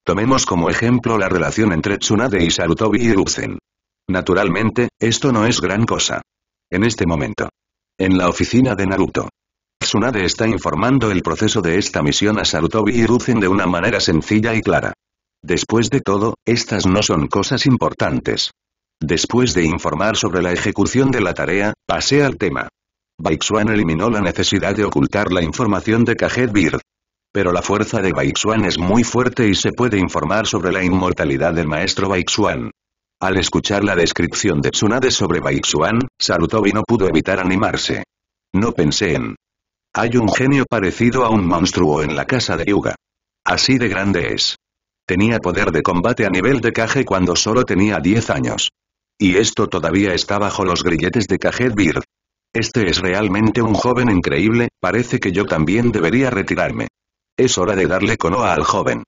Tomemos como ejemplo la relación entre Tsunade y Sarutobi Hiruzen. Naturalmente, esto no es gran cosa. En este momento. En la oficina de Naruto. Tsunade está informando el proceso de esta misión a Sarutobi Hiruzen de una manera sencilla y clara. Después de todo, estas no son cosas importantes. Después de informar sobre la ejecución de la tarea, pasé al tema. Bai Xuan eliminó la necesidad de ocultar la información de Caged Bird. Pero la fuerza de Bai Xuan es muy fuerte y se puede informar sobre la inmortalidad del maestro Bai Xuan. Al escuchar la descripción de Tsunade sobre Bai Xuan, Sarutobi no pudo evitar animarse. No pensé en... Hay un genio parecido a un monstruo en la casa de Hyūga. Así de grande es. Tenía poder de combate a nivel de Kage cuando solo tenía diez años. Y esto todavía está bajo los grilletes de Caged Bird. Este es realmente un joven increíble, parece que yo también debería retirarme. Es hora de darle Konoha al joven.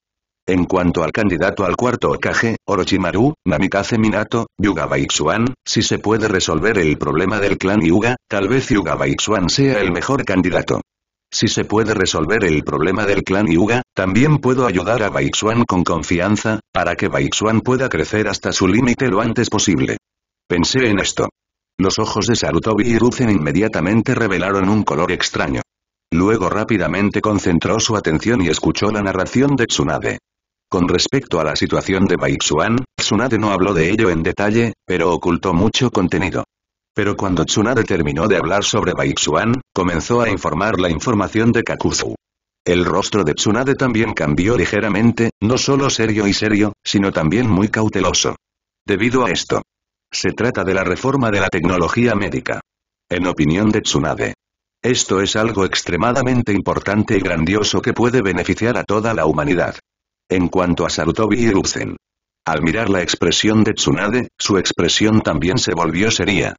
En cuanto al candidato al cuarto Hokage, Orochimaru, Namikaze Minato, Hyūga Bai Xuan, si se puede resolver el problema del clan Hyūga, tal vez Hyūga Bai Xuan sea el mejor candidato. Si se puede resolver el problema del clan Hyūga, también puedo ayudar a Bai Xuan con confianza, para que Bai Xuan pueda crecer hasta su límite lo antes posible. Pensé en esto. Los ojos de Sarutobi Hiruzen inmediatamente revelaron un color extraño. Luego rápidamente concentró su atención y escuchó la narración de Tsunade. Con respecto a la situación de Bai Xuan, Tsunade no habló de ello en detalle, pero ocultó mucho contenido. Pero cuando Tsunade terminó de hablar sobre Baixuan, comenzó a informar la información de Kakuzu. El rostro de Tsunade también cambió ligeramente, no solo serio y serio, sino también muy cauteloso. Debido a esto, se trata de la reforma de la tecnología médica. En opinión de Tsunade, esto es algo extremadamente importante y grandioso que puede beneficiar a toda la humanidad. En cuanto a Sarutobi Hiruzen, al mirar la expresión de Tsunade, su expresión también se volvió seria.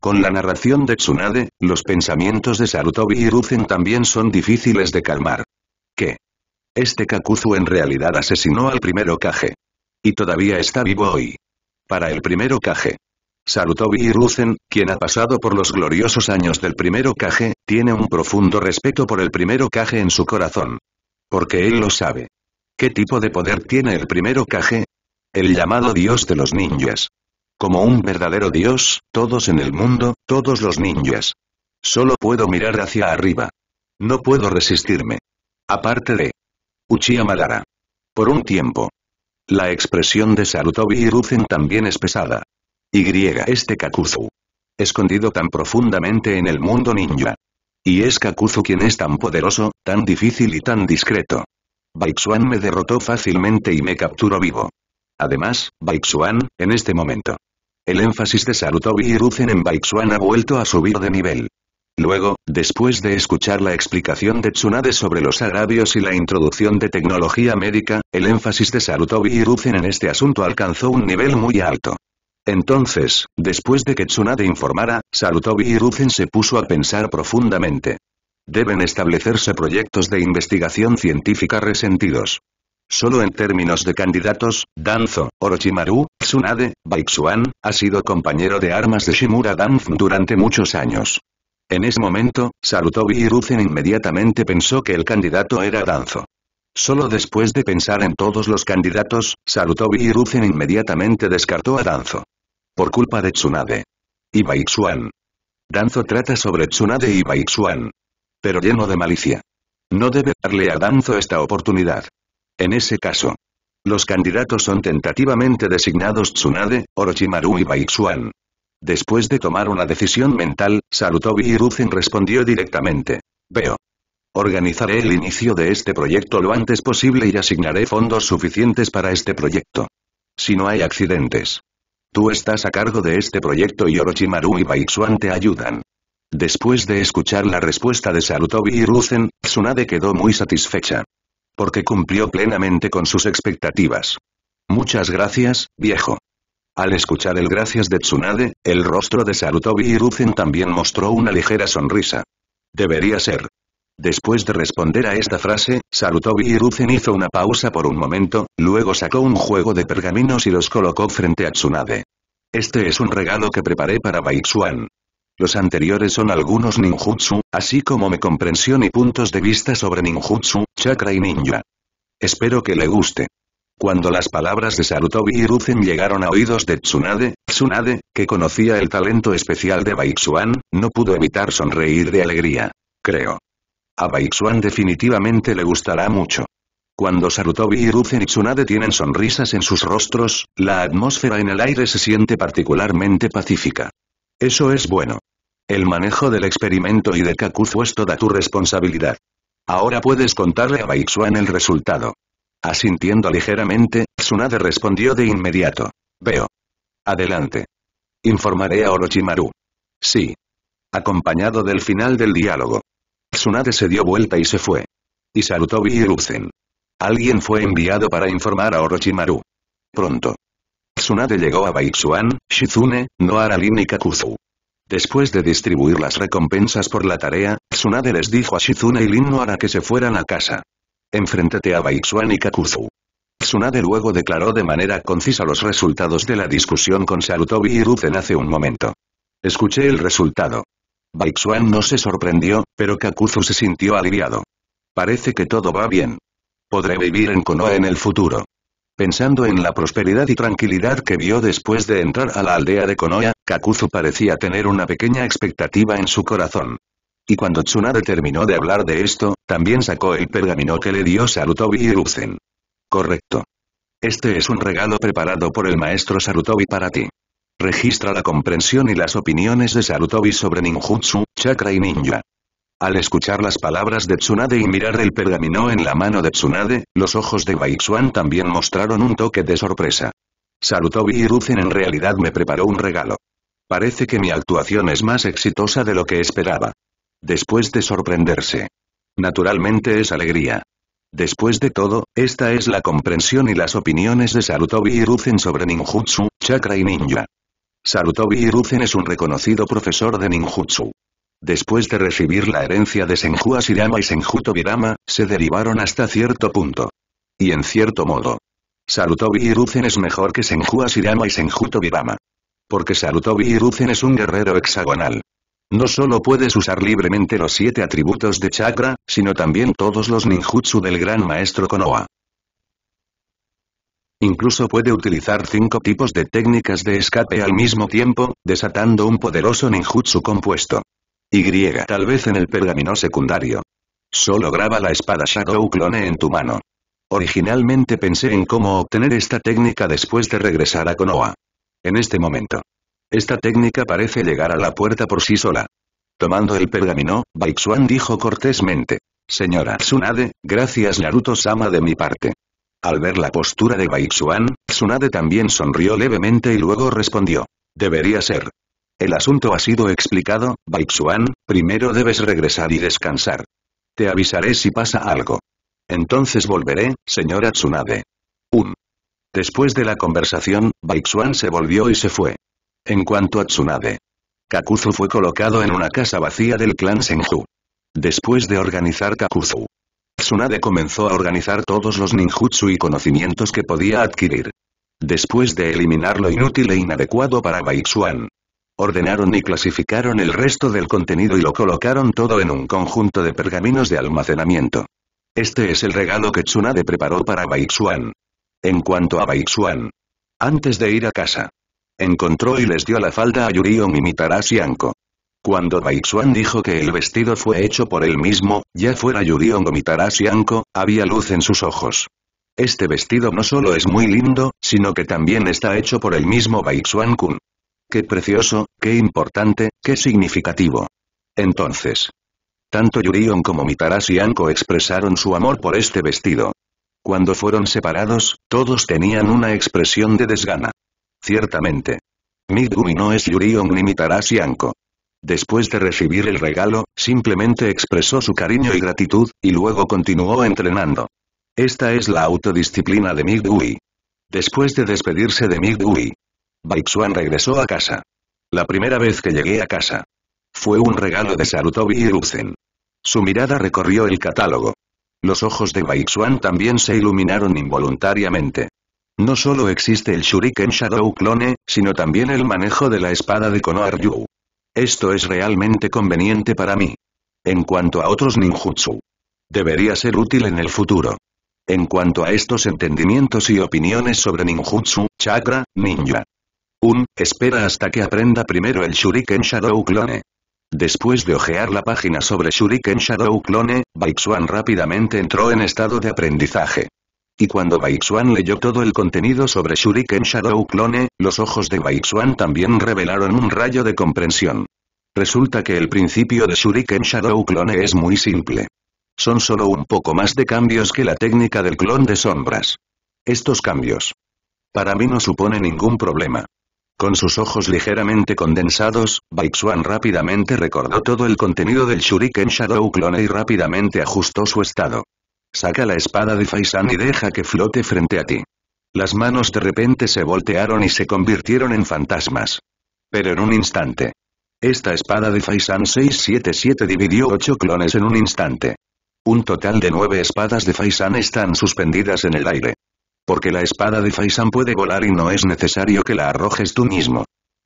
Con la narración de Tsunade, los pensamientos de Sarutobi Hiruzen también son difíciles de calmar. ¿Qué? Este Kakuzu en realidad asesinó al primero Kage. Y todavía está vivo hoy. Para el primero Kage. Sarutobi Hiruzen, quien ha pasado por los gloriosos años del primero Kage, tiene un profundo respeto por el primero Kage en su corazón. Porque él lo sabe. ¿Qué tipo de poder tiene el primero Kage? El llamado dios de los ninjas. Como un verdadero dios, todos en el mundo, todos los ninjas. Solo puedo mirar hacia arriba. No puedo resistirme. Aparte de Uchiha Madara. Por un tiempo. La expresión de Sarutobi Hiruzen también es pesada. Y este Kakuzu. Escondido tan profundamente en el mundo ninja. Y es Kakuzu quien es tan poderoso, tan difícil y tan discreto. Baixuan me derrotó fácilmente y me capturó vivo. Además, Baixuan, en este momento. El énfasis de Sarutobi Hiruzen en Baixuan ha vuelto a subir de nivel. Luego, después de escuchar la explicación de Tsunade sobre los agravios y la introducción de tecnología médica, el énfasis de Sarutobi Hiruzen en este asunto alcanzó un nivel muy alto. Entonces, después de que Tsunade informara, Sarutobi Hiruzen se puso a pensar profundamente. Deben establecerse proyectos de investigación científica resentidos. Solo en términos de candidatos, Danzo, Orochimaru, Tsunade, Baixuan, ha sido compañero de armas de Shimura Danzo durante muchos años. En ese momento, Sarutobi Hiruzen inmediatamente pensó que el candidato era Danzo. Solo después de pensar en todos los candidatos, Sarutobi Hiruzen inmediatamente descartó a Danzo. Por culpa de Tsunade. Y Baixuan. Danzo trata sobre Tsunade y Baixuan. Pero lleno de malicia. No debe darle a Danzo esta oportunidad. En ese caso, los candidatos son tentativamente designados Tsunade, Orochimaru y Baixuan. Después de tomar una decisión mental, Sarutobi Hiruzen respondió directamente. Veo. Organizaré el inicio de este proyecto lo antes posible y asignaré fondos suficientes para este proyecto. Si no hay accidentes. Tú estás a cargo de este proyecto y Orochimaru y Baixuan te ayudan. Después de escuchar la respuesta de Sarutobi Hiruzen, Tsunade quedó muy satisfecha. Porque cumplió plenamente con sus expectativas. Muchas gracias, viejo. Al escuchar el gracias de Tsunade, el rostro de Sarutobi Hiruzen también mostró una ligera sonrisa. Debería ser. Después de responder a esta frase, Sarutobi Hiruzen hizo una pausa por un momento, luego sacó un juego de pergaminos y los colocó frente a Tsunade. Este es un regalo que preparé para Baixuan. Los anteriores son algunos ninjutsu, así como mi comprensión y puntos de vista sobre ninjutsu, chakra y ninja. Espero que le guste. Cuando las palabras de Sarutobi Hiruzen llegaron a oídos de Tsunade, Tsunade, que conocía el talento especial de Baixuan, no pudo evitar sonreír de alegría. Creo. A Baixuan definitivamente le gustará mucho. Cuando Sarutobi Hiruzen y Tsunade tienen sonrisas en sus rostros, la atmósfera en el aire se siente particularmente pacífica. Eso es bueno. El manejo del experimento y de Kakuzu es toda tu responsabilidad. Ahora puedes contarle a Baixuan el resultado. Asintiendo ligeramente, Tsunade respondió de inmediato. Veo. Adelante. Informaré a Orochimaru. Sí. Acompañado del final del diálogo. Tsunade se dio vuelta y se fue. Y Sarutobi Hiruzen. Alguien fue enviado para informar a Orochimaru. Pronto. Tsunade llegó a Baixuan, Shizune, Noararin y Kakuzu. Después de distribuir las recompensas por la tarea, Tsunade les dijo a Shizune y Lin Noara que se fueran a casa. Enfréntate a Baixuan y Kakuzu. Tsunade luego declaró de manera concisa los resultados de la discusión con Sarutobi Hiruzen hace un momento. Escuché el resultado. Baixuan no se sorprendió, pero Kakuzu se sintió aliviado. Parece que todo va bien. Podré vivir en Konoha en el futuro. Pensando en la prosperidad y tranquilidad que vio después de entrar a la aldea de Konoha, Kakuzu parecía tener una pequeña expectativa en su corazón. Y cuando Tsunade terminó de hablar de esto, también sacó el pergamino que le dio Sarutobi Hiruzen. Correcto. Este es un regalo preparado por el maestro Sarutobi para ti. Registra la comprensión y las opiniones de Sarutobi sobre ninjutsu, chakra y ninja. Al escuchar las palabras de Tsunade y mirar el pergamino en la mano de Tsunade, los ojos de Baixuan también mostraron un toque de sorpresa. Sarutobi Hiruzen en realidad me preparó un regalo. Parece que mi actuación es más exitosa de lo que esperaba. Después de sorprenderse. Naturalmente es alegría. Después de todo, esta es la comprensión y las opiniones de Sarutobi Hiruzen sobre ninjutsu, chakra y ninja. Sarutobi Hiruzen es un reconocido profesor de ninjutsu. Después de recibir la herencia de Senju Hashirama y Senju Tobirama, se derivaron hasta cierto punto. Y en cierto modo. Sarutobi Hiruzen es mejor que Senju Hashirama y Senju Tobirama. Porque Sarutobi Hiruzen es un guerrero hexagonal. No solo puedes usar libremente los siete atributos de chakra, sino también todos los ninjutsu del gran maestro Konoha. Incluso puede utilizar cinco tipos de técnicas de escape al mismo tiempo, desatando un poderoso ninjutsu compuesto. Y tal vez en el pergamino secundario. Solo graba la espada Shadow Clone en tu mano. Originalmente pensé en cómo obtener esta técnica después de regresar a Konoha. En este momento. Esta técnica parece llegar a la puerta por sí sola. Tomando el pergamino, Baixuan dijo cortésmente. Señora Tsunade, gracias Naruto-sama de mi parte. Al ver la postura de Baixuan, Tsunade también sonrió levemente y luego respondió. Debería ser. El asunto ha sido explicado, Baixuan, primero debes regresar y descansar. Te avisaré si pasa algo. Entonces volveré, señora Tsunade. Um. Después de la conversación, Baixuan se volvió y se fue. En cuanto a Tsunade, Kakuzu fue colocado en una casa vacía del clan Senju. Después de organizar Kakuzu, Tsunade comenzó a organizar todos los ninjutsu y conocimientos que podía adquirir. Después de eliminar lo inútil e inadecuado para Baixuan, ordenaron y clasificaron el resto del contenido y lo colocaron todo en un conjunto de pergaminos de almacenamiento. Este es el regalo que Tsunade preparó para Baixuan. En cuanto a Baixuan, antes de ir a casa, encontró y les dio la falda a Yuriomi Mitarashi Anko. Cuando Baixuan dijo que el vestido fue hecho por él mismo, ya fuera Yuriomi Mitarashi Anko, había luz en sus ojos. Este vestido no solo es muy lindo, sino que también está hecho por el mismo Baixuan-kun. ¡Qué precioso, qué importante, qué significativo! Entonces, tanto Yurion como Mitarashi Anko expresaron su amor por este vestido. Cuando fueron separados, todos tenían una expresión de desgana. Ciertamente. Midgumi no es Yurion ni Mitarashi Anko. Después de recibir el regalo, simplemente expresó su cariño y gratitud, y luego continuó entrenando. Esta es la autodisciplina de Midgumi. Después de despedirse de Midgumi, Baixuan regresó a casa. La primera vez que llegué a casa. Fue un regalo de Sarutobi Hiruzen. Su mirada recorrió el catálogo. Los ojos de Baixuan también se iluminaron involuntariamente. No solo existe el Shuriken Shadow Clone, sino también el manejo de la espada de Konoha Ryu. Esto es realmente conveniente para mí. En cuanto a otros ninjutsu, debería ser útil en el futuro. En cuanto a estos entendimientos y opiniones sobre ninjutsu, chakra, ninja. Un, espera hasta que aprenda primero el Shuriken Shadow Clone. Después de ojear la página sobre Shuriken Shadow Clone, Baixuan rápidamente entró en estado de aprendizaje. Y cuando Baixuan leyó todo el contenido sobre Shuriken Shadow Clone, los ojos de Baixuan también revelaron un rayo de comprensión. Resulta que el principio de Shuriken Shadow Clone es muy simple. Son solo un poco más de cambios que la técnica del clon de sombras. Estos cambios, para mí no supone ningún problema. Con sus ojos ligeramente condensados, Baixuan rápidamente recordó todo el contenido del Shuriken Shadow Clone y rápidamente ajustó su estado. Saca la espada de Faisan y deja que flote frente a ti. Las manos de repente se voltearon y se convirtieron en fantasmas. Pero en un instante. Esta espada de Faisan seiscientos setenta y siete dividió ocho clones en un instante. Un total de nueve espadas de Faisan están suspendidas en el aire. Porque la espada de Faisan puede volar y no es necesario que la arrojes tú mismo.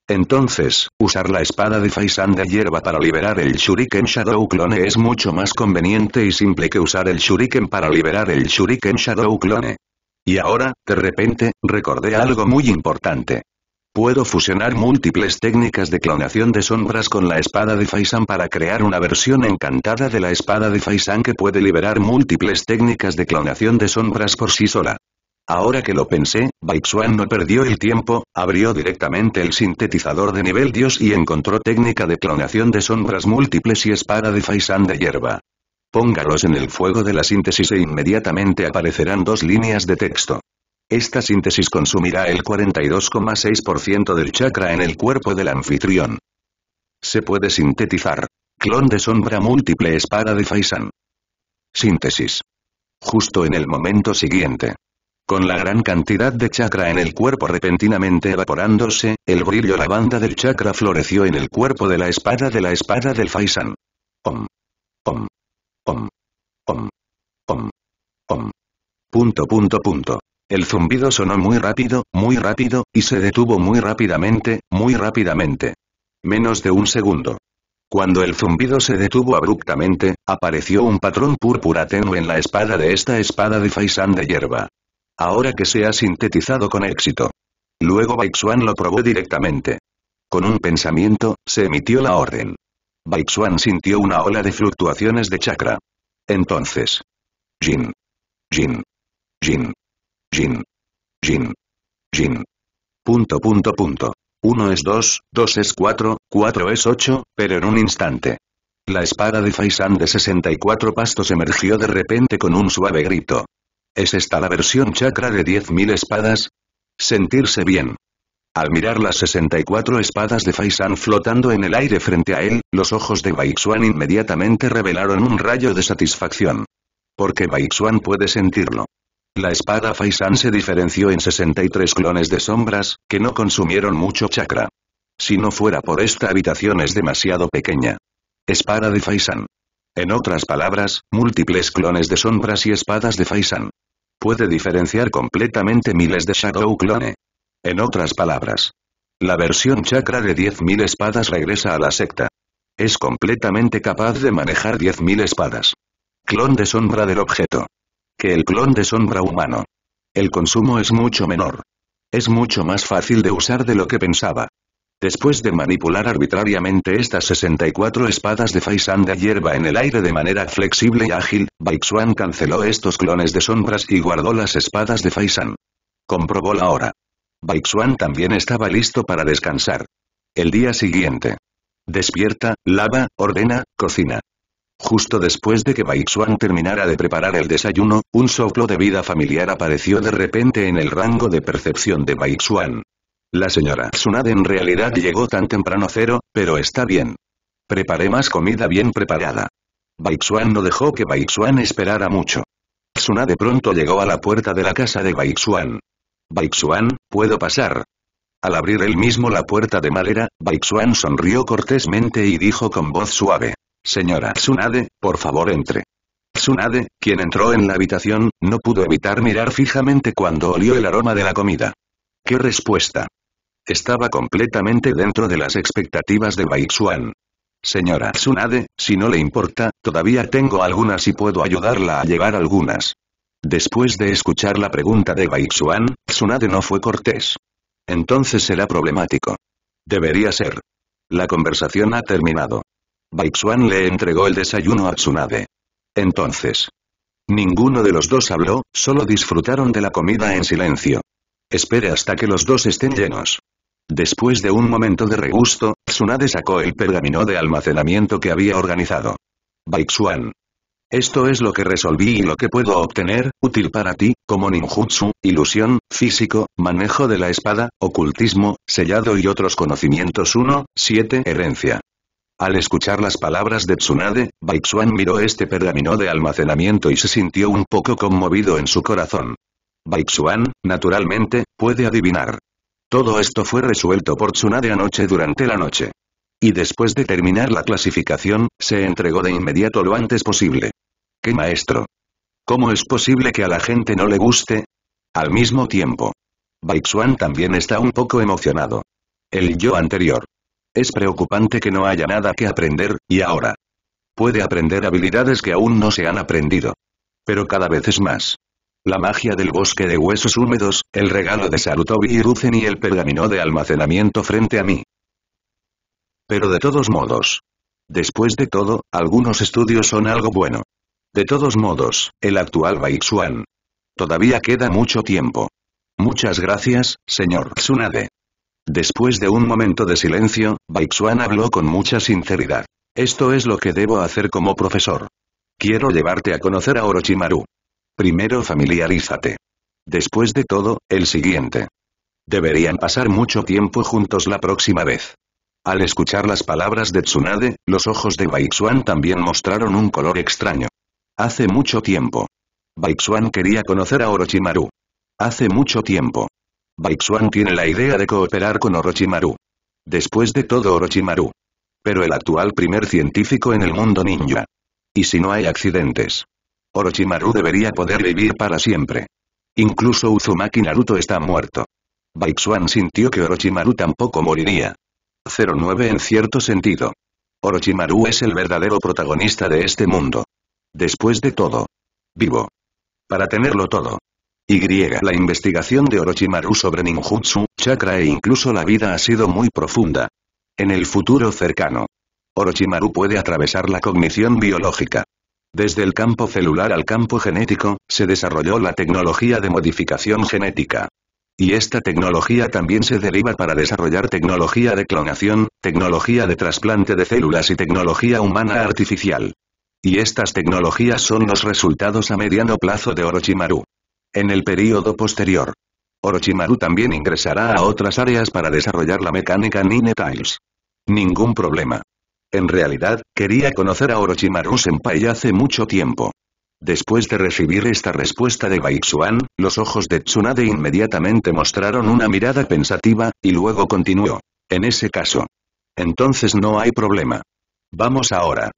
Entonces, usar la espada de Faisan de hierba para liberar el Shuriken Shadow Clone es mucho más conveniente y simple que usar el Shuriken para liberar el Shuriken Shadow Clone. Y ahora, de repente, recordé algo muy importante. Puedo fusionar múltiples técnicas de clonación de sombras con la espada de Faisan para crear una versión encantada de la espada de Faisan que puede liberar múltiples técnicas de clonación de sombras por sí sola. Ahora que lo pensé, Baixuan no perdió el tiempo, abrió directamente el sintetizador de nivel Dios y encontró técnica de clonación de sombras múltiples y espada de faisán de hierba. Póngalos en el fuego de la síntesis e inmediatamente aparecerán dos líneas de texto. Esta síntesis consumirá el cuarenta y dos coma seis por ciento del chakra en el cuerpo del anfitrión. Se puede sintetizar. Clon de sombra múltiple espada de faisán. Síntesis. Justo en el momento siguiente. Con la gran cantidad de chakra en el cuerpo repentinamente evaporándose, el brillo lavanda del chakra floreció en el cuerpo de la espada de la espada del faisán. Om. Om. Om. Om. Om. Om. Punto punto punto. El zumbido sonó muy rápido, muy rápido, y se detuvo muy rápidamente, muy rápidamente. Menos de un segundo. Cuando el zumbido se detuvo abruptamente, apareció un patrón púrpura tenue en la espada de esta espada de faisán de hierba. Ahora que se ha sintetizado con éxito. Luego Baixuan lo probó directamente. Con un pensamiento, se emitió la orden. Baixuan sintió una ola de fluctuaciones de chakra. Entonces. Jin. Jin. Jin. Jin. Jin. Jin. Punto punto punto. Uno es dos, dos es cuatro, cuatro es ocho, pero en un instante. La espada de faisán de sesenta y cuatro pastos emergió de repente con un suave grito. ¿Es esta la versión chakra de diez mil espadas? Sentirse bien. Al mirar las sesenta y cuatro espadas de faisán flotando en el aire frente a él, los ojos de Baixuan inmediatamente revelaron un rayo de satisfacción. Porque Baixuan puede sentirlo. La espada faisán se diferenció en sesenta y tres clones de sombras, que no consumieron mucho chakra. Si no fuera por esta habitación es demasiado pequeña. Espada de faisán. En otras palabras, múltiples clones de sombras y espadas de faisán. Puede diferenciar completamente miles de Shadow Clone. En otras palabras, la versión chakra de diez mil espadas regresa a la secta. Es completamente capaz de manejar diez mil espadas. Clon de sombra del objeto. Que el clon de sombra humano. El consumo es mucho menor. Es mucho más fácil de usar de lo que pensaba. Después de manipular arbitrariamente estas sesenta y cuatro espadas de faisán de hierba en el aire de manera flexible y ágil, Baixuan canceló estos clones de sombras y guardó las espadas de faisán. Comprobó la hora. Baixuan también estaba listo para descansar. El día siguiente. Despierta, lava, ordena, cocina. Justo después de que Baixuan terminara de preparar el desayuno, un soplo de vida familiar apareció de repente en el rango de percepción de Baixuan. La señora Tsunade en realidad llegó tan temprano cero, pero está bien. Preparé más comida bien preparada. Baixuan no dejó que Baixuan esperara mucho. Tsunade pronto llegó a la puerta de la casa de Baixuan. Baixuan, ¿puedo pasar? Al abrir él mismo la puerta de madera, Baixuan sonrió cortésmente y dijo con voz suave. Señora Tsunade, por favor entre. Tsunade, quien entró en la habitación, no pudo evitar mirar fijamente cuando olió el aroma de la comida. ¿Qué respuesta? Estaba completamente dentro de las expectativas de Baixuan. Señora Tsunade, si no le importa, todavía tengo algunas y puedo ayudarla a llevar algunas. Después de escuchar la pregunta de Baixuan, Tsunade no fue cortés. Entonces será problemático. Debería ser. La conversación ha terminado. Baixuan le entregó el desayuno a Tsunade. Entonces. Ninguno de los dos habló, solo disfrutaron de la comida en silencio. Espere hasta que los dos estén llenos. Después de un momento de regusto, Tsunade sacó el pergamino de almacenamiento que había organizado. Baixuan. Esto es lo que resolví y lo que puedo obtener, útil para ti, como ninjutsu, ilusión, físico, manejo de la espada, ocultismo, sellado y otros conocimientos uno, siete, herencia. Al escuchar las palabras de Tsunade, Baixuan miró este pergamino de almacenamiento y se sintió un poco conmovido en su corazón. Baixuan, naturalmente, puede adivinar. Todo esto fue resuelto por Tsunade anoche durante la noche. Y después de terminar la clasificación, se entregó de inmediato lo antes posible. ¡Qué maestro! ¿Cómo es posible que a la gente no le guste? Al mismo tiempo. Baixuan también está un poco emocionado. El yo anterior. Es preocupante que no haya nada que aprender, y ahora. Puede aprender habilidades que aún no se han aprendido. Pero cada vez es más. La magia del bosque de huesos húmedos, el regalo de Sarutobi Hiruzen y el pergamino de almacenamiento frente a mí. Pero de todos modos. Después de todo, algunos estudios son algo bueno. De todos modos, el actual Baixuan. Todavía queda mucho tiempo. Muchas gracias, señor Tsunade. Después de un momento de silencio, Baixuan habló con mucha sinceridad. Esto es lo que debo hacer como profesor. Quiero llevarte a conocer a Orochimaru. Primero familiarízate. Después de todo, el siguiente. Deberían pasar mucho tiempo juntos la próxima vez. Al escuchar las palabras de Tsunade, los ojos de Baixuan también mostraron un color extraño. Hace mucho tiempo. Baixuan quería conocer a Orochimaru. Hace mucho tiempo. Baixuan tiene la idea de cooperar con Orochimaru. Después de todo Orochimaru. Pero el actual primer científico en el mundo ninja. Y si no hay accidentes. Orochimaru debería poder vivir para siempre. Incluso Uzumaki Naruto está muerto. Baixuan sintió que Orochimaru tampoco moriría. cero nueve En cierto sentido. Orochimaru es el verdadero protagonista de este mundo. Después de todo. Vivo. Para tenerlo todo. Y la investigación de Orochimaru sobre ninjutsu, chakra e incluso la vida ha sido muy profunda. En el futuro cercano, Orochimaru puede atravesar la cognición biológica. Desde el campo celular al campo genético, se desarrolló la tecnología de modificación genética. Y esta tecnología también se deriva para desarrollar tecnología de clonación, tecnología de trasplante de células y tecnología humana artificial. Y estas tecnologías son los resultados a mediano plazo de Orochimaru. En el período posterior, Orochimaru también ingresará a otras áreas para desarrollar la mecánica Nine Tails. Ningún problema. En realidad, quería conocer a Orochimaru Senpai hace mucho tiempo. Después de recibir esta respuesta de Baixuan, los ojos de Tsunade inmediatamente mostraron una mirada pensativa, y luego continuó. En ese caso. Entonces no hay problema. Vamos ahora.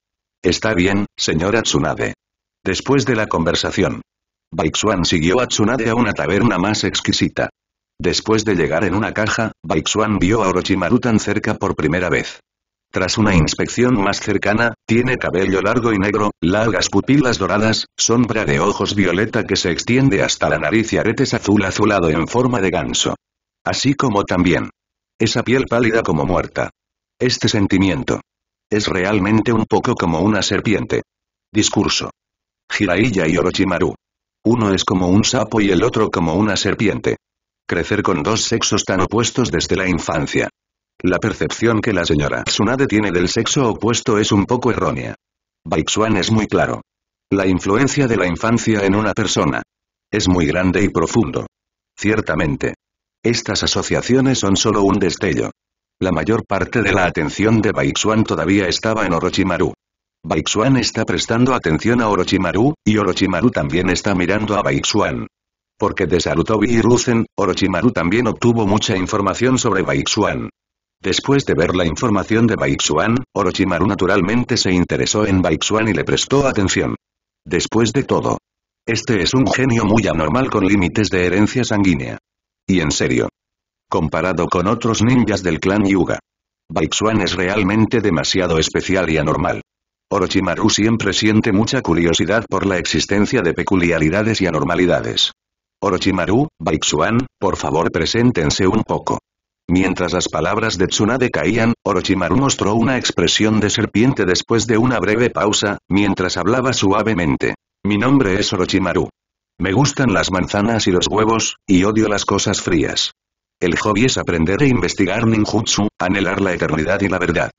Está bien, señora Tsunade. Después de la conversación. Baixuan siguió a Tsunade a una taberna más exquisita. Después de llegar en una caja, Baixuan vio a Orochimaru tan cerca por primera vez. Tras una inspección más cercana, tiene cabello largo y negro, largas pupilas doradas, sombra de ojos violeta que se extiende hasta la nariz y aretes azul azulado en forma de ganso. Así como también. Esa piel pálida como muerta. Este sentimiento. Es realmente un poco como una serpiente. Discurso. Jiraiya y Orochimaru. Uno es como un sapo y el otro como una serpiente. Crecer con dos sexos tan opuestos desde la infancia. La percepción que la señora Tsunade tiene del sexo opuesto es un poco errónea. Baixuan es muy claro. La influencia de la infancia en una persona. Es muy grande y profundo. Ciertamente. Estas asociaciones son solo un destello. La mayor parte de la atención de Baixuan todavía estaba en Orochimaru. Baixuan está prestando atención a Orochimaru, y Orochimaru también está mirando a Baixuan. Porque de Sarutobi Hiruzen, Orochimaru también obtuvo mucha información sobre Baixuan. Después de ver la información de Baixuan, Orochimaru naturalmente se interesó en Baixuan y le prestó atención. Después de todo. Este es un genio muy anormal con límites de herencia sanguínea. Y en serio. Comparado con otros ninjas del clan Hyūga. Baixuan es realmente demasiado especial y anormal. Orochimaru siempre siente mucha curiosidad por la existencia de peculiaridades y anormalidades. Orochimaru, Baixuan, por favor preséntense un poco. Mientras las palabras de Tsunade caían, Orochimaru mostró una expresión de serpiente después de una breve pausa, mientras hablaba suavemente. Mi nombre es Orochimaru. Me gustan las manzanas y los huevos, y odio las cosas frías. El hobby es aprender e investigar ninjutsu, anhelar la eternidad y la verdad.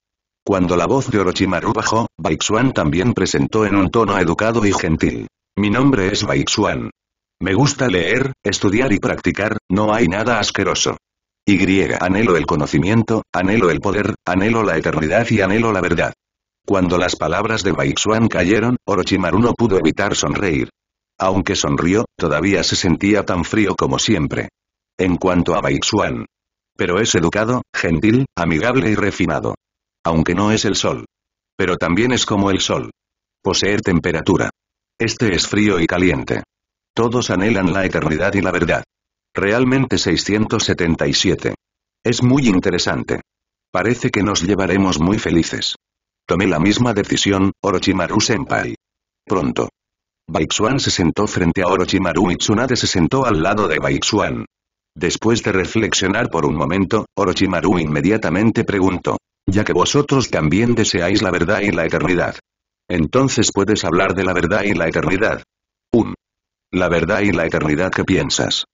Cuando la voz de Orochimaru bajó, Baixuan también presentó en un tono educado y gentil. Mi nombre es Baixuan. Me gusta leer, estudiar y practicar, no hay nada asqueroso. Y anhelo el conocimiento, anhelo el poder, anhelo la eternidad y anhelo la verdad. Cuando las palabras de Baixuan cayeron, Orochimaru no pudo evitar sonreír. Aunque sonrió, todavía se sentía tan frío como siempre. En cuanto a Baixuan. Pero es educado, gentil, amigable y refinado. Aunque no es el sol. Pero también es como el sol. Poseer temperatura. Este es frío y caliente. Todos anhelan la eternidad y la verdad. Realmente seiscientos setenta y siete. Es muy interesante. Parece que nos llevaremos muy felices. Tomé la misma decisión, Orochimaru Senpai. Pronto. Baixuan se sentó frente a Orochimaru y Tsunade se sentó al lado de Baixuan. Después de reflexionar por un momento, Orochimaru inmediatamente preguntó. Ya que vosotros también deseáis la verdad y la eternidad. Entonces puedes hablar de la verdad y la eternidad. uno. la verdad y la eternidad que piensas.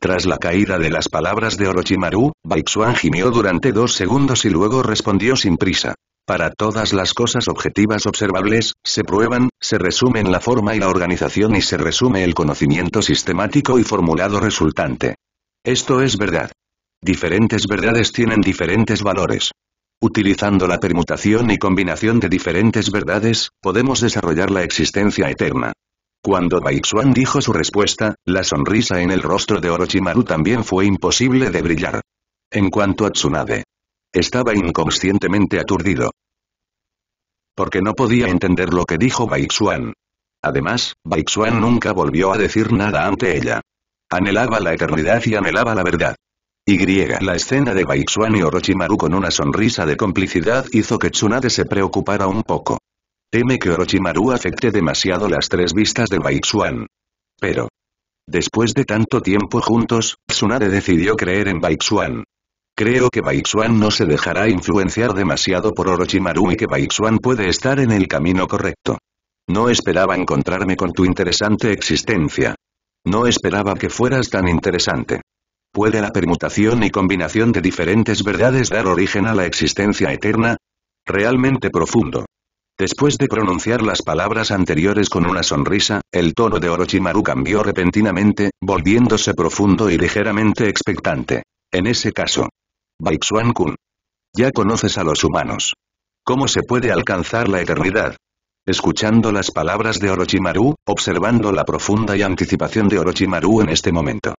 Tras la caída de las palabras de Orochimaru, Baixuan gimió durante dos segundos y luego respondió sin prisa. Para todas las cosas objetivas observables, se prueban, se resumen la forma y la organización y se resume el conocimiento sistemático y formulado resultante. Esto es verdad. Diferentes verdades tienen diferentes valores. Utilizando la permutación y combinación de diferentes verdades, podemos desarrollar la existencia eterna. Cuando Baixuan dijo su respuesta, la sonrisa en el rostro de Orochimaru también fue imposible de brillar. En cuanto a Tsunade, estaba inconscientemente aturdido, porque no podía entender lo que dijo Baixuan. Además, Baixuan nunca volvió a decir nada ante ella. Anhelaba la eternidad y anhelaba la verdad. Y la escena de Baixuan y Orochimaru con una sonrisa de complicidad hizo que Tsunade se preocupara un poco. Teme que Orochimaru afecte demasiado las tres vistas de Baixuan. Pero, después de tanto tiempo juntos, Tsunade decidió creer en Baixuan. Creo que Baixuan no se dejará influenciar demasiado por Orochimaru y que Baixuan puede estar en el camino correcto. No esperaba encontrarme con tu interesante existencia. No esperaba que fueras tan interesante. ¿Puede la permutación y combinación de diferentes verdades dar origen a la existencia eterna? Realmente profundo. Después de pronunciar las palabras anteriores con una sonrisa, el tono de Orochimaru cambió repentinamente, volviéndose profundo y ligeramente expectante. En ese caso, Baixuan-kun, ya conoces a los humanos. ¿Cómo se puede alcanzar la eternidad? Escuchando las palabras de Orochimaru, observando la profunda y anticipación de Orochimaru en este momento,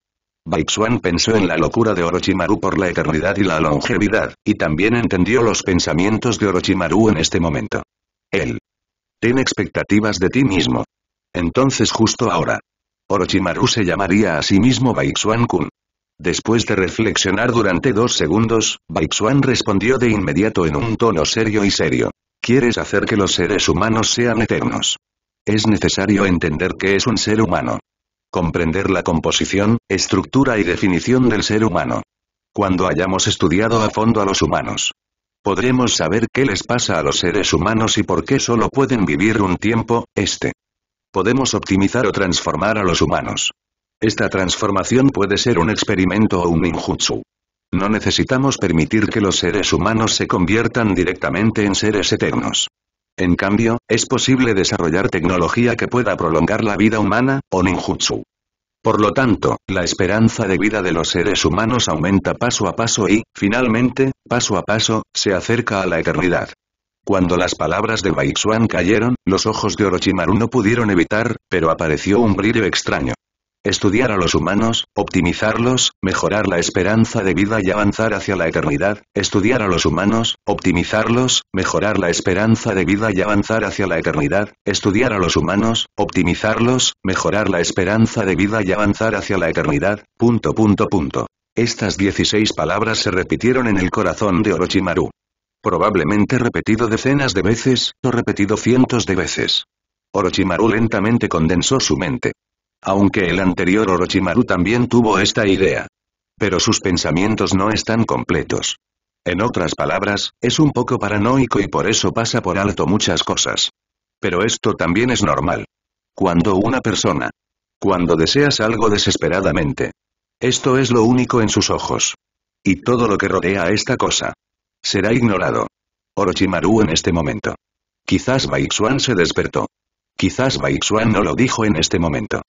Baixuan pensó en la locura de Orochimaru por la eternidad y la longevidad, y también entendió los pensamientos de Orochimaru en este momento. Él. Ten expectativas de ti mismo. Entonces justo ahora, Orochimaru se llamaría a sí mismo Baixuan-kun. Después de reflexionar durante dos segundos, Baixuan respondió de inmediato en un tono serio y serio. ¿Quieres hacer que los seres humanos sean eternos? Es necesario entender qué es un ser humano. Comprender la composición, estructura y definición del ser humano. Cuando hayamos estudiado a fondo a los humanos, podremos saber qué les pasa a los seres humanos y por qué solo pueden vivir un tiempo, este. Podemos optimizar o transformar a los humanos. Esta transformación puede ser un experimento o un ninjutsu. No necesitamos permitir que los seres humanos se conviertan directamente en seres eternos. En cambio, es posible desarrollar tecnología que pueda prolongar la vida humana, o ninjutsu. Por lo tanto, la esperanza de vida de los seres humanos aumenta paso a paso y, finalmente, paso a paso, se acerca a la eternidad. Cuando las palabras de Baixuan cayeron, los ojos de Orochimaru no pudieron evitar, pero apareció un brillo extraño. Estudiar a los humanos, optimizarlos, mejorar la esperanza de vida y avanzar hacia la eternidad, estudiar a los humanos, optimizarlos, mejorar la esperanza de vida y avanzar hacia la eternidad, estudiar a los humanos, optimizarlos, mejorar la esperanza de vida y avanzar hacia la eternidad, punto punto punto. Estas dieciséis palabras se repitieron en el corazón de Orochimaru. Probablemente repetido decenas de veces, o repetido cientos de veces. Orochimaru lentamente condensó su mente. Aunque el anterior Orochimaru también tuvo esta idea. Pero sus pensamientos no están completos. En otras palabras, es un poco paranoico y por eso pasa por alto muchas cosas. Pero esto también es normal. Cuando una persona. Cuando deseas algo desesperadamente. Esto es lo único en sus ojos. Y todo lo que rodea a esta cosa. Será ignorado. Orochimaru en este momento. Quizás Baixuan se despertó. Quizás Baixuan no lo dijo en este momento.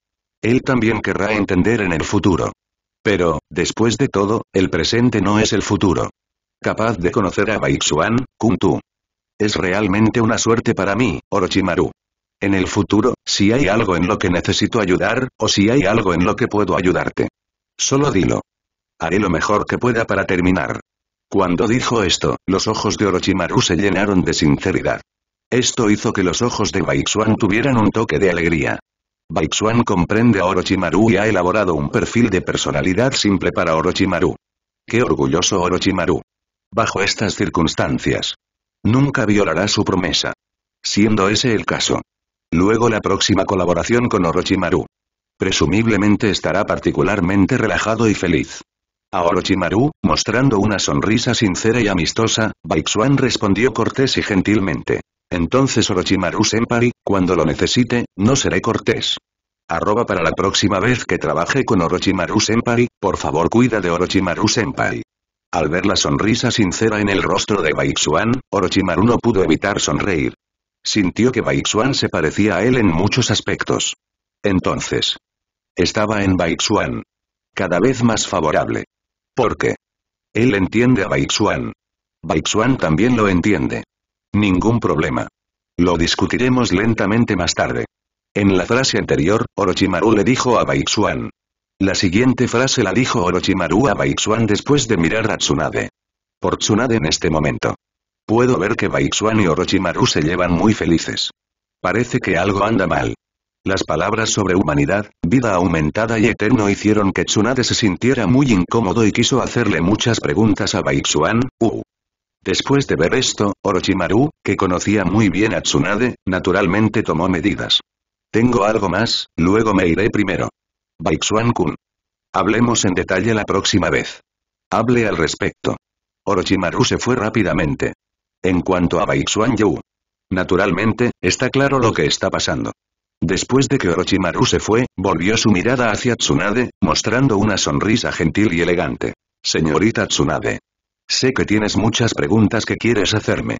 Él también querrá entender en el futuro. Pero, después de todo, el presente no es el futuro. Capaz de conocer a Baixuan, Kun tú. Es realmente una suerte para mí, Orochimaru. En el futuro, si hay algo en lo que necesito ayudar, o si hay algo en lo que puedo ayudarte. Solo dilo. Haré lo mejor que pueda para terminar. Cuando dijo esto, los ojos de Orochimaru se llenaron de sinceridad. Esto hizo que los ojos de Baixuan tuvieran un toque de alegría. Baixuan comprende a Orochimaru y ha elaborado un perfil de personalidad simple para Orochimaru. ¡Qué orgulloso Orochimaru! Bajo estas circunstancias, nunca violará su promesa. Siendo ese el caso. Luego la próxima colaboración con Orochimaru. Presumiblemente estará particularmente relajado y feliz. A Orochimaru, mostrando una sonrisa sincera y amistosa, Baixuan respondió cortés y gentilmente. Entonces Orochimaru-senpai, cuando lo necesite, no seré cortés. Arroba para la próxima vez que trabaje con Orochimaru Senpai, por favor cuida de Orochimaru Senpai. Al ver la sonrisa sincera en el rostro de Baixuan, Orochimaru no pudo evitar sonreír. Sintió que Baixuan se parecía a él en muchos aspectos. Entonces, estaba en Baixuan. Cada vez más favorable. ¿Por qué? Él entiende a Baixuan. Baixuan también lo entiende. Ningún problema. Lo discutiremos lentamente más tarde. En la frase anterior, Orochimaru le dijo a Baixuan. La siguiente frase la dijo Orochimaru a Baixuan después de mirar a Tsunade. Por Tsunade en este momento. Puedo ver que Baixuan y Orochimaru se llevan muy felices. Parece que algo anda mal. Las palabras sobre humanidad, vida aumentada y eterno hicieron que Tsunade se sintiera muy incómodo y quiso hacerle muchas preguntas a Baixuan. Uh. Después de ver esto, Orochimaru, que conocía muy bien a Tsunade, naturalmente tomó medidas. Tengo algo más, luego me iré primero. Baixuan-kun. Hablemos en detalle la próxima vez. Hable al respecto. Orochimaru se fue rápidamente. En cuanto a Baixuan-yu. Naturalmente, está claro lo que está pasando. Después de que Orochimaru se fue, volvió su mirada hacia Tsunade, mostrando una sonrisa gentil y elegante. Señorita Tsunade. Sé que tienes muchas preguntas que quieres hacerme.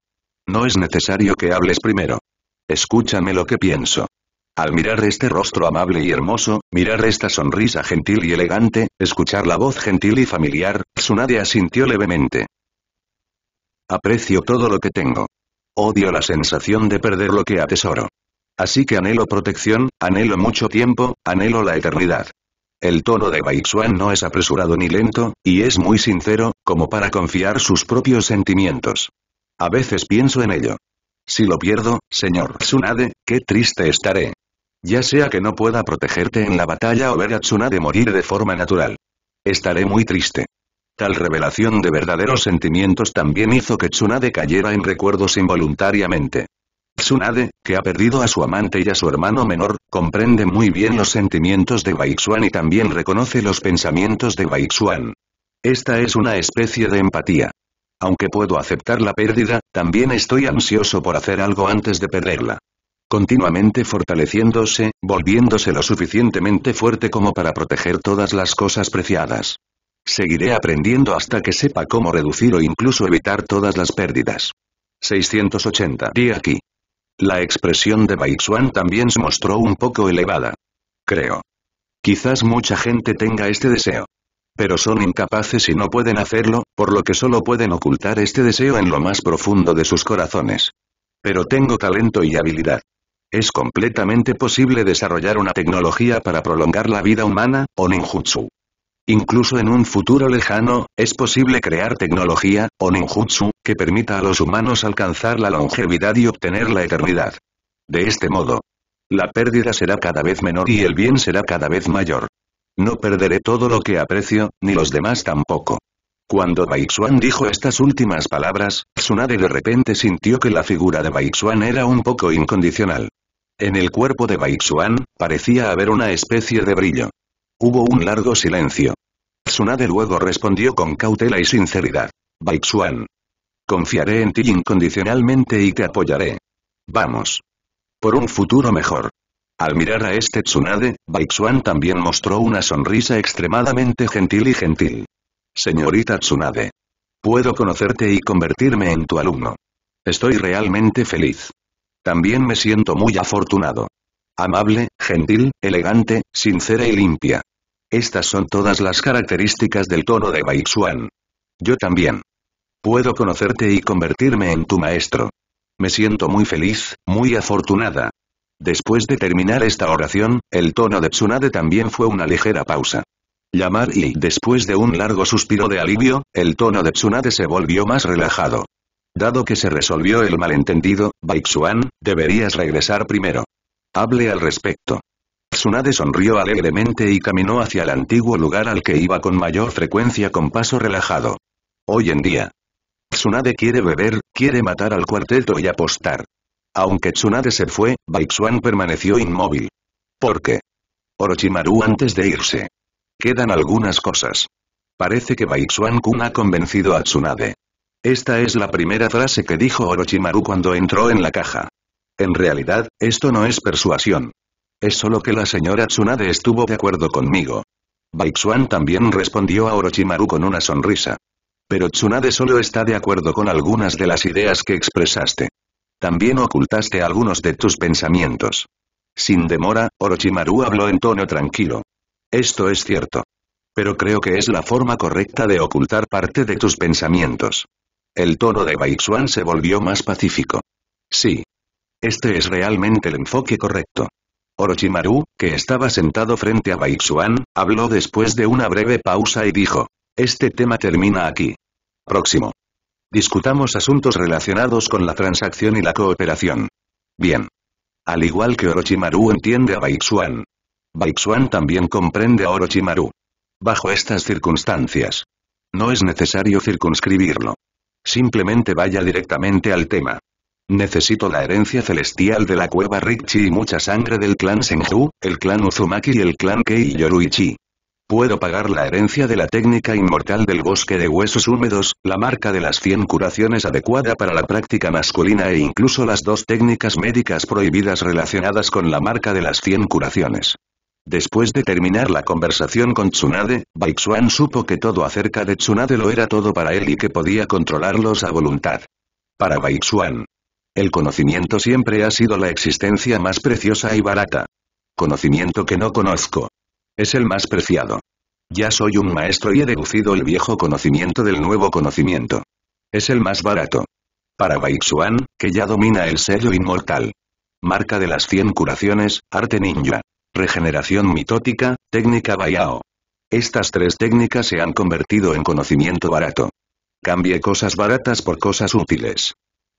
No es necesario que hables primero. Escúchame lo que pienso. Al mirar este rostro amable y hermoso, mirar esta sonrisa gentil y elegante, escuchar la voz gentil y familiar, Tsunade asintió levemente. Aprecio todo lo que tengo. Odio la sensación de perder lo que atesoro. Así que anhelo protección, anhelo mucho tiempo, anhelo la eternidad. El tono de Baixuan no es apresurado ni lento, y es muy sincero, como para confiar sus propios sentimientos. A veces pienso en ello. Si lo pierdo, señor Tsunade, qué triste estaré. Ya sea que no pueda protegerte en la batalla o ver a Tsunade morir de forma natural. Estaré muy triste. Tal revelación de verdaderos sentimientos también hizo que Tsunade cayera en recuerdos involuntariamente. Tsunade, que ha perdido a su amante y a su hermano menor, comprende muy bien los sentimientos de Baixuan y también reconoce los pensamientos de Baixuan. Esta es una especie de empatía. Aunque puedo aceptar la pérdida, también estoy ansioso por hacer algo antes de perderla. Continuamente fortaleciéndose, volviéndose lo suficientemente fuerte como para proteger todas las cosas preciadas. Seguiré aprendiendo hasta que sepa cómo reducir o incluso evitar todas las pérdidas. seiscientos ochenta. Di aquí. La expresión de Baixuan también se mostró un poco elevada. Creo. Quizás mucha gente tenga este deseo. Pero son incapaces y no pueden hacerlo, por lo que solo pueden ocultar este deseo en lo más profundo de sus corazones. Pero tengo talento y habilidad. Es completamente posible desarrollar una tecnología para prolongar la vida humana, o ninjutsu. Incluso en un futuro lejano, es posible crear tecnología, o ninjutsu, que permita a los humanos alcanzar la longevidad y obtener la eternidad. De este modo, la pérdida será cada vez menor y el bien será cada vez mayor. No perderé todo lo que aprecio, ni los demás tampoco. Cuando Baixuan dijo estas últimas palabras, Tsunade de repente sintió que la figura de Baixuan era un poco incondicional. En el cuerpo de Baixuan, parecía haber una especie de brillo. Hubo un largo silencio. Tsunade luego respondió con cautela y sinceridad. Baixuan. Confiaré en ti incondicionalmente y te apoyaré. Vamos. Por un futuro mejor. Al mirar a este Tsunade, Baixuan también mostró una sonrisa extremadamente gentil y gentil. Señorita Tsunade. Puedo conocerte y convertirme en tu alumno. Estoy realmente feliz. También me siento muy afortunado. Amable, gentil, elegante, sincera y limpia. Estas son todas las características del tono de Baixuan. Yo también. Puedo conocerte y convertirme en tu maestro. Me siento muy feliz, muy afortunada. Después de terminar esta oración, el tono de Tsunade también fue una ligera pausa. Llamar y, después de un largo suspiro de alivio, el tono de Tsunade se volvió más relajado. Dado que se resolvió el malentendido, Baixuan, deberías regresar primero. Hable al respecto. Tsunade sonrió alegremente y caminó hacia el antiguo lugar al que iba con mayor frecuencia con paso relajado. Hoy en día, Tsunade quiere beber, quiere matar al cuarteto y apostar. Aunque Tsunade se fue, Baixuan permaneció inmóvil. ¿Por qué? Orochimaru antes de irse. Quedan algunas cosas. Parece que Baixuan-kun ha convencido a Tsunade. Esta es la primera frase que dijo Orochimaru cuando entró en la caja. En realidad, esto no es persuasión. Es solo que la señora Tsunade estuvo de acuerdo conmigo. Baixuan también respondió a Orochimaru con una sonrisa. Pero Tsunade solo está de acuerdo con algunas de las ideas que expresaste. También ocultaste algunos de tus pensamientos. Sin demora, Orochimaru habló en tono tranquilo. Esto es cierto. Pero creo que es la forma correcta de ocultar parte de tus pensamientos. El tono de Baixuan se volvió más pacífico. Sí. Este es realmente el enfoque correcto. Orochimaru, que estaba sentado frente a Baixuan, habló después de una breve pausa y dijo. Este tema termina aquí. Próximo. Discutamos asuntos relacionados con la transacción y la cooperación. Bien. Al igual que Orochimaru entiende a Baixuan. Baixuan también comprende a Orochimaru. Bajo estas circunstancias. No es necesario circunscribirlo. Simplemente vaya directamente al tema. Necesito la herencia celestial de la cueva Ryūchi y mucha sangre del clan Senju, el clan Uzumaki y el clan Kei Yoruichi. Puedo pagar la herencia de la técnica inmortal del bosque de huesos húmedos, la marca de las cien curaciones adecuada para la práctica masculina e incluso las dos técnicas médicas prohibidas relacionadas con la marca de las cien curaciones. Después de terminar la conversación con Tsunade, Baixuan supo que todo acerca de Tsunade lo era todo para él y que podía controlarlos a voluntad. Para Baixuan, el conocimiento siempre ha sido la existencia más preciosa y barata. Conocimiento que no conozco. Es el más preciado. Ya soy un maestro y he deducido el viejo conocimiento del nuevo conocimiento. Es el más barato. Para Baixuan, que ya domina el sello inmortal. Marca de las cien curaciones, arte ninja. Regeneración mitótica, técnica Bayao. Estas tres técnicas se han convertido en conocimiento barato. Cambie cosas baratas por cosas útiles.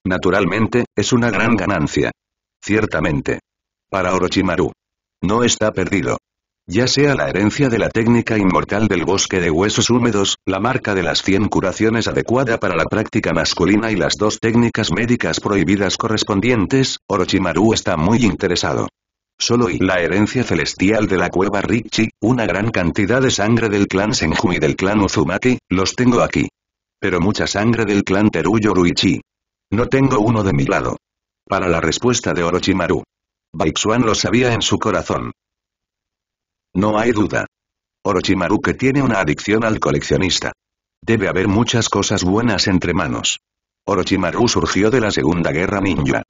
Naturalmente, es una gran ganancia. Ciertamente. Para Orochimaru. No está perdido. Ya sea la herencia de la técnica inmortal del bosque de huesos húmedos, la marca de las cien curaciones adecuada para la práctica masculina y las dos técnicas médicas prohibidas correspondientes, Orochimaru está muy interesado. Solo y la herencia celestial de la cueva Ryūchi, una gran cantidad de sangre del clan Senju y del clan Uzumaki, los tengo aquí. Pero mucha sangre del clan Teru Yoruichi. No tengo uno de mi lado. Para la respuesta de Orochimaru. Baixuan lo sabía en su corazón. No hay duda. Orochimaru que tiene una adicción al coleccionista. Debe haber muchas cosas buenas entre manos. Orochimaru surgió de la Segunda Guerra Ninja.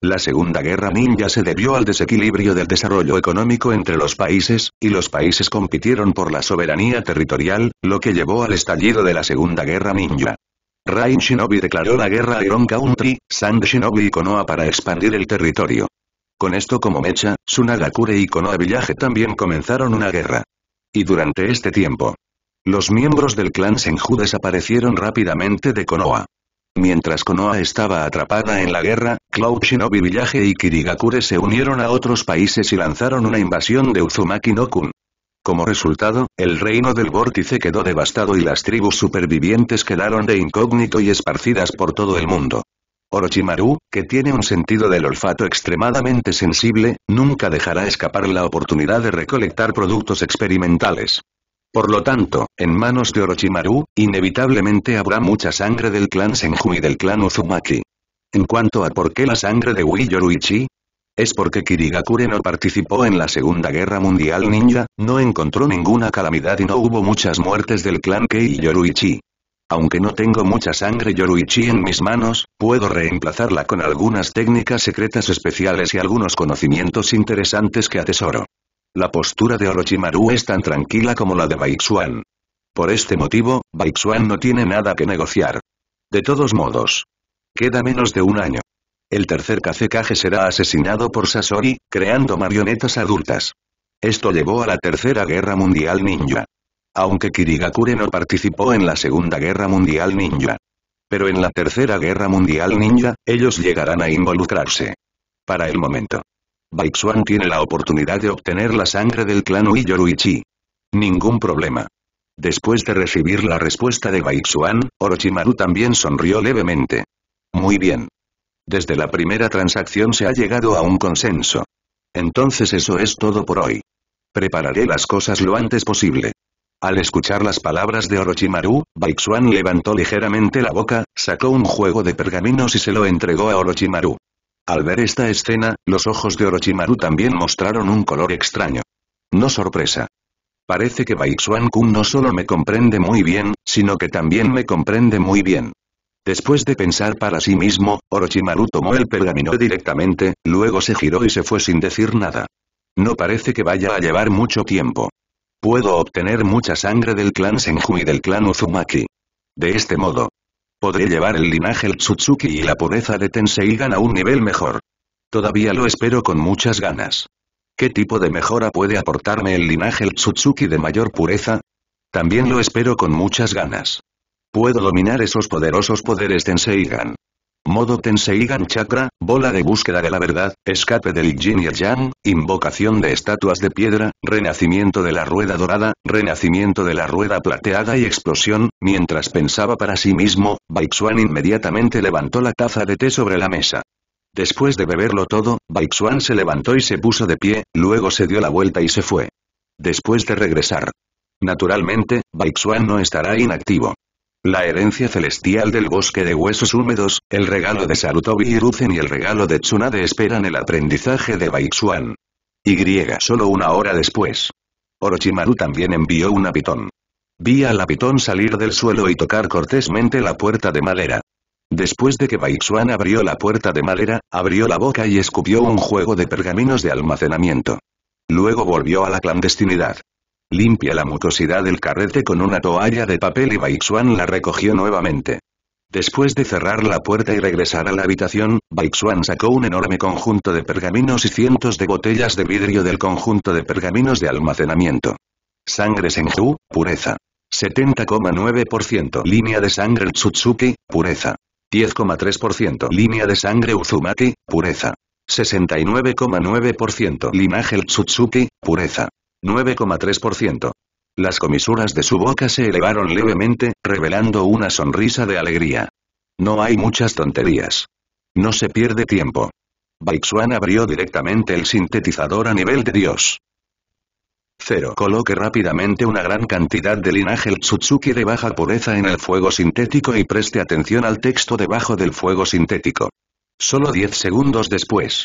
La Segunda Guerra Ninja se debió al desequilibrio del desarrollo económico entre los países, y los países compitieron por la soberanía territorial, lo que llevó al estallido de la Segunda Guerra Ninja. Rain Shinobi declaró la guerra a Iron Country, Sand Shinobi y Konoha para expandir el territorio. Con esto como mecha, Tsunagakure y Konoha Village también comenzaron una guerra. Y durante este tiempo, los miembros del clan Senju desaparecieron rápidamente de Konoha. Mientras Konoha estaba atrapada en la guerra, Cloud Shinobi Village y Kirigakure se unieron a otros países y lanzaron una invasión de Uzumaki no Kun. Como resultado, el reino del vórtice quedó devastado y las tribus supervivientes quedaron de incógnito y esparcidas por todo el mundo. Orochimaru, que tiene un sentido del olfato extremadamente sensible, nunca dejará escapar la oportunidad de recolectar productos experimentales. Por lo tanto, en manos de Orochimaru, inevitablemente habrá mucha sangre del clan Senju y del clan Uzumaki. En cuanto a por qué la sangre de Yoruichi, es porque Kirigakure no participó en la Segunda Guerra Mundial Ninja, no encontró ninguna calamidad y no hubo muchas muertes del clan Kei Yoruichi. Aunque no tengo mucha sangre Yoruichi en mis manos, puedo reemplazarla con algunas técnicas secretas especiales y algunos conocimientos interesantes que atesoro. La postura de Orochimaru es tan tranquila como la de Baixuan. Por este motivo, Baixuan no tiene nada que negociar. De todos modos, queda menos de un año. El tercer Kazekage será asesinado por Sasori, creando marionetas adultas. Esto llevó a la Tercera Guerra Mundial Ninja. Aunque Kirigakure no participó en la Segunda Guerra Mundial Ninja. Pero en la Tercera Guerra Mundial Ninja, ellos llegarán a involucrarse. Para el momento, Baixuan tiene la oportunidad de obtener la sangre del clan Yoruichi. Ningún problema. Después de recibir la respuesta de Baixuan, Orochimaru también sonrió levemente. Muy bien. Desde la primera transacción se ha llegado a un consenso. Entonces eso es todo por hoy. Prepararé las cosas lo antes posible. Al escuchar las palabras de Orochimaru, Baixuan levantó ligeramente la boca, sacó un juego de pergaminos y se lo entregó a Orochimaru. Al ver esta escena, los ojos de Orochimaru también mostraron un color extraño. No sorpresa. Parece que Baixuan-kun no solo me comprende muy bien, sino que también me comprende muy bien. Después de pensar para sí mismo, Orochimaru tomó el pergamino directamente, luego se giró y se fue sin decir nada. No parece que vaya a llevar mucho tiempo. Puedo obtener mucha sangre del clan Senju y del clan Uzumaki. De este modo, podré llevar el linaje Ōtsutsuki y la pureza de Tenseigan a un nivel mejor. Todavía lo espero con muchas ganas. ¿Qué tipo de mejora puede aportarme el linaje Ōtsutsuki de mayor pureza? También lo espero con muchas ganas. Puedo dominar esos poderosos poderes Tenseigan. Modo Tenseigan Chakra, bola de búsqueda de la verdad, escape del yin y el yang, invocación de estatuas de piedra, renacimiento de la rueda dorada, renacimiento de la rueda plateada y explosión. Mientras pensaba para sí mismo, Baixuan inmediatamente levantó la taza de té sobre la mesa. Después de beberlo todo, Baixuan se levantó y se puso de pie, luego se dio la vuelta y se fue. Después de regresar, naturalmente, Baixuan no estará inactivo. La herencia celestial del bosque de huesos húmedos, el regalo de Sarutobi Hiruzen y el regalo de Tsunade esperan el aprendizaje de Baixuan. Y solo una hora después, Orochimaru también envió un pitón. Vi al pitón salir del suelo y tocar cortésmente la puerta de madera. Después de que Baixuan abrió la puerta de madera, abrió la boca y escupió un juego de pergaminos de almacenamiento. Luego volvió a la clandestinidad. Limpia la mucosidad del carrete con una toalla de papel y Baixuan la recogió nuevamente. Después de cerrar la puerta y regresar a la habitación, Baixuan sacó un enorme conjunto de pergaminos y cientos de botellas de vidrio del conjunto de pergaminos de almacenamiento. Sangre Senju, pureza. setenta coma nueve por ciento. Línea de sangre Ōtsutsuki, pureza. diez coma tres por ciento. Línea de sangre Uzumaki, pureza. sesenta y nueve coma nueve por ciento. Linaje Ōtsutsuki, pureza. nueve coma tres por ciento. Las comisuras de su boca se elevaron levemente, revelando una sonrisa de alegría. No hay muchas tonterías. No se pierde tiempo. Baixuan abrió directamente el sintetizador a nivel de Dios. cero. Coloque rápidamente una gran cantidad de linaje Ōtsutsuki de baja pureza en el fuego sintético y preste atención al texto debajo del fuego sintético. Solo diez segundos después.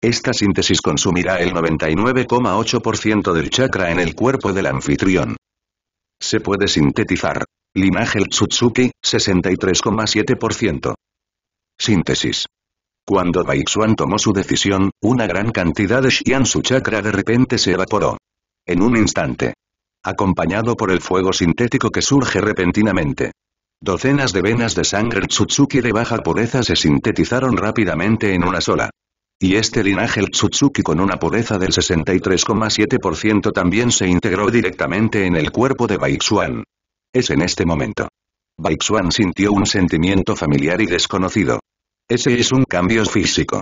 Esta síntesis consumirá el noventa y nueve coma ocho por ciento del chakra en el cuerpo del anfitrión. Se puede sintetizar. Linaje Ōtsutsuki, sesenta y tres coma siete por ciento. Síntesis. Cuando Baixuan tomó su decisión, una gran cantidad de Shiansu chakra de repente se evaporó. En un instante. Acompañado por el fuego sintético que surge repentinamente. Docenas de venas de sangre Ōtsutsuki de baja pureza se sintetizaron rápidamente en una sola. Y este linaje Ōtsutsuki con una pureza del sesenta y tres coma siete por ciento también se integró directamente en el cuerpo de Baixuan. Es en este momento. Baixuan sintió un sentimiento familiar y desconocido. Ese es un cambio físico.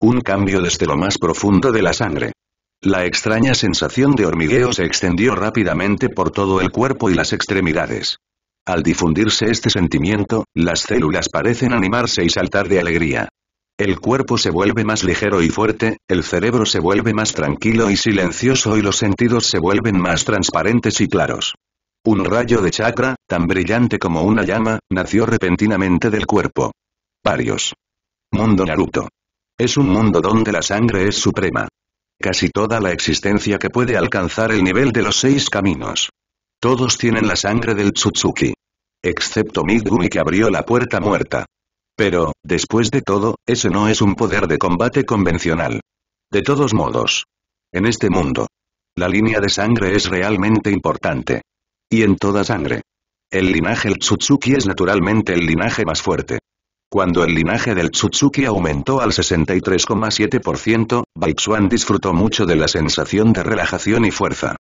Un cambio desde lo más profundo de la sangre. La extraña sensación de hormigueo se extendió rápidamente por todo el cuerpo y las extremidades. Al difundirse este sentimiento, las células parecen animarse y saltar de alegría. El cuerpo se vuelve más ligero y fuerte, el cerebro se vuelve más tranquilo y silencioso y los sentidos se vuelven más transparentes y claros. Un rayo de chakra, tan brillante como una llama, nació repentinamente del cuerpo. Varios. Mundo Naruto. Es un mundo donde la sangre es suprema. Casi toda la existencia que puede alcanzar el nivel de los seis caminos. Todos tienen la sangre del Ōtsutsuki. Excepto Megumi que abrió la puerta muerta. Pero, después de todo, ese no es un poder de combate convencional. De todos modos. En este mundo. La línea de sangre es realmente importante. Y en toda sangre. El linaje Ōtsutsuki es naturalmente el linaje más fuerte. Cuando el linaje del Ōtsutsuki aumentó al sesenta y tres coma siete por ciento, Baixuan disfrutó mucho de la sensación de relajación y fuerza.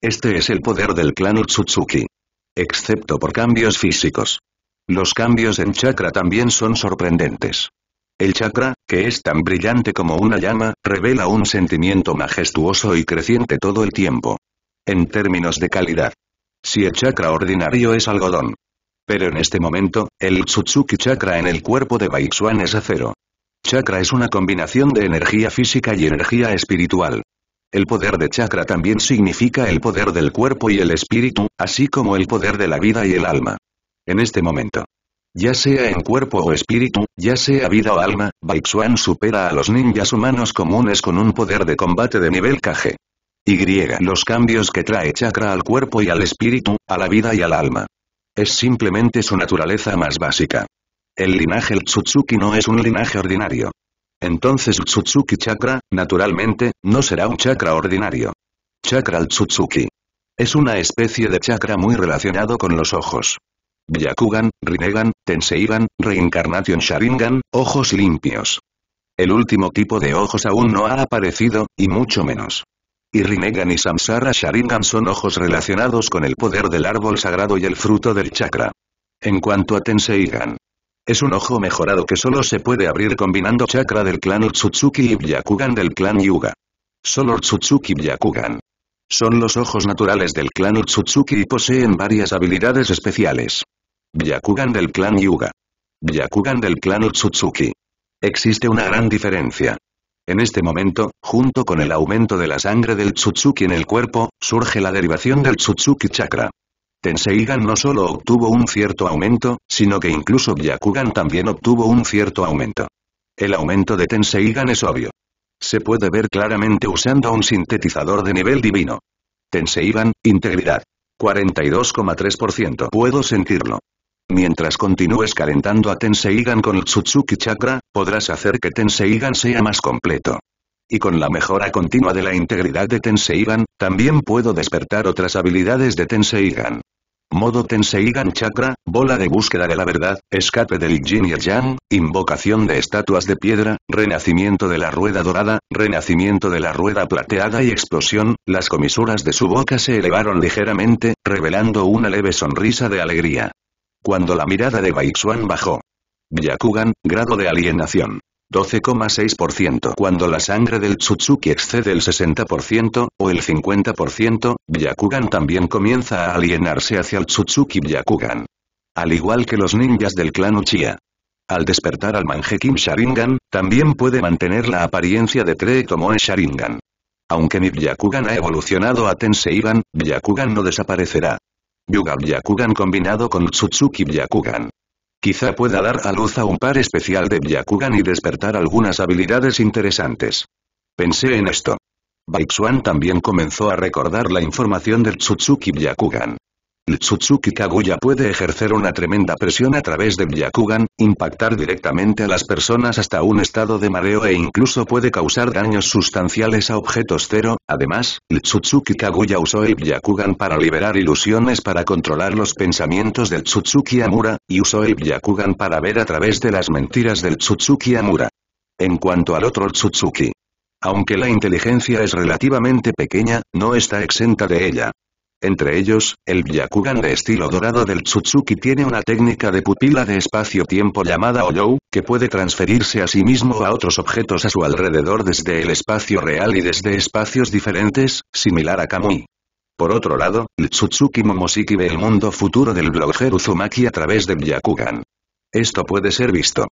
Este es el poder del clan Ōtsutsuki. Excepto por cambios físicos. Los cambios en chakra también son sorprendentes. El chakra, que es tan brillante como una llama, revela un sentimiento majestuoso y creciente todo el tiempo. En términos de calidad. Si el chakra ordinario es algodón. Pero en este momento, el Ōtsutsuki chakra en el cuerpo de Baixuan es acero. Chakra es una combinación de energía física y energía espiritual. El poder de chakra también significa el poder del cuerpo y el espíritu, así como el poder de la vida y el alma. En este momento. Ya sea en cuerpo o espíritu, ya sea vida o alma, Baixuan supera a los ninjas humanos comunes con un poder de combate de nivel Kage. Y. Los cambios que trae chakra al cuerpo y al espíritu, a la vida y al alma. Es simplemente su naturaleza más básica. El linaje Ōtsutsuki no es un linaje ordinario. Entonces Ōtsutsuki chakra, naturalmente, no será un chakra ordinario. Chakra Ōtsutsuki. Es una especie de chakra muy relacionado con los ojos. Byakugan, Rinnegan, Tenseigan, Reincarnation Sharingan, ojos limpios. El último tipo de ojos aún no ha aparecido, y mucho menos. Y Rinnegan y Samsara Sharingan son ojos relacionados con el poder del árbol sagrado y el fruto del chakra. En cuanto a Tenseigan, es un ojo mejorado que solo se puede abrir combinando chakra del clan Ōtsutsuki y Byakugan del clan Hyūga. Solo Ōtsutsuki y Byakugan. Son los ojos naturales del clan Ōtsutsuki y poseen varias habilidades especiales. Byakugan del clan Hyūga. Byakugan del clan Ōtsutsuki. Existe una gran diferencia. En este momento, junto con el aumento de la sangre del Ōtsutsuki en el cuerpo, surge la derivación del Ōtsutsuki chakra. Tenseigan no solo obtuvo un cierto aumento, sino que incluso Byakugan también obtuvo un cierto aumento. El aumento de Tenseigan es obvio. Se puede ver claramente usando un sintetizador de nivel divino. Tenseigan, integridad. cuarenta y dos coma tres por ciento. Puedo sentirlo. Mientras continúes calentando a Tenseigan con el Ōtsutsuki chakra, podrás hacer que Tenseigan sea más completo. Y con la mejora continua de la integridad de Tenseigan, también puedo despertar otras habilidades de Tenseigan. Modo Tenseigan chakra, bola de búsqueda de la verdad, escape del yin y el yang, invocación de estatuas de piedra, renacimiento de la rueda dorada, renacimiento de la rueda plateada y explosión. Las comisuras de su boca se elevaron ligeramente, revelando una leve sonrisa de alegría. Cuando la mirada de Baixuan bajó. Byakugan, grado de alienación. doce coma seis por ciento. Cuando la sangre del Ōtsutsuki excede el sesenta por ciento, o el cincuenta por ciento, Byakugan también comienza a alienarse hacia el Ōtsutsuki Byakugan. Al igual que los ninjas del clan Uchiha. Al despertar al Mangekyō Sharingan, también puede mantener la apariencia de Tretomoe Sharingan. Aunque mi Byakugan ha evolucionado a Tenseigan, Byakugan no desaparecerá. Hyūga Byakugan combinado con Ōtsutsuki Byakugan. Quizá pueda dar a luz a un par especial de Byakugan y despertar algunas habilidades interesantes. Pensé en esto. Baixuan también comenzó a recordar la información del Ōtsutsuki Byakugan. El Ōtsutsuki Kaguya puede ejercer una tremenda presión a través de Byakugan, impactar directamente a las personas hasta un estado de mareo e incluso puede causar daños sustanciales a objetos cero. Además, el Ōtsutsuki Kaguya usó el Byakugan para liberar ilusiones para controlar los pensamientos del Ōtsutsuki Amura, y usó el Byakugan para ver a través de las mentiras del Ōtsutsuki Amura. En cuanto al otro Ōtsutsuki, aunque la inteligencia es relativamente pequeña, no está exenta de ella. Entre ellos, el Byakugan de estilo dorado del Ōtsutsuki tiene una técnica de pupila de espacio-tiempo llamada Oyou, que puede transferirse a sí mismo a otros objetos a su alrededor desde el espacio real y desde espacios diferentes, similar a Kamui. Por otro lado, el Ōtsutsuki Momoshiki ve el mundo futuro del blogger Uzumaki a través de Byakugan. Esto puede ser visto.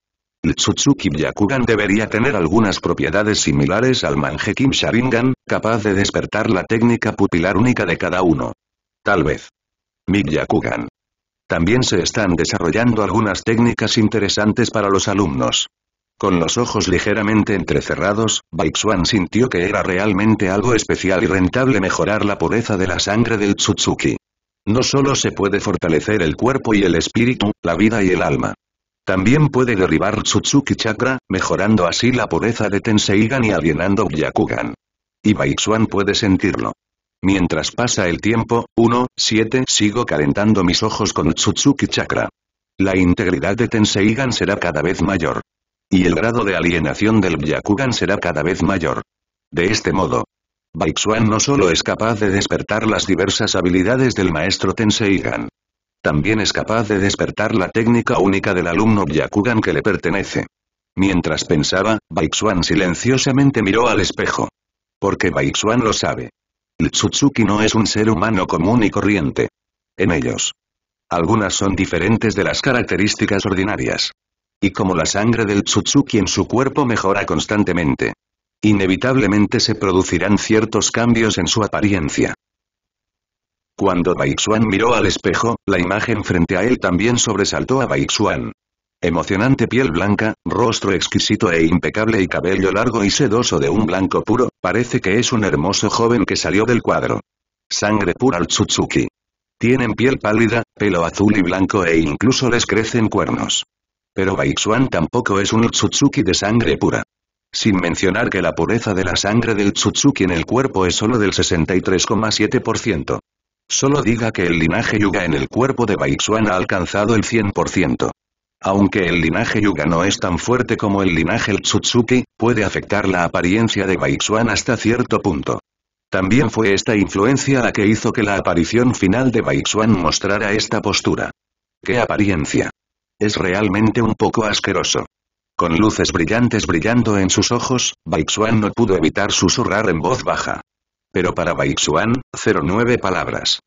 El Ōtsutsuki Byakugan debería tener algunas propiedades similares al Mangekyō Sharingan, capaz de despertar la técnica pupilar única de cada uno. Tal vez. Mi Byakugan. También se están desarrollando algunas técnicas interesantes para los alumnos. Con los ojos ligeramente entrecerrados, Baixuan sintió que era realmente algo especial y rentable mejorar la pureza de la sangre del Ōtsutsuki. No solo se puede fortalecer el cuerpo y el espíritu, la vida y el alma. También puede derribar Ōtsutsuki chakra, mejorando así la pureza de Tenseigan y alienando Byakugan. Y Baixuan puede sentirlo. Mientras pasa el tiempo, uno, siete, sigo calentando mis ojos con Ōtsutsuki chakra. La integridad de Tenseigan será cada vez mayor. Y el grado de alienación del Byakugan será cada vez mayor. De este modo, Baixuan no solo es capaz de despertar las diversas habilidades del maestro Tenseigan. También es capaz de despertar la técnica única del alumno Byakugan que le pertenece. Mientras pensaba, Baixuan silenciosamente miró al espejo. Porque Baixuan lo sabe. El Ōtsutsuki no es un ser humano común y corriente. En ellos. Algunas son diferentes de las características ordinarias. Y como la sangre del Ōtsutsuki en su cuerpo mejora constantemente, inevitablemente se producirán ciertos cambios en su apariencia. Cuando Baixuan miró al espejo, la imagen frente a él también sobresaltó a Baixuan. Emocionante piel blanca, rostro exquisito e impecable y cabello largo y sedoso de un blanco puro, parece que es un hermoso joven que salió del cuadro. Sangre pura Ōtsutsuki. Tienen piel pálida, pelo azul y blanco e incluso les crecen cuernos. Pero Baixuan tampoco es un Ōtsutsuki de sangre pura. Sin mencionar que la pureza de la sangre del Ōtsutsuki en el cuerpo es solo del sesenta y tres coma siete por ciento. Solo diga que el linaje Hyūga en el cuerpo de Baixuan ha alcanzado el cien por ciento. Aunque el linaje Hyūga no es tan fuerte como el linaje Ōtsutsuki, puede afectar la apariencia de Baixuan hasta cierto punto. También fue esta influencia la que hizo que la aparición final de Baixuan mostrara esta postura. ¡Qué apariencia! Es realmente un poco asqueroso. Con luces brillantes brillando en sus ojos, Baixuan no pudo evitar susurrar en voz baja. Pero para Baixuan, cero nueve palabras.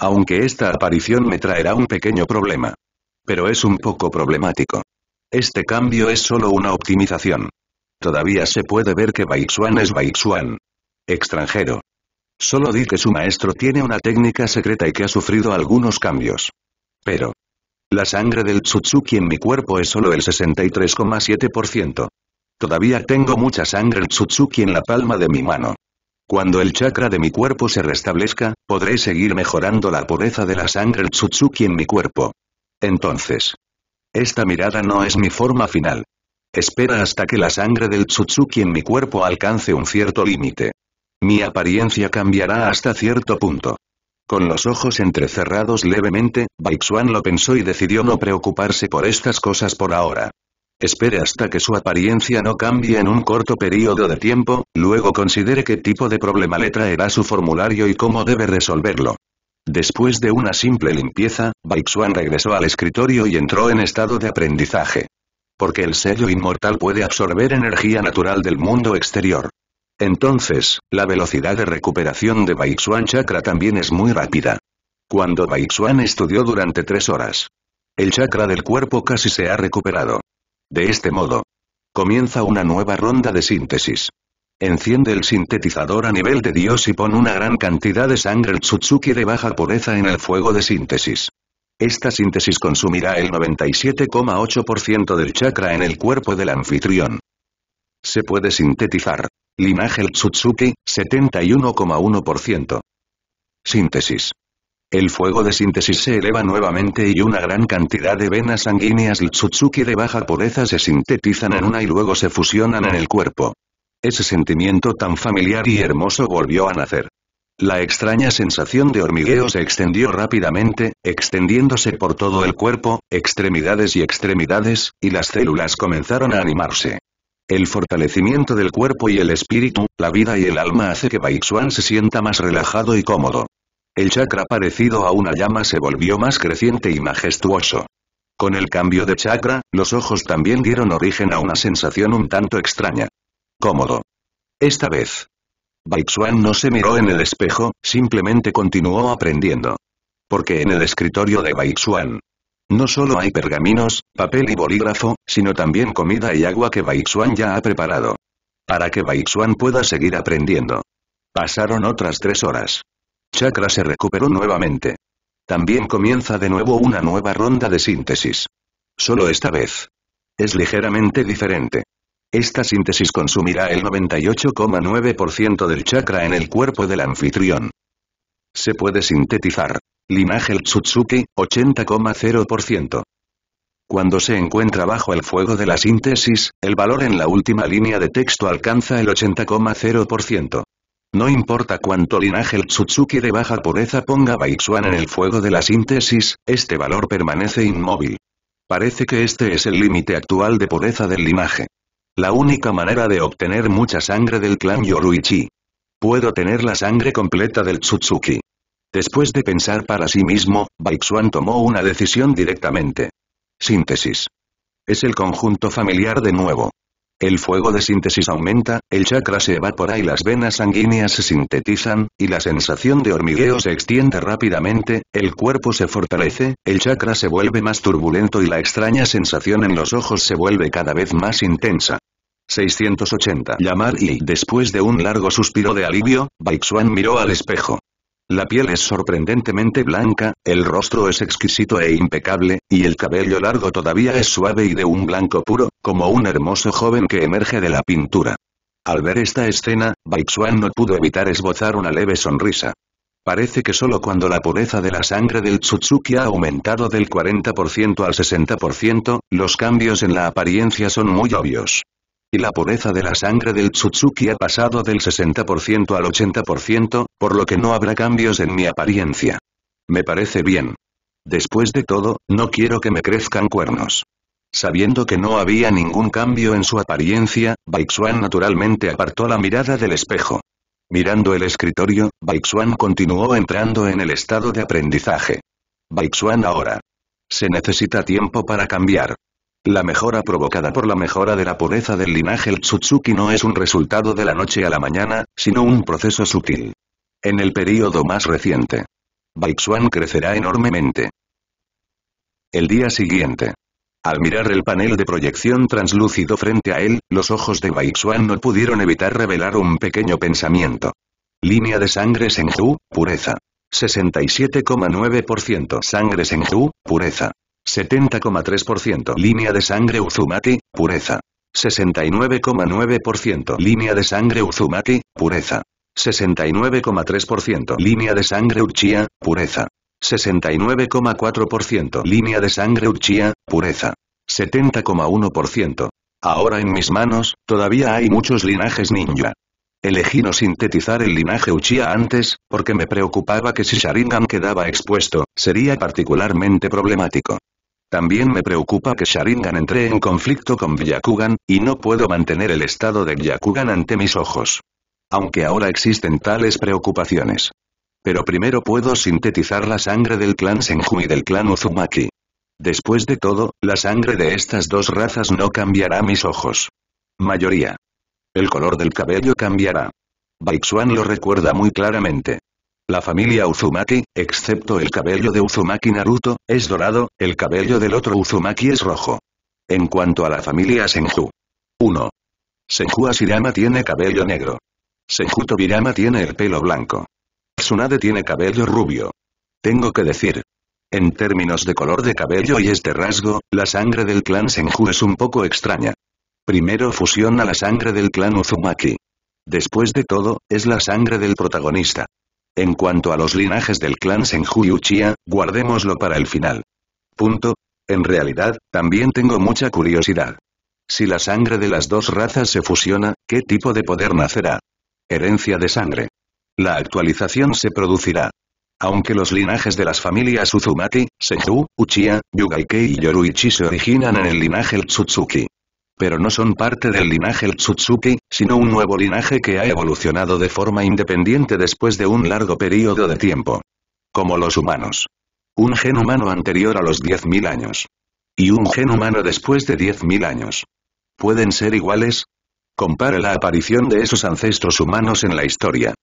Aunque esta aparición me traerá un pequeño problema. Pero es un poco problemático. Este cambio es solo una optimización. Todavía se puede ver que Baixuan es Baixuan. Extranjero. Solo di que su maestro tiene una técnica secreta y que ha sufrido algunos cambios. Pero la sangre del Ōtsutsuki en mi cuerpo es solo el sesenta y tres coma siete por ciento. Todavía tengo mucha sangre Ōtsutsuki en la palma de mi mano. Cuando el chakra de mi cuerpo se restablezca, podré seguir mejorando la pureza de la sangre Ōtsutsuki en mi cuerpo. Entonces, esta mirada no es mi forma final. Espera hasta que la sangre del Ōtsutsuki en mi cuerpo alcance un cierto límite. Mi apariencia cambiará hasta cierto punto. Con los ojos entrecerrados levemente, Baixuan lo pensó y decidió no preocuparse por estas cosas por ahora. Espere hasta que su apariencia no cambie en un corto periodo de tiempo, luego considere qué tipo de problema le traerá su formulario y cómo debe resolverlo. Después de una simple limpieza, Baixuan regresó al escritorio y entró en estado de aprendizaje. Porque el sello inmortal puede absorber energía natural del mundo exterior. Entonces, la velocidad de recuperación de Baixuan chakra también es muy rápida. Cuando Baixuan estudió durante tres horas, el chakra del cuerpo casi se ha recuperado. De este modo, comienza una nueva ronda de síntesis. Enciende el sintetizador a nivel de Dios y pon una gran cantidad de sangre Ōtsutsuki de baja pureza en el fuego de síntesis. Esta síntesis consumirá el noventa y siete coma ocho por ciento del chakra en el cuerpo del anfitrión. Se puede sintetizar. Linaje Ōtsutsuki, setenta y uno coma uno por ciento. Síntesis. El fuego de síntesis se eleva nuevamente y una gran cantidad de venas sanguíneas Ōtsutsuki de baja pureza se sintetizan en una y luego se fusionan en el cuerpo. Ese sentimiento tan familiar y hermoso volvió a nacer. La extraña sensación de hormigueo se extendió rápidamente, extendiéndose por todo el cuerpo, extremidades y extremidades, y las células comenzaron a animarse. El fortalecimiento del cuerpo y el espíritu, la vida y el alma hace que Baixuan se sienta más relajado y cómodo. El chakra parecido a una llama se volvió más creciente y majestuoso. Con el cambio de chakra, los ojos también dieron origen a una sensación un tanto extraña. Cómodo. Esta vez, Baixuan no se miró en el espejo, simplemente continuó aprendiendo. Porque en el escritorio de Baixuan no solo hay pergaminos, papel y bolígrafo, sino también comida y agua que Baixuan ya ha preparado. Para que Baixuan pueda seguir aprendiendo. Pasaron otras tres horas. Chakra se recuperó nuevamente. También comienza de nuevo una nueva ronda de síntesis. Solo esta vez es ligeramente diferente. Esta síntesis consumirá el noventa y ocho coma nueve por ciento del chakra en el cuerpo del anfitrión. Se puede sintetizar. Linaje Ōtsutsuki, ochenta coma cero por ciento. Cuando se encuentra bajo el fuego de la síntesis, el valor en la última línea de texto alcanza el ochenta coma cero por ciento. No importa cuánto linaje Ōtsutsuki de baja pureza ponga Baixuan en el fuego de la síntesis, este valor permanece inmóvil. Parece que este es el límite actual de pureza del linaje. La única manera de obtener mucha sangre del clan Yoruichi. Puedo tener la sangre completa del Ōtsutsuki. Después de pensar para sí mismo, Baixuan tomó una decisión directamente. Síntesis. Es el conjunto familiar de nuevo. El fuego de síntesis aumenta, el chakra se evapora y las venas sanguíneas se sintetizan, y la sensación de hormigueo se extiende rápidamente, el cuerpo se fortalece, el chakra se vuelve más turbulento y la extraña sensación en los ojos se vuelve cada vez más intensa. seiscientos ochenta. Llamar y después de un largo suspiro de alivio, Baixuan miró al espejo. La piel es sorprendentemente blanca, el rostro es exquisito e impecable, y el cabello largo todavía es suave y de un blanco puro, como un hermoso joven que emerge de la pintura. Al ver esta escena, Baixuan no pudo evitar esbozar una leve sonrisa. Parece que solo cuando la pureza de la sangre del Ōtsutsuki ha aumentado del cuarenta por ciento al sesenta por ciento, los cambios en la apariencia son muy obvios. Y la pureza de la sangre del Ōtsutsuki ha pasado del sesenta por ciento al ochenta por ciento, por lo que no habrá cambios en mi apariencia. Me parece bien. Después de todo, no quiero que me crezcan cuernos. Sabiendo que no había ningún cambio en su apariencia, Baixuan naturalmente apartó la mirada del espejo. Mirando el escritorio, Baixuan continuó entrando en el estado de aprendizaje. Baixuan ahora. Se necesita tiempo para cambiar. La mejora provocada por la mejora de la pureza del linaje Ōtsutsuki no es un resultado de la noche a la mañana, sino un proceso sutil. En el período más reciente, Baixuan crecerá enormemente. El día siguiente. Al mirar el panel de proyección translúcido frente a él, los ojos de Baixuan no pudieron evitar revelar un pequeño pensamiento. Línea de sangre Senju, pureza. sesenta y siete coma nueve por ciento sangre Senju, pureza. setenta coma tres por ciento línea de sangre Uzumaki, pureza. sesenta y nueve coma nueve por ciento línea de sangre Uzumaki, pureza. sesenta y nueve coma tres por ciento línea de sangre Uchiha, pureza. sesenta y nueve coma cuatro por ciento línea de sangre Uchiha, pureza. setenta coma uno por ciento. Ahora en mis manos, todavía hay muchos linajes ninja. Elegí no sintetizar el linaje Uchiha antes, porque me preocupaba que si Sharingan quedaba expuesto, sería particularmente problemático. También me preocupa que Sharingan entre en conflicto con Byakugan, y no puedo mantener el estado de Byakugan ante mis ojos. Aunque ahora existen tales preocupaciones. Pero primero puedo sintetizar la sangre del clan Senju y del clan Uzumaki. Después de todo, la sangre de estas dos razas no cambiará mis ojos. Mayoría. El color del cabello cambiará. Baixuan lo recuerda muy claramente. La familia Uzumaki, excepto el cabello de Uzumaki Naruto, es dorado, el cabello del otro Uzumaki es rojo. En cuanto a la familia Senju. uno. Senju Hashirama tiene cabello negro. Senju Tobirama tiene el pelo blanco. Tsunade tiene cabello rubio. Tengo que decir. En términos de color de cabello y este rasgo, la sangre del clan Senju es un poco extraña. Primero fusiona la sangre del clan Uzumaki. Después de todo, es la sangre del protagonista. En cuanto a los linajes del clan Senju y Uchiha, guardémoslo para el final. Punto. En realidad, también tengo mucha curiosidad. Si la sangre de las dos razas se fusiona, ¿qué tipo de poder nacerá? Herencia de sangre. La actualización se producirá. Aunque los linajes de las familias Uzumaki, Senju, Uchiha, Yugaikei y Yoruichi se originan en el linaje Ōtsutsuki. Pero no son parte del linaje Ōtsutsuki, sino un nuevo linaje que ha evolucionado de forma independiente después de un largo periodo de tiempo. Como los humanos. Un gen humano anterior a los diez mil años. Y un gen humano después de diez mil años. ¿Pueden ser iguales? Compara la aparición de esos ancestros humanos en la historia.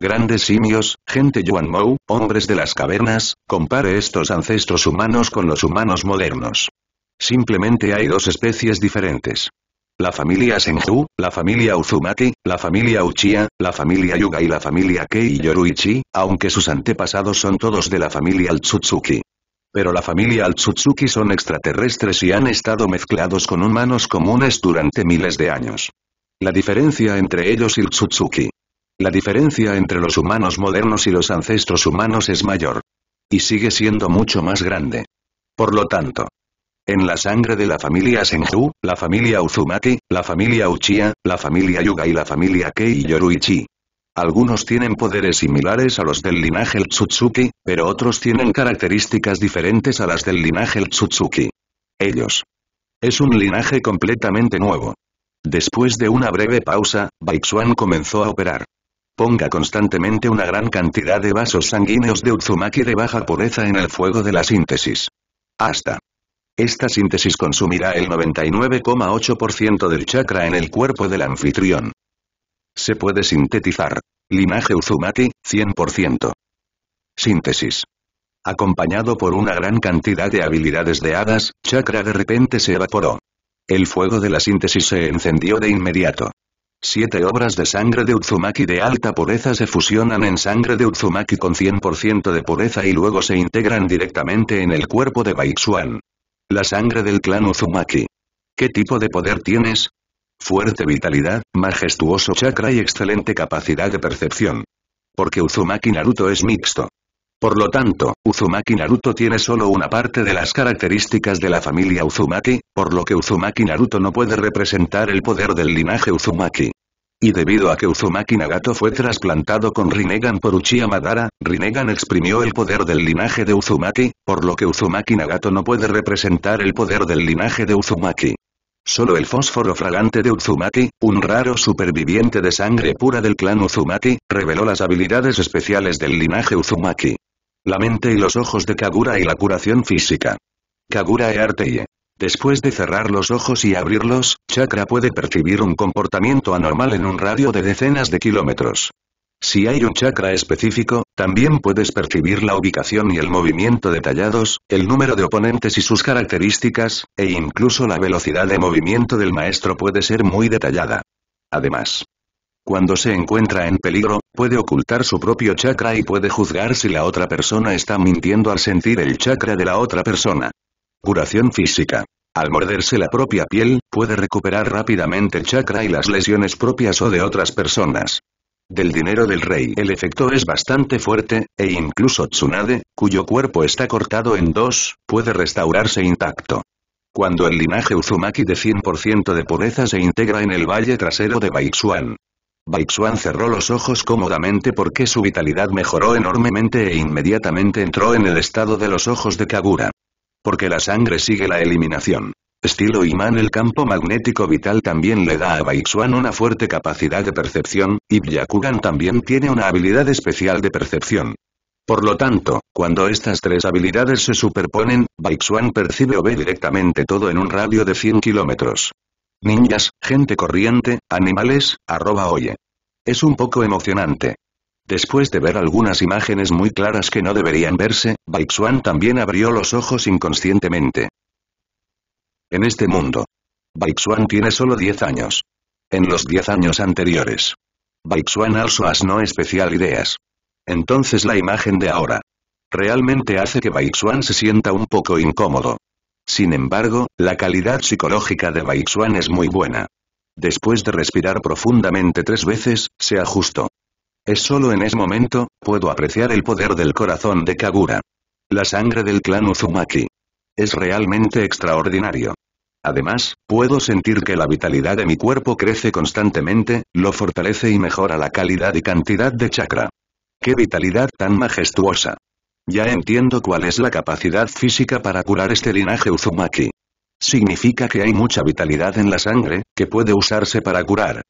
Grandes simios, gente Yuanmou, hombres de las cavernas, compare estos ancestros humanos con los humanos modernos. Simplemente hay dos especies diferentes. La familia Senju, la familia Uzumaki, la familia Uchiha, la familia Hyūga y la familia Kei Yoruichi, aunque sus antepasados son todos de la familia Ōtsutsuki. Pero la familia Ōtsutsuki son extraterrestres y han estado mezclados con humanos comunes durante miles de años. La diferencia entre ellos y Ōtsutsuki. La diferencia entre los humanos modernos y los ancestros humanos es mayor. Y sigue siendo mucho más grande. Por lo tanto, en la sangre de la familia Senju, la familia Uzumaki, la familia Uchiha, la familia Hyūga y la familia Kei Yoruichi. Algunos tienen poderes similares a los del linaje Ōtsutsuki, pero otros tienen características diferentes a las del linaje Ōtsutsuki. Ellos. Es un linaje completamente nuevo. Después de una breve pausa, Baixuan comenzó a operar. Ponga constantemente una gran cantidad de vasos sanguíneos de Uzumaki de baja pureza en el fuego de la síntesis. Hasta. Esta síntesis consumirá el noventa y nueve coma ocho por ciento del chakra en el cuerpo del anfitrión. Se puede sintetizar. Linaje Uzumaki, cien por ciento. Síntesis. Acompañado por una gran cantidad de habilidades de hadas, chakra de repente se evaporó. El fuego de la síntesis se encendió de inmediato. Siete obras de sangre de Uzumaki de alta pureza se fusionan en sangre de Uzumaki con cien por ciento de pureza y luego se integran directamente en el cuerpo de Baixuan. La sangre del clan Uzumaki. ¿Qué tipo de poder tienes? Fuerte vitalidad, majestuoso chakra y excelente capacidad de percepción. Porque Uzumaki Naruto es mixto. Por lo tanto, Uzumaki Naruto tiene solo una parte de las características de la familia Uzumaki, por lo que Uzumaki Naruto no puede representar el poder del linaje Uzumaki. Y debido a que Uzumaki Nagato fue trasplantado con Rinnegan por Uchiha Madara, Rinnegan exprimió el poder del linaje de Uzumaki, por lo que Uzumaki Nagato no puede representar el poder del linaje de Uzumaki. Solo el fósforo fragante de Uzumaki, un raro superviviente de sangre pura del clan Uzumaki, reveló las habilidades especiales del linaje Uzumaki. La mente y los ojos de Kagura y la curación física. Kagura e Arteye. Después de cerrar los ojos y abrirlos, Chakra puede percibir un comportamiento anormal en un radio de decenas de kilómetros. Si hay un chakra específico, también puedes percibir la ubicación y el movimiento detallados, el número de oponentes y sus características, e incluso la velocidad de movimiento del maestro puede ser muy detallada. Además, cuando se encuentra en peligro, puede ocultar su propio chakra y puede juzgar si la otra persona está mintiendo al sentir el chakra de la otra persona. Curación física. Al morderse la propia piel, puede recuperar rápidamente el chakra y las lesiones propias o de otras personas. Del dinero del rey. El efecto es bastante fuerte, e incluso Tsunade, cuyo cuerpo está cortado en dos, puede restaurarse intacto. Cuando el linaje Uzumaki de cien por ciento de pureza se integra en el valle trasero de Baixuan. Baixuan cerró los ojos cómodamente porque su vitalidad mejoró enormemente e inmediatamente entró en el estado de los ojos de Kagura. Porque la sangre sigue la eliminación. Estilo imán, el campo magnético vital también le da a Baixuan una fuerte capacidad de percepción, y Byakugan también tiene una habilidad especial de percepción. Por lo tanto, cuando estas tres habilidades se superponen, Baixuan percibe o ve directamente todo en un radio de cien kilómetros. Ninjas, gente corriente, animales, arroba oye. Es un poco emocionante. Después de ver algunas imágenes muy claras que no deberían verse, Baixuan también abrió los ojos inconscientemente. En este mundo, Baixuan tiene solo diez años. En los diez años anteriores, Baixuan also has no special ideas. Entonces la imagen de ahora realmente hace que Baixuan se sienta un poco incómodo. Sin embargo, la calidad psicológica de Baixuan es muy buena. Después de respirar profundamente tres veces, se ajustó. Es solo en ese momento, puedo apreciar el poder del corazón de Kagura. La sangre del clan Uzumaki. Es realmente extraordinario. Además, puedo sentir que la vitalidad de mi cuerpo crece constantemente, lo fortalece y mejora la calidad y cantidad de chakra. ¡Qué vitalidad tan majestuosa! Ya entiendo cuál es la capacidad física para curar este linaje Uzumaki. Significa que hay mucha vitalidad en la sangre, que puede usarse para curar.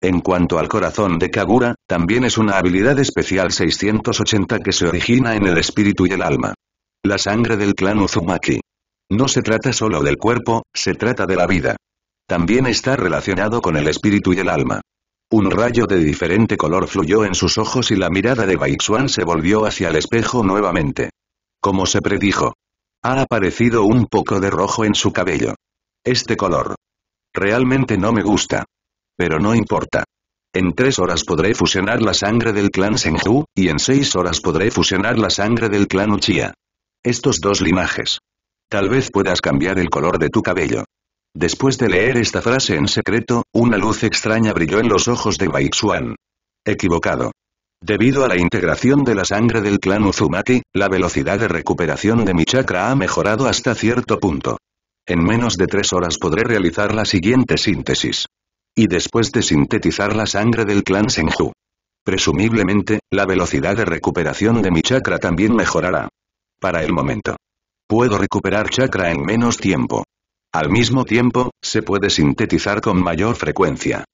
En cuanto al corazón de Kagura, también es una habilidad especial seiscientos ochenta que se origina en el espíritu y el alma. La sangre del clan Uzumaki. No se trata solo del cuerpo, se trata de la vida. También está relacionado con el espíritu y el alma. Un rayo de diferente color fluyó en sus ojos y la mirada de Baixuan se volvió hacia el espejo nuevamente. Como se predijo. Ha aparecido un poco de rojo en su cabello. Este color. Realmente no me gusta. Pero no importa. En tres horas podré fusionar la sangre del clan Senju, y en seis horas podré fusionar la sangre del clan Uchiha. Estos dos linajes. Tal vez puedas cambiar el color de tu cabello. Después de leer esta frase en secreto, una luz extraña brilló en los ojos de Baixuan. Equivocado. Debido a la integración de la sangre del clan Uzumaki, la velocidad de recuperación de mi chakra ha mejorado hasta cierto punto. En menos de tres horas podré realizar la siguiente síntesis. Y después de sintetizar la sangre del clan Senju. Presumiblemente, la velocidad de recuperación de mi chakra también mejorará. Para el momento. Puedo recuperar chakra en menos tiempo. Al mismo tiempo, se puede sintetizar con mayor frecuencia.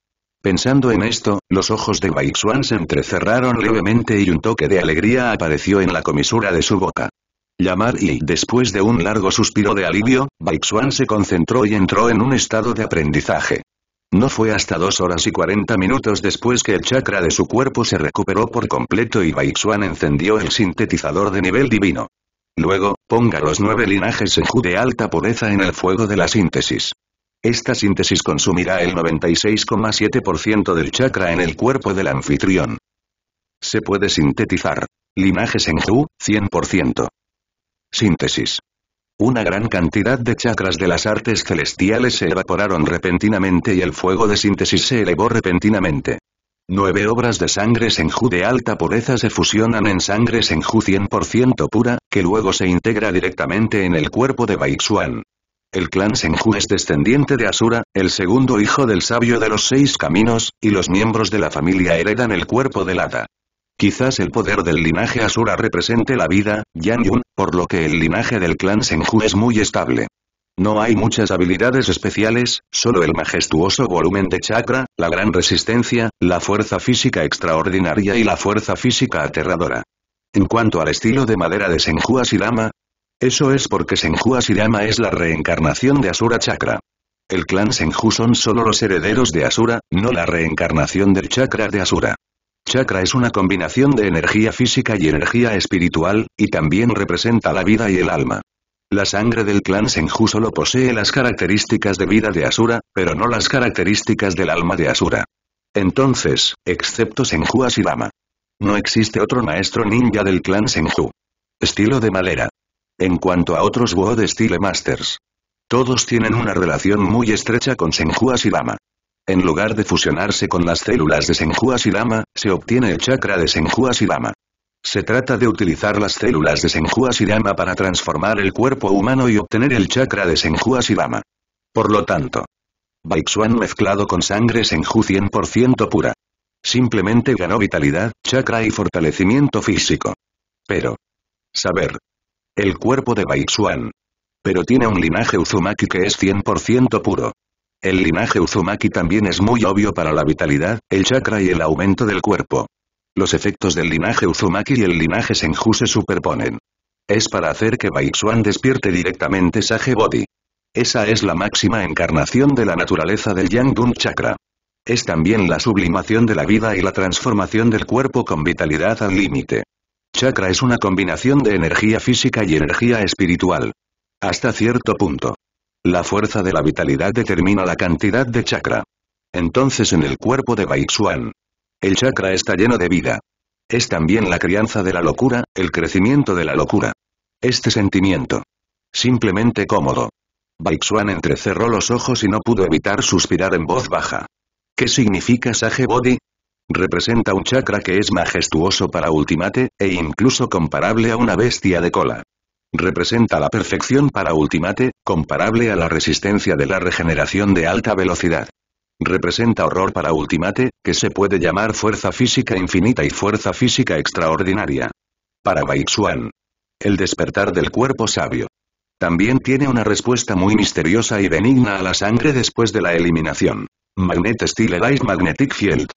Pensando en esto, los ojos de Baixuan se entrecerraron levemente y un toque de alegría apareció en la comisura de su boca. Llamar y, después de un largo suspiro de alivio, Baixuan se concentró y entró en un estado de aprendizaje. No fue hasta dos horas y cuarenta minutos después que el chakra de su cuerpo se recuperó por completo y Baixuan encendió el sintetizador de nivel divino. Luego, ponga los nueve linajes Senju de alta pureza en el fuego de la síntesis. Esta síntesis consumirá el noventa y seis coma siete por ciento del chakra en el cuerpo del anfitrión. Se puede sintetizar. Linaje Senju, cien por ciento. Síntesis. Una gran cantidad de chakras de las artes celestiales se evaporaron repentinamente y el fuego de síntesis se elevó repentinamente. Nueve obras de sangre Senju de alta pureza se fusionan en sangre Senju cien por ciento pura, que luego se integra directamente en el cuerpo de Baixuan. El clan Senju es descendiente de Asura, el segundo hijo del sabio de los seis caminos, y los miembros de la familia heredan el cuerpo del hada. Quizás el poder del linaje Asura represente la vida, Yang Yun, por lo que el linaje del clan Senju es muy estable. No hay muchas habilidades especiales, solo el majestuoso volumen de chakra, la gran resistencia, la fuerza física extraordinaria y la fuerza física aterradora. En cuanto al estilo de madera de Senju Hashirama, eso es porque Senju Hashirama es la reencarnación de Asura Chakra. El clan Senju son solo los herederos de Asura, no la reencarnación del chakra de Asura. Chakra es una combinación de energía física y energía espiritual, y también representa la vida y el alma. La sangre del clan Senju solo posee las características de vida de Asura, pero no las características del alma de Asura. Entonces, excepto Senju Hashirama, no existe otro maestro ninja del clan Senju. Estilo de madera. En cuanto a otros World Style Masters, todos tienen una relación muy estrecha con Senju Hashirama. En lugar de fusionarse con las células de Senju Hashirama, se obtiene el chakra de Senju Hashirama. Se trata de utilizar las células de Senju Hashirama para transformar el cuerpo humano y obtener el chakra de Senju Hashirama. Por lo tanto, Baixuan mezclado con sangre Senju cien por ciento pura. Simplemente ganó vitalidad, chakra y fortalecimiento físico. Pero, saber, el cuerpo de Baixuan. Pero tiene un linaje Uzumaki que es cien por ciento puro. El linaje Uzumaki también es muy obvio para la vitalidad, el chakra y el aumento del cuerpo. Los efectos del linaje Uzumaki y el linaje Senju se superponen. Es para hacer que Baixuan despierte directamente Sage Body. Esa es la máxima encarnación de la naturaleza del Yang Dun Chakra. Es también la sublimación de la vida y la transformación del cuerpo con vitalidad al límite. Chakra es una combinación de energía física y energía espiritual. Hasta cierto punto. La fuerza de la vitalidad determina la cantidad de chakra. Entonces en el cuerpo de Baixuan, el chakra está lleno de vida. Es también la crianza de la locura, el crecimiento de la locura. Este sentimiento. Simplemente cómodo. Baixuan entrecerró los ojos y no pudo evitar suspirar en voz baja. ¿Qué significa Sage Body? Representa un chakra que es majestuoso para Ultimate, e incluso comparable a una bestia de cola. Representa la perfección para Ultimate, comparable a la resistencia de la regeneración de alta velocidad. Representa horror para Ultimate, que se puede llamar fuerza física infinita y fuerza física extraordinaria. Para Baixuan, el despertar del cuerpo sabio. También tiene una respuesta muy misteriosa y benigna a la sangre después de la eliminación. Magnet Style Light Magnetic Field.